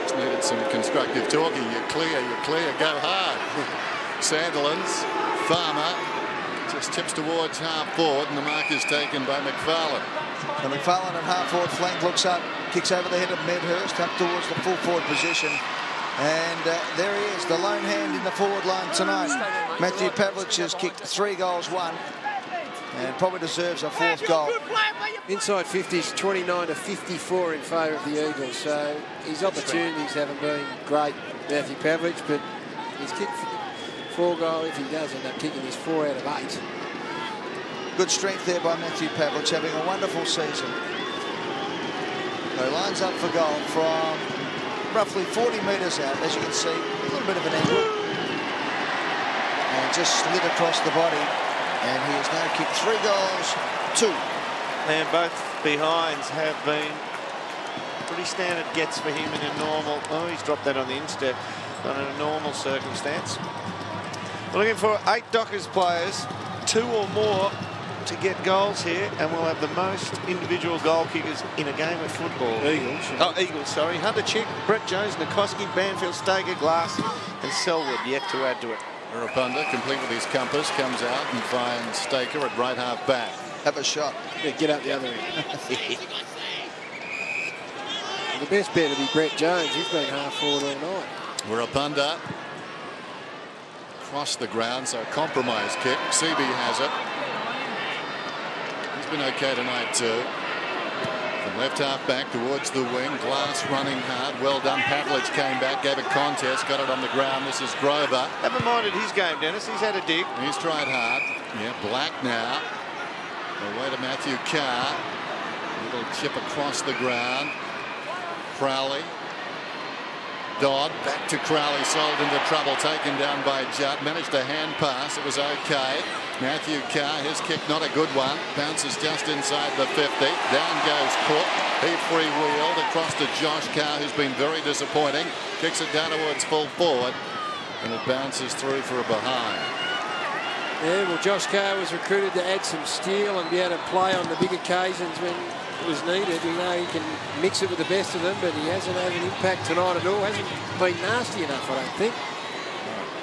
Just needed some constructive talking. You're clear, you're clear, go hard. Sandilands, Farmer. Just tips towards half forward, and the mark is taken by McFarlane. The McFarlane at half forward flank looks up, kicks over the head of Medhurst up towards the full forward position, and uh, there he is, the lone hand in the forward line tonight. Matthew Pavlich has kicked three goals, one, and probably deserves a fourth goal. Inside fifties, twenty-nine to fifty-four in favour of the Eagles. So his opportunities haven't been great, Matthew Pavlich, but he's kicked four goal. If he does end up kicking, his four out of eight. Good strength there by Matthew Pavlich, having a wonderful season. So he lines up for goal from roughly forty metres out, as you can see, a little bit of an angle. And just slid across the body, and he has now kicked three goals, two. And both behinds have been pretty standard gets for him in a normal... Oh, he's dropped that on the instep, but in a normal circumstance. We're looking for eight Dockers players, two or more, to get goals here, and we'll have the most individual goal kickers in a game of football. Eagles. Oh, Eagles, sorry. Hunter Chick, Brett Jones, Nikoski, Banfield, Stager, Glass, and Selwood yet to add to it. Rapunda, complete with his compass, comes out and finds Staker at right half back. Have a shot. Yeah, get out the other end. The best bet would be Brett Jones. He's been half forward all night. Rapunda. Across the ground, so a compromise kick. C B has it. He's been okay tonight too. From left half back towards the wing, Glass running hard. Well done. Pavlich came back, gave a contest, got it on the ground. This is Grover. Haven't minded his game, Dennis. He's had a dig. He's tried hard. Yeah, Black now. Away to Matthew Carr. Little chip across the ground. Crowley. Dodd, back to Crowley, sold into trouble, taken down by Judd, managed a hand pass, it was okay. Matthew Carr, his kick not a good one, bounces just inside the fifty, down goes Cook, he freewheeled across to Josh Carr, who's been very disappointing, kicks it down towards full forward, and it bounces through for a behind. Yeah, well, Josh Carr was recruited to add some steel and be able to play on the big occasions when was needed. We know he can mix it with the best of them, but he hasn't had an impact tonight at all. Hasn't been nasty enough, I don't think.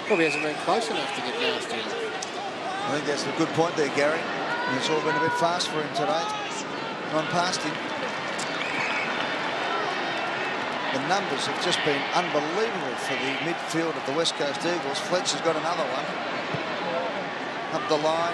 Probably hasn't been close enough to get nasty enough. I think that's a good point there, Gary. And it's all been a bit fast for him today. Gone past him. The numbers have just been unbelievable for the midfield of the West Coast Eagles. Fletcher's got another one. Up the line.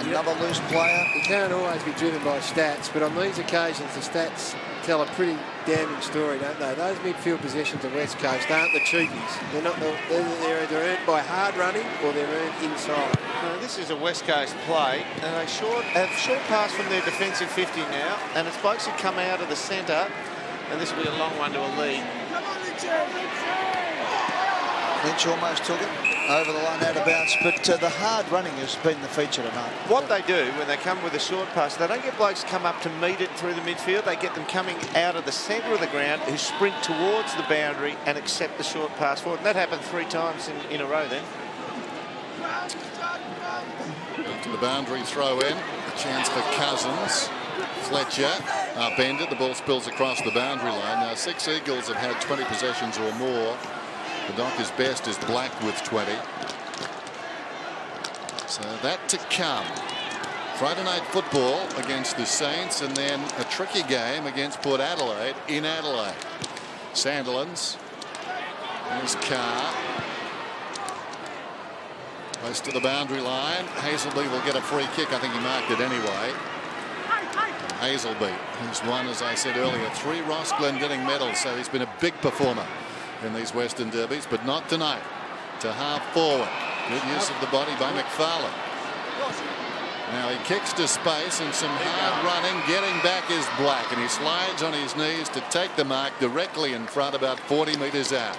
Another yep. loose player. He can't always be driven by stats, but on these occasions the stats tell a pretty damning story, don't they? Those midfield positions of West Coast aren't the cheapies. They're not. The, they're either earned by hard running or they're earned inside. Now, this is a West Coast play, and they short a short pass from their defensive fifty now, and it's folks who come out of the centre, and this will be a long one to a lead. Lynch almost took it. Over the line, out of bounds, but uh, the hard running has been the feature tonight. What they do when they come with a short pass, they don't get blokes come up to meet it through the midfield. They get them coming out of the centre of the ground who sprint towards the boundary and accept the short pass forward. And that happened three times in, in a row then. To the boundary throw in. A chance for Cousins. Fletcher upended. The ball spills across the boundary line. Now, six Eagles have had twenty possessions or more. The Dockers' best is Black with twenty. So that to come. Friday Night Football against the Saints, and then a tricky game against Port Adelaide in Adelaide. Sandilands. There's Carr. Close to the boundary line. Hazelby will get a free kick. I think he marked it anyway. Hazelby, who's won, as I said earlier, three Ross Glendinning medals, so he's been a big performer in these Western Derbies, but not tonight. To half forward. Good use of the body by McFarlane. Now he kicks to space, and some hard running. Getting back is Black, and he slides on his knees to take the mark directly in front, about forty metres out.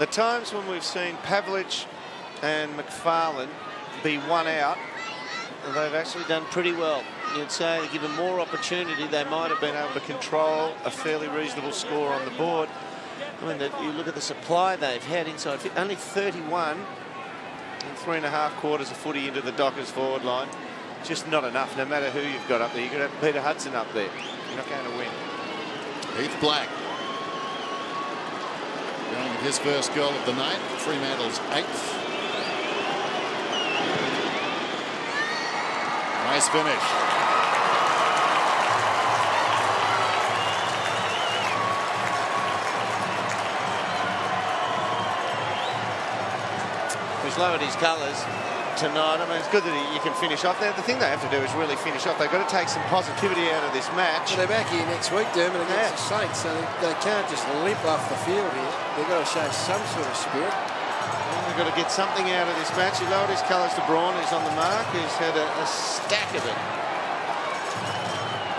The times when we've seen Pavlich and McFarlane be one out. They've actually done pretty well. You'd say that given more opportunity, they might have been able to control a fairly reasonable score on the board. I mean, the, you look at the supply they've had inside. Only thirty-one and three and a half quarters of footy into the Dockers forward line. Just not enough, no matter who you've got up there. You could have Peter Hudson up there. You're not going to win. Heath Black. Going with his first goal of the night. Fremantle's eighth. Nice finish. He's lowered his colours tonight. I mean, it's good that he, you can finish off. The thing they have to do is really finish off. They've got to take some positivity out of this match. Well, they're back here next week, Dermot, against yeah. the Saints, so they, they can't just limp off the field here. They've got to show some sort of spirit. They've got to get something out of this match. He lowered his colours to Braun. He's on the mark. He's had a, a stack of it.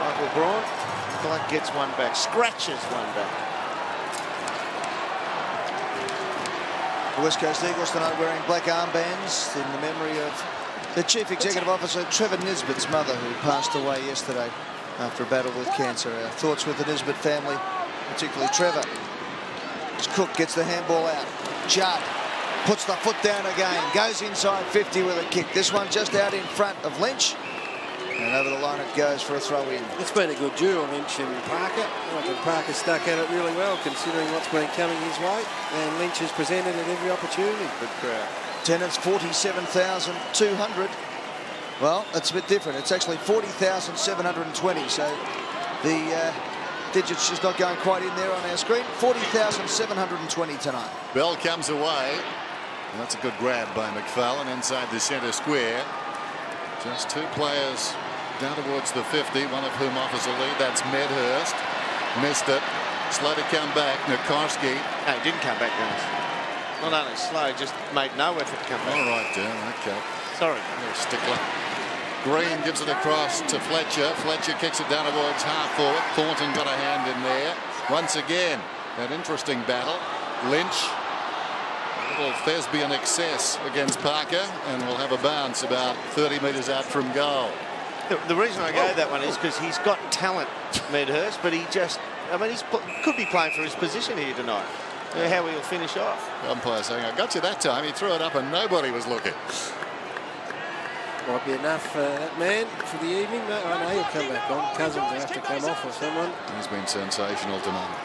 Michael Braun. Black gets one back. Scratches one back. The West Coast Eagles tonight wearing black armbands in the memory of the Chief Executive Officer Trevor Nisbet's mother, who passed away yesterday after a battle with cancer. Our thoughts with the Nisbet family, particularly Trevor. As Cook gets the handball out. Judd puts the foot down again, goes inside fifty with a kick. This one just out in front of Lynch. And over the line it goes for a throw-in. It's been a good duel, Lynch and Parker. I think Parker stuck at it really well, considering what's been coming his way. And Lynch has presented at every opportunity. Good crowd. Attendance forty-seven thousand two hundred. Well, it's a bit different. It's actually forty thousand seven hundred twenty. So the uh, digits just not going quite in there on our screen. forty thousand seven hundred twenty tonight. Bell comes away. That's a good grab by McFarlane inside the centre square. Just two players down towards the fifty, one of whom offers a lead. That's Medhurst. Missed it. Slow to come back. Nikoski. No, he didn't come back, guys. Not only slow, just made no effort to come back. All right, Dan. Okay. Sorry. You're a stickler. Green gives it across to Fletcher. Fletcher kicks it down towards half forward. Thornton got a hand in there. Once again, that interesting battle. Lynch. Well, Thesby in excess against Parker, and we'll have a bounce about thirty metres out from goal. The, the reason I gave that one is because he's got talent, Medhurst, but he just, I mean, he could be playing for his position here tonight. Yeah. How he'll finish off. Umpire saying, I got you that time. He threw it up and nobody was looking. Might be enough for that man for the evening. No, I know he'll come back on. Cousins will have to come off or someone. He's been sensational tonight.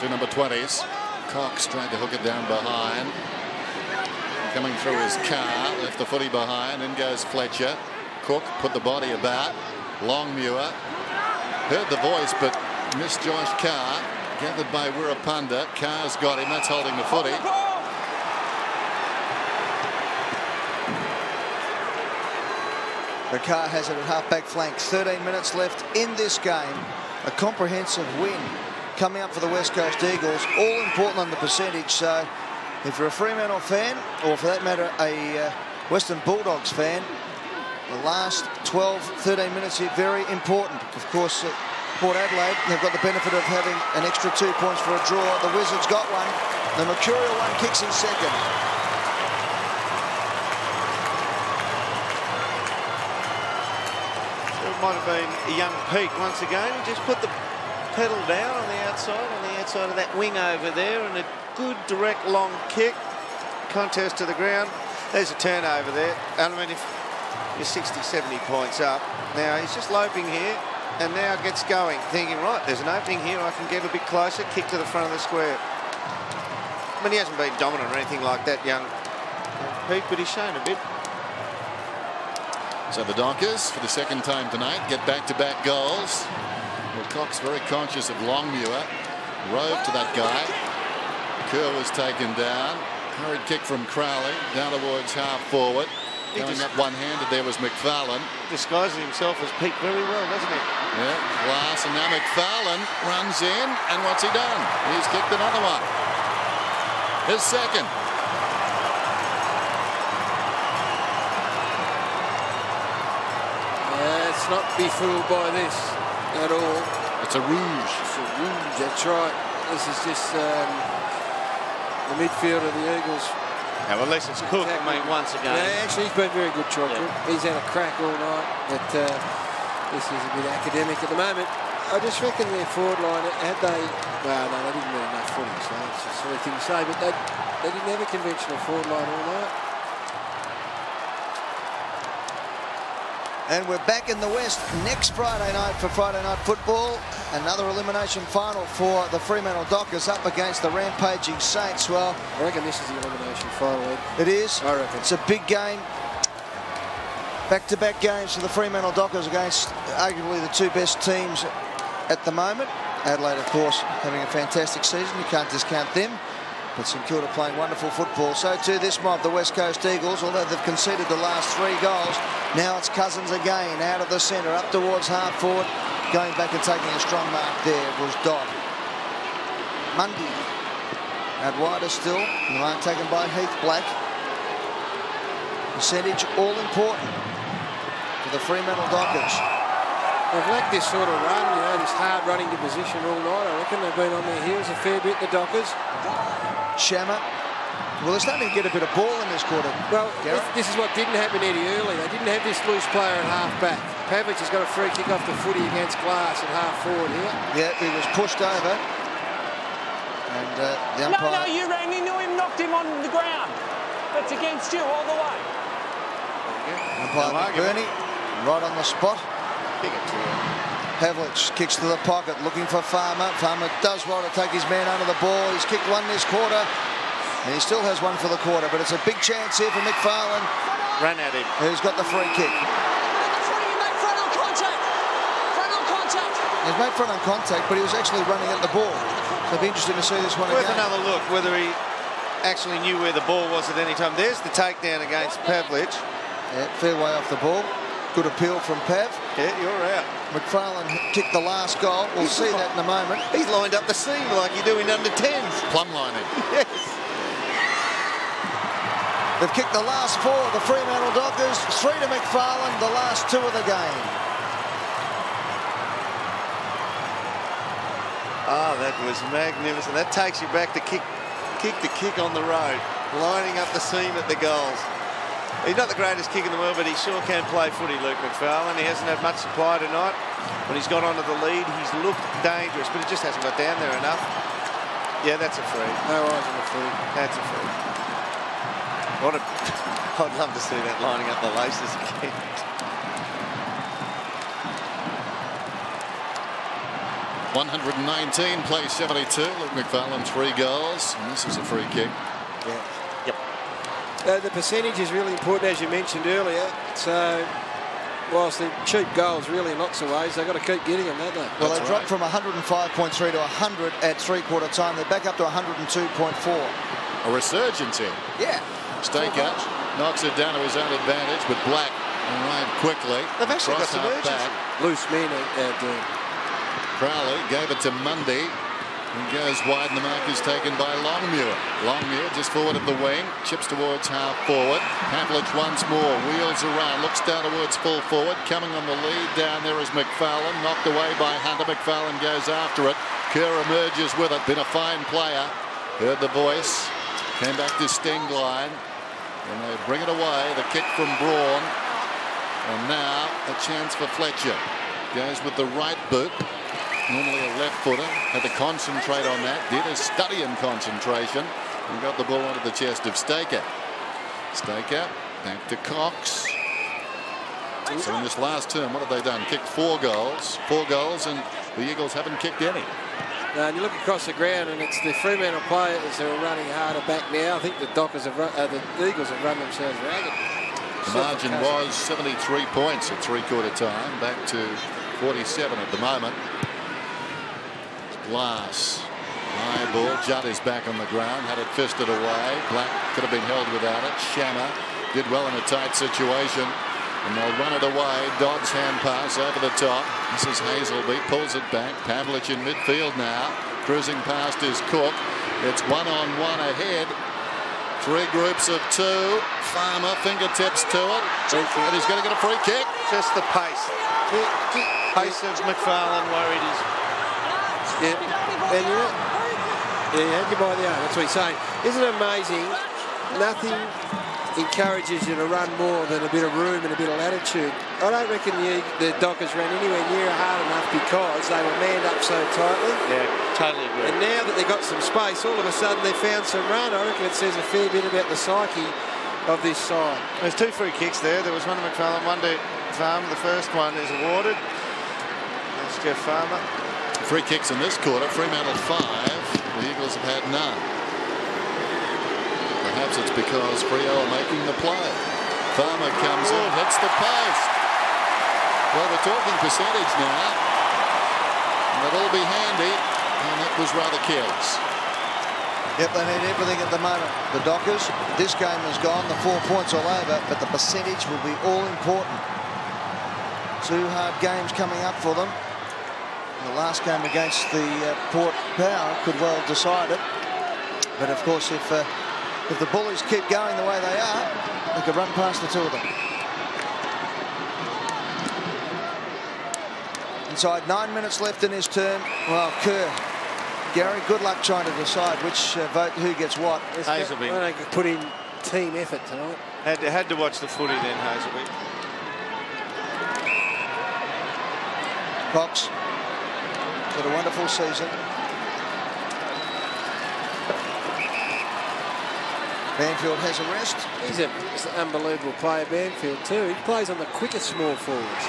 Two number twenties. Cox tried to hook it down behind. Coming through his car, left the footy behind. In goes Fletcher. Cook put the body about. Longmuir heard the voice but missed Josh Carr. Gathered by Wirrapunda. Carr's got him. That's holding the footy. The Carr has it at half-back flank. thirteen minutes left in this game. A comprehensive win coming up for the West Coast Eagles, all important on the percentage. So if you're a Fremantle fan, or for that matter a uh, Western Bulldogs fan, the last twelve, thirteen minutes here, very important. Of course, uh, Port Adelaide, they've got the benefit of having an extra two points for a draw. The Wizards got one. The Mercurial one kicks in second. So it might have been a young peak once again. Just put the pedal down on the outside, on the outside of that wing over there, and a good direct long kick. Contest to the ground. There's a turnover there. I mean, if you're sixty, seventy points up. Now he's just loping here, and now gets going, thinking, right, there's an opening here, I can get a bit closer, kick to the front of the square. I mean, he hasn't been dominant or anything like that, young Pete, but he's shown a bit. So the Dockers, for the second time tonight, get back-to-back goals. Well, Cox very conscious of Longmuir. Rove to that guy. Kerr was taken down. Hurried kick from Crowley. Down towards half forward. Going up one-handed there was McFarlane. Disguising himself as Pete very well, doesn't he? Yeah, glass. And now McFarlane runs in. And what's he done? He's kicked another one. His second. Yeah, let's not be fooled by this at all. It's a rouge. It's a rouge, that's right. This is just um, the midfield of the Eagles. Yeah, well, at least it's Cook, I mean, once again. Yeah, actually, he's been very good, Troy. Yeah. He's had a crack all night, but uh, this is a bit academic at the moment. I just reckon their forward line, had they... Well, no, they didn't win enough footy, so that's a silly thing to say, but they, they didn't have a conventional forward line all night. And we're back in the West next Friday night for Friday Night Football. Another elimination final for the Fremantle Dockers up against the rampaging Saints. Well, I reckon this is the elimination final, Ed. It is. I reckon. It's a big game. Back-to-back games for the Fremantle Dockers against arguably the two best teams at the moment. Adelaide, of course, having a fantastic season. You can't discount them. But St Kilda playing wonderful football. So too this mob, the West Coast Eagles, although they've conceded the last three goals. Now it's Cousins again, out of the centre, up towards half forward. Going back and taking a strong mark there was Dodd. Mundy out wider still. The mark taken by Heath Black. Percentage all important for the Fremantle Dockers. They've lacked this sort of run, you know, this hard running to position all night. I reckon they've been on their heels a fair bit, the Dockers. Shammer. Well, they're starting to get a bit of ball in this quarter. Well, Garrett. This is what didn't happen, Eddie, early. They didn't have this loose player at half-back. Pavic has got a free kick off the footy against Glass at half-forward here. Yeah, he was pushed over. And uh, the umpire... No, no, you rang into him, knocked him on the ground. That's against you all the way. Umpire McBurney, right on the spot. Pavlich kicks to the pocket, looking for Farmer. Farmer does well to take his man under the ball. He's kicked one this quarter, and he still has one for the quarter, but it's a big chance here for McFarlane. Ran at him. Who's got the free kick. He's made front on contact. Front on contact. He's made front on contact, but he was actually running at the ball. So it'll be interesting to see this one again. Worth another look, whether he actually knew where the ball was at any time. There's the takedown against Pavlich. Yeah, fair way off the ball. Good appeal from Pav. Yeah, you're out. McFarlane kicked the last goal. We'll see that in a moment. He's lined up the seam like you do in under tens. Plumb line it. Yes. They've kicked the last four of the Fremantle Dockers. Three to McFarlane, the last two of the game. Oh, that was magnificent. That takes you back to kick, kick the kick on the road. Lining up the seam at the goals. He's not the greatest kick in the world, but he sure can play footy, Luke McFarlane. He hasn't had much supply tonight. When he's got onto the lead, he's looked dangerous, but he just hasn't got down there enough. Yeah, that's a free. No eyes on the free. That's a free. What a... I'd love to see that lining up the laces again. one hundred nineteen, play seventy-two. Luke McFarlane, three goals. And this is a free kick. Yeah. Uh, the percentage is really important, as you mentioned earlier. So, whilst they're cheap goals, really in lots of ways, they've got to keep getting them, don't they? Well, that's they dropped right. From one hundred five point three to one hundred at three-quarter time. They're back up to one hundred two point four. A resurgence here. Yeah. Stakeout knocks it down to his own advantage, but Black arrived quickly. They've actually got some urgency. Loose men are doing. Crowley gave it to Mundy. And goes wide, and the mark is taken by Longmuir. Longmuir just forward of the wing, chips towards half forward. Pavlich once more wheels around, looks down towards full forward. Coming on the lead down there is McFarlane, knocked away by Hunter. McFarlane goes after it. Kerr emerges with it. Been a fine player. Heard the voice. Came back to Stengline, and they bring it away. The kick from Braun, and now a chance for Fletcher. Goes with the right boot. Normally a left footer, had to concentrate on that, did a study in concentration, and got the ball onto the chest of Staker. Staker, back to Cox. So in this last term, what have they done? Kicked four goals, four goals, and the Eagles haven't kicked any. Now, and you look across the ground, and it's the Fremantle players who are running harder back now. I think the Dockers have run, uh, the Eagles have run themselves ragged. The margin was seventy-three points at three-quarter time, back to forty-seven at the moment. Glass. High ball. Judd is back on the ground. Had it fisted away. Black could have been held without it. Shammer did well in a tight situation. And they'll run it away. Dodd's hand pass over the top. This is Hazelby. Pulls it back. Pavlich in midfield now. Cruising past is Cook. It's one on one ahead. Three groups of two. Farmer fingertips to it. And he's going to get a free kick. Just the pace. The pace of McFarlane worried he's... Yeah, and you know, yeah, you had your by the arm, that's what he's saying. Isn't it amazing? Nothing encourages you to run more than a bit of room and a bit of latitude. I don't reckon the, the Dockers ran anywhere near hard enough because they were manned up so tightly. Yeah, totally agree. And now that they've got some space, all of a sudden they found some run. I reckon it says a fair bit about the psyche of this side. There's two free kicks there. There was one to McFarlane, one to Farmer. The first one is awarded. That's Jeff Farmer. Free kicks in this quarter. Fremantle five. The Eagles have had none. Perhaps it's because Freo making the play. Farmer comes in, hits the post. Well, we're talking percentage now. That'll be handy, and that was rather careless. Yep, they need everything at the moment. The Dockers, this game is gone, the four points all over, but the percentage will be all important. Two hard games coming up for them. The last game against the uh, Port Power could well decide it. But of course, if, uh, if the Bullies keep going the way they are, they could run past the two of them. Inside nine minutes left in his term. Well, Kerr. Gary, good luck trying to decide which uh, vote, who gets what. Hazelby. I think put in team effort tonight. Had to, had to watch the footy then, Hazelby. Cox, had a wonderful season. Banfield has a rest. He's, a, he's an unbelievable player, Banfield, too. He plays on the quickest small forwards.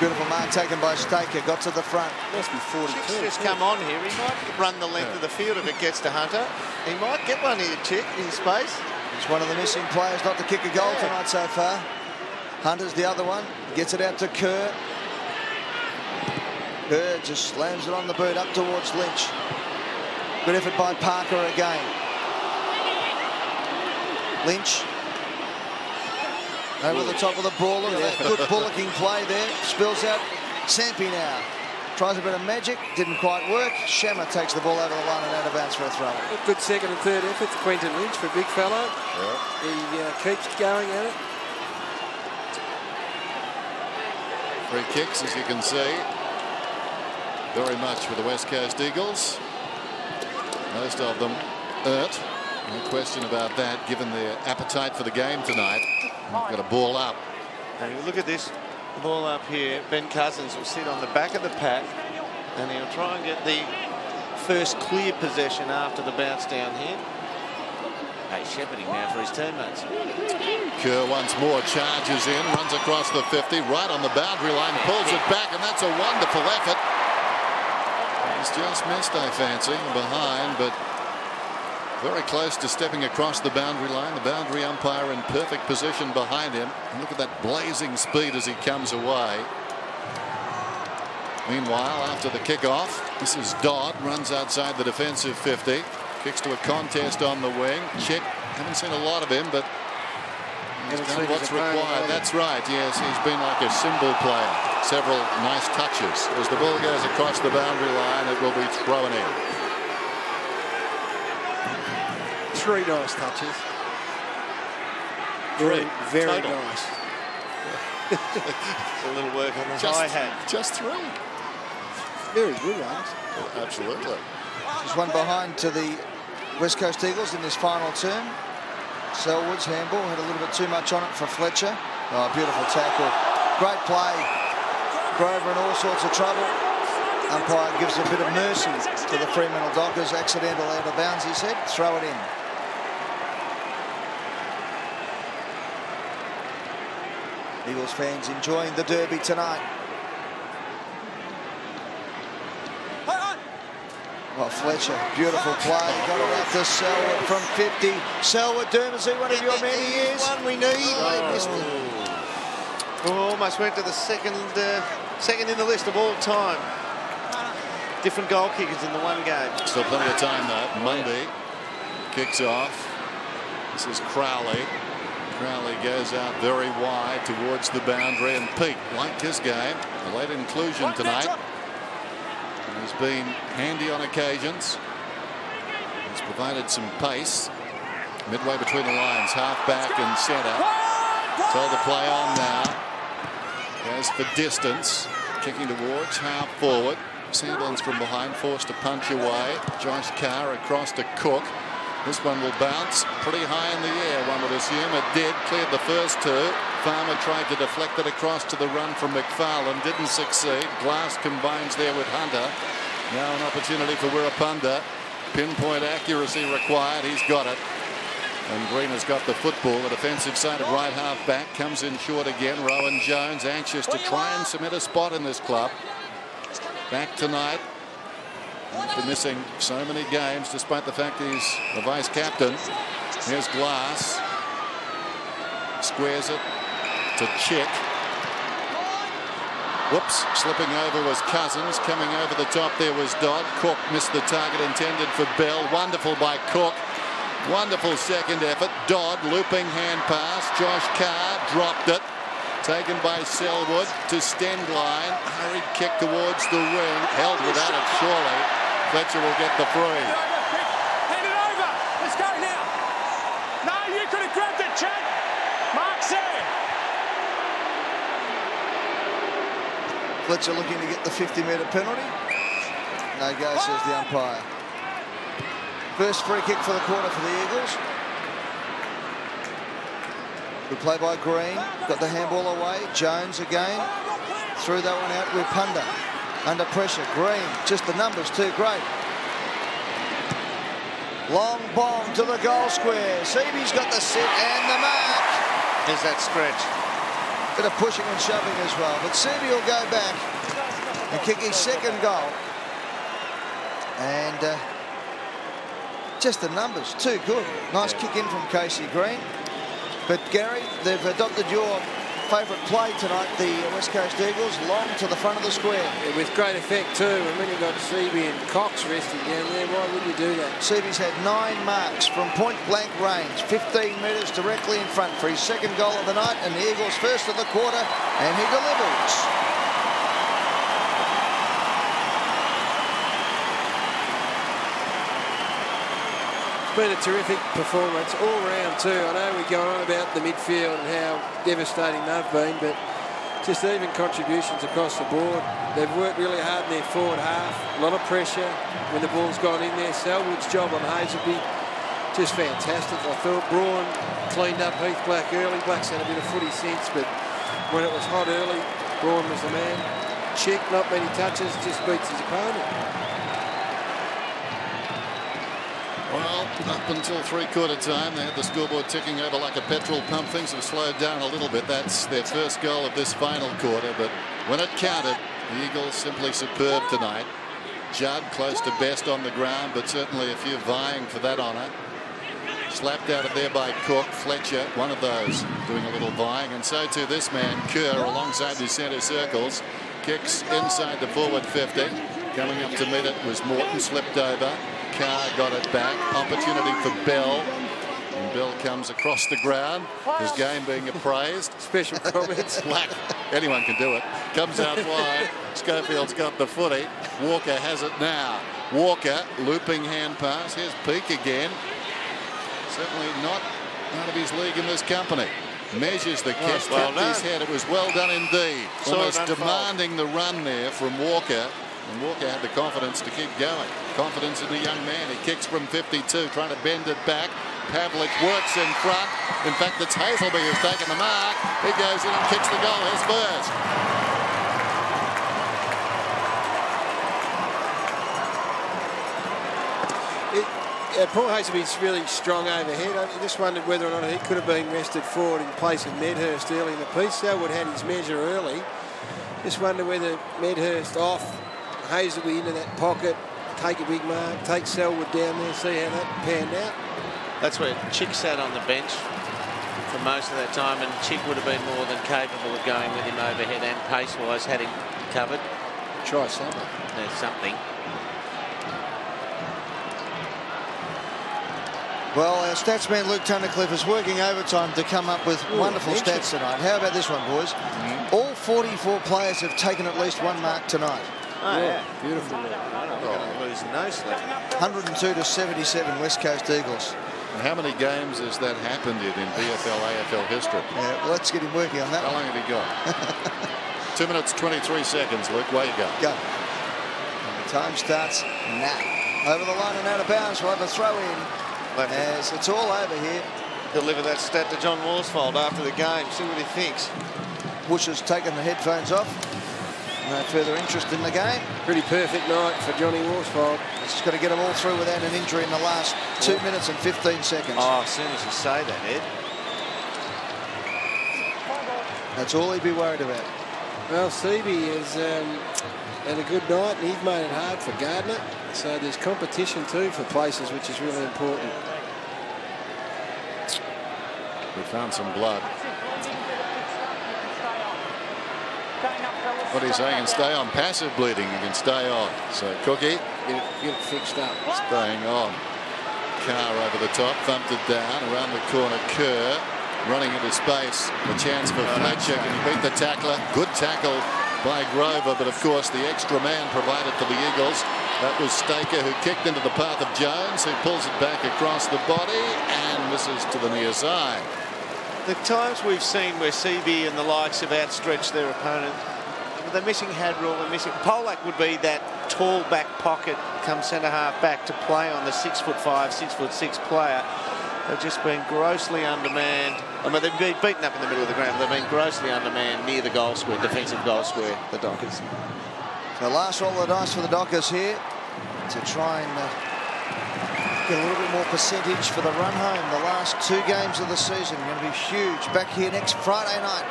Beautiful mark taken by Staker. Got to the front. Must be forty-two. Chick's just come on here. He might run the length yeah. of the field if it gets to Hunter. He might get one here, Chick, in space. He's one of the missing players not to kick a goal yeah. tonight so far. Hunter's the other one. Gets it out to Kerr. Kerr just slams it on the boot up towards Lynch. Good effort by Parker again. Lynch over the top of the brawler. Good bullocking play there. Spills out. Sampi now tries a bit of magic. Didn't quite work. Shammer takes the ball over the line and out of bounds for a throw. Good second and third efforts. Quentin Lynch for a big fellow. Yeah. He uh, keeps going at it. Free kicks, as you can see. Very much for the West Coast Eagles. Most of them hurt. No question about that, given their appetite for the game tonight. They've got a ball up. And look at this ball up here. Ben Cousins will sit on the back of the pack, and he'll try and get the first clear possession after the bounce down here. Hey, shepherding now for his teammates. Kerr once more charges in, runs across the fifty, right on the boundary line, pulls it back, and that's a wonderful effort. He's just missed, I fancy, behind, but very close to stepping across the boundary line. The boundary umpire in perfect position behind him. And look at that blazing speed as he comes away. Meanwhile, after the kickoff, this is Dodd, runs outside the defensive fifty. Kicks to a contest on the wing. Check. Haven't seen a lot of him, but he's done what's required. That's right. Yes, he's been like a cymbal player. Several nice touches. As the ball goes across the boundary line, it will be thrown in. Three nice touches. Three. Very, very nice. A little work on the just, hi-hat. Just three. Very good ones. Well, absolutely. There's one behind to the West Coast Eagles in this final turn. Selwood's handball had a little bit too much on it for Fletcher. Oh, beautiful tackle. Great play. Grover in all sorts of trouble. Umpire gives a bit of mercy to the Fremantle Dockers. Accidental out of bounds, he said. Throw it in. Eagles fans enjoying the derby tonight. Well, Fletcher, beautiful play. Got it out to Selwood from fifty. Selwood, Dermott, one of your men he is. One we need. Oh. Oh, almost went to the second, uh, second in the list of all time. Different goal kickers in the one game. Still plenty of time though. Mundy kicks off. This is Crowley. Crowley goes out very wide towards the boundary, and Peake liked his game. A late inclusion tonight. And he's been handy on occasions. He's provided some pace. Midway between the lines, half back and centre. Told to play on now. Goes for distance. Kicking towards half forward. Sandlins from behind, forced to punch away. Josh Carr across to Cook. This one will bounce pretty high in the air, one would assume. It did, cleared the first two. Farmer tried to deflect it across to the run from McFarlane, didn't succeed. Glass combines there with Hunter. Now an opportunity for Wirrapunda. Pinpoint accuracy required, he's got it. And Green has got the football. The defensive side of right half back comes in short again. Rowan Jones anxious to try and cement a spot in this club. Back tonight. After missing so many games, despite the fact he's the vice captain. Here's Glass. Squares it to Chick. Whoops, slipping over was Cousins. Coming over the top there was Dodd. Cook missed the target intended for Bell. Wonderful by Cook. Wonderful second effort. Dodd, looping hand pass. Josh Carr dropped it. Taken by Selwood to Stendline. Hurried kick towards the wing. Held without it, surely. Fletcher will get the free. Hand it over. Let's go now. No, you could have grabbed it, Chad. Mark's there. Fletcher looking to get the fifty metre penalty. No go, says the umpire. First free kick for the corner for the Eagles. Good play by Green, got the handball away. Jones again, threw that one out with Punda. Under pressure, Green, just the numbers too great. Long bomb to the goal square. Seaby's got the sit and the mark. There's that stretch. Bit of pushing and shoving as well, but Seaby will go back and kick his second goal. And uh, just the numbers, too good. Nice kick in from Casey Green. But Gary, they've adopted your favourite play tonight, the West Coast Eagles, long to the front of the square. Yeah, with great effect too, and when you've got Seaby and Cox resting down there, why would you do that? Seaby's had nine marks from point blank range, fifteen metres directly in front for his second goal of the night, and the Eagles first of the quarter, and he delivers. It's been a terrific performance all round too. I know we're going on about the midfield and how devastating they've been, but just even contributions across the board. They've worked really hard in their forward half. A lot of pressure when the ball's gone in there. Selwood's job on Hazelby, just fantastic. I thought Braun cleaned up Heath Black early. Black's had a bit of footy since, but when it was hot early, Braun was the man. Chick, not many touches, just beats his opponent. Well, up until three-quarter time, they had the scoreboard ticking over like a petrol pump. Things have slowed down a little bit. That's their first goal of this final quarter, but when it counted, the Eagles simply superb tonight. Judd close to best on the ground, but certainly a few vying for that honour. Slapped out of there by Cook. Fletcher, one of those, doing a little vying, and so too this man, Kerr, alongside the centre circles. Kicks inside the forward fifty. Coming up to meet it was Morton, slipped over. Carr got it back. Opportunity for Bell. And Bell comes across the ground. His game being appraised. Special comments. Black. Anyone can do it. Comes out wide. Schofield's got the footy. Walker has it now. Walker, looping hand pass. Here's Peake again. Certainly not out of his league in this company. Measures the catch. Oh, well done. His head. It was well done indeed. So almost demanding the run there from Walker. And Walker had the confidence to keep going. Confidence in the young man. He kicks from fifty-two, trying to bend it back. Pavlik works in front. In fact, it's Hazelby who's taken the mark. He goes in and kicks the goal. His first. It, uh, Paul Hazelby's really strong overhead. I just wondered whether or not he could have been rested forward in place of Medhurst early in the piece. Selwood had his measure early. Just wonder whether Medhurst off. Hazelby into that pocket, take a big mark, take Selwood down there, see how that panned out. That's where Chick sat on the bench for most of that time, and Chick would have been more than capable of going with him overhead and pace-wise had him covered. Try something. There's something. Well, our stats man Luke Tunnicliffe is working overtime to come up with Ooh, wonderful stats tonight. How about this one, boys? Mm-hmm. All forty-four players have taken at least one mark tonight. Oh, yeah. yeah, beautiful. Oh, losing those. one hundred and two to seventy-seven West Coast Eagles. And how many games has that happened in B F L, A F L history? Yeah, well, let's get him working on that. How one. long have he got? Two minutes, twenty-three seconds, Luke. Where you go? Go. And the time starts now. Over the line and out of bounds. We'll have a throw in As it's all over here. Deliver that stat to John Worsfold after the game. See what he thinks. Bush has taken the headphones off. No further interest in the game. Pretty perfect night for Johnny Worsfold. He's just got to get them all through without an injury in the last two yeah. minutes and fifteen seconds. Oh, as soon as you say that, Ed. That's all he'd be worried about. Well, Seabee has um, had a good night, and he's made it hard for Gardner. So there's competition, too, for places, which is really important. We found some blood. What do you say? You can stay on. Passive bleeding, you can stay on. So, Cookie. Get it, get it fixed up. Staying on. Carr over the top, thumped it down. Around the corner, Kerr. Running into space, a chance for Fletcher. Can he beat the tackler? Good tackle by Grover, but of course the extra man provided for the Eagles. That was Staker, who kicked into the path of Jones, who pulls it back across the body and misses to the near side. The times we've seen where Seabee and the likes have outstretched their opponent, they're missing Hadrill, they're missing... Pollack would be that tall back pocket, come centre half back to play on the six foot five, six foot six player. They've just been grossly undermanned. I mean, they've been beaten up in the middle of the ground. They've been grossly undermanned near the goal square, defensive goal square, the Dockers. So last roll of the dice for the Dockers here to try and uh, get a little bit more percentage for the run home. The last two games of the season are going to be huge. Back here next Friday night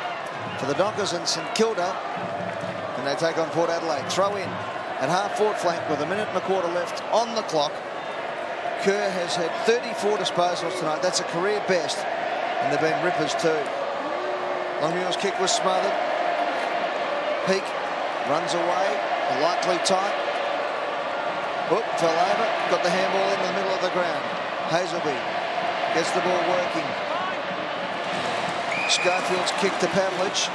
for the Dockers and St Kilda. And they take on Port Adelaide. Throw in at half-forward flank with a minute and a quarter left on the clock. Kerr has had thirty-four disposals tonight. That's a career best. And they've been rippers too. Longmuir's kick was smothered. Peake runs away. Lightly tight. Hook fell over. Got the handball in the middle of the ground. Hazelby gets the ball working. Scarfield's kicked to Pavlich.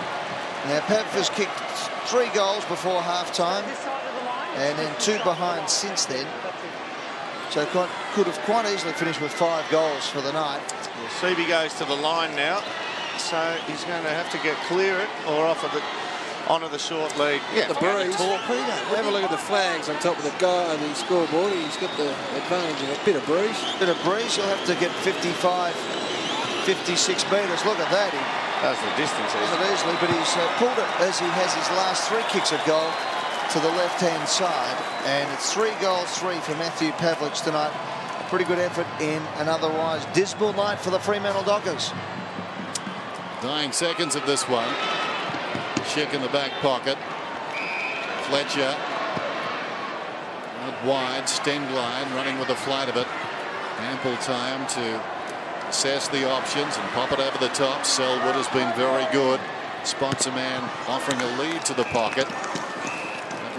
Now Pavlich kicked three goals before half-time. And then two behind since then. So could have quite easily finished with five goals for the night. Well, Seabee goes to the line now, so he's going to have to get clear it or off of the onto the short lead. Yeah, the breeze. Have a look at the flags on top of the guy and the scoreboard. He's got the advantage of a bit of breeze. Bit of breeze. He'll have to get fifty-five, fifty-six metres. Look at that. He That's the distance. Does it easily, but he's uh, pulled it as he has his last three kicks of goal to the left-hand side, and it's three goals, three for Matthew Pavlich tonight. A pretty good effort in an otherwise dismal night for the Fremantle Dockers. Dying seconds of this one. Schick in the back pocket. Fletcher. Out wide, Stengline running with the flight of it. Ample time to assess the options and pop it over the top. Selwood has been very good. Spots a man offering a lead to the pocket.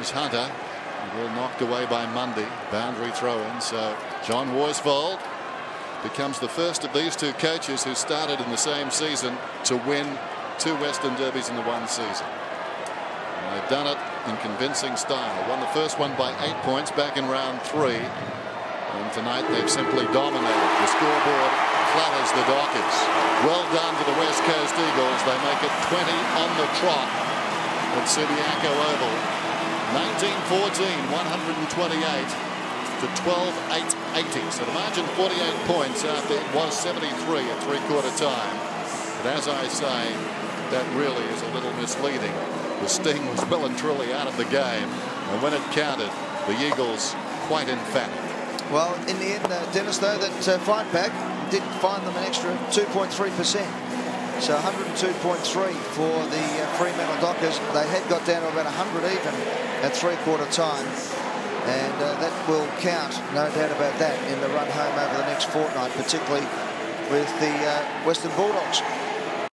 Hunter well knocked away by Mundy. Boundary throw in, so John Worsfold becomes the first of these two coaches who started in the same season to win two Western Derbies in the one season. And they've done it in convincing style. Won the first one by eight points back in round three, and tonight they've simply dominated. The scoreboard clatters the Dockers. Well done to the West Coast Eagles. They make it twenty on the trot at Subiaco Oval. nineteen fourteen, one hundred twenty-eight to twelve eight eighty. So the margin forty-eight points after it was seventy-three at three-quarter time. But as I say, that really is a little misleading. The sting was well and truly out of the game, and when it counted, the Eagles quite emphatic. Well, in the end, uh, Dennis, though, that uh, fight back did find them an extra two point three percent. So one hundred two point three for the uh, Fremantle Dockers. They had got down to about one hundred even at three-quarter time, and uh, that will count, no doubt about that, in the run home over the next fortnight, particularly with the uh, Western Bulldogs.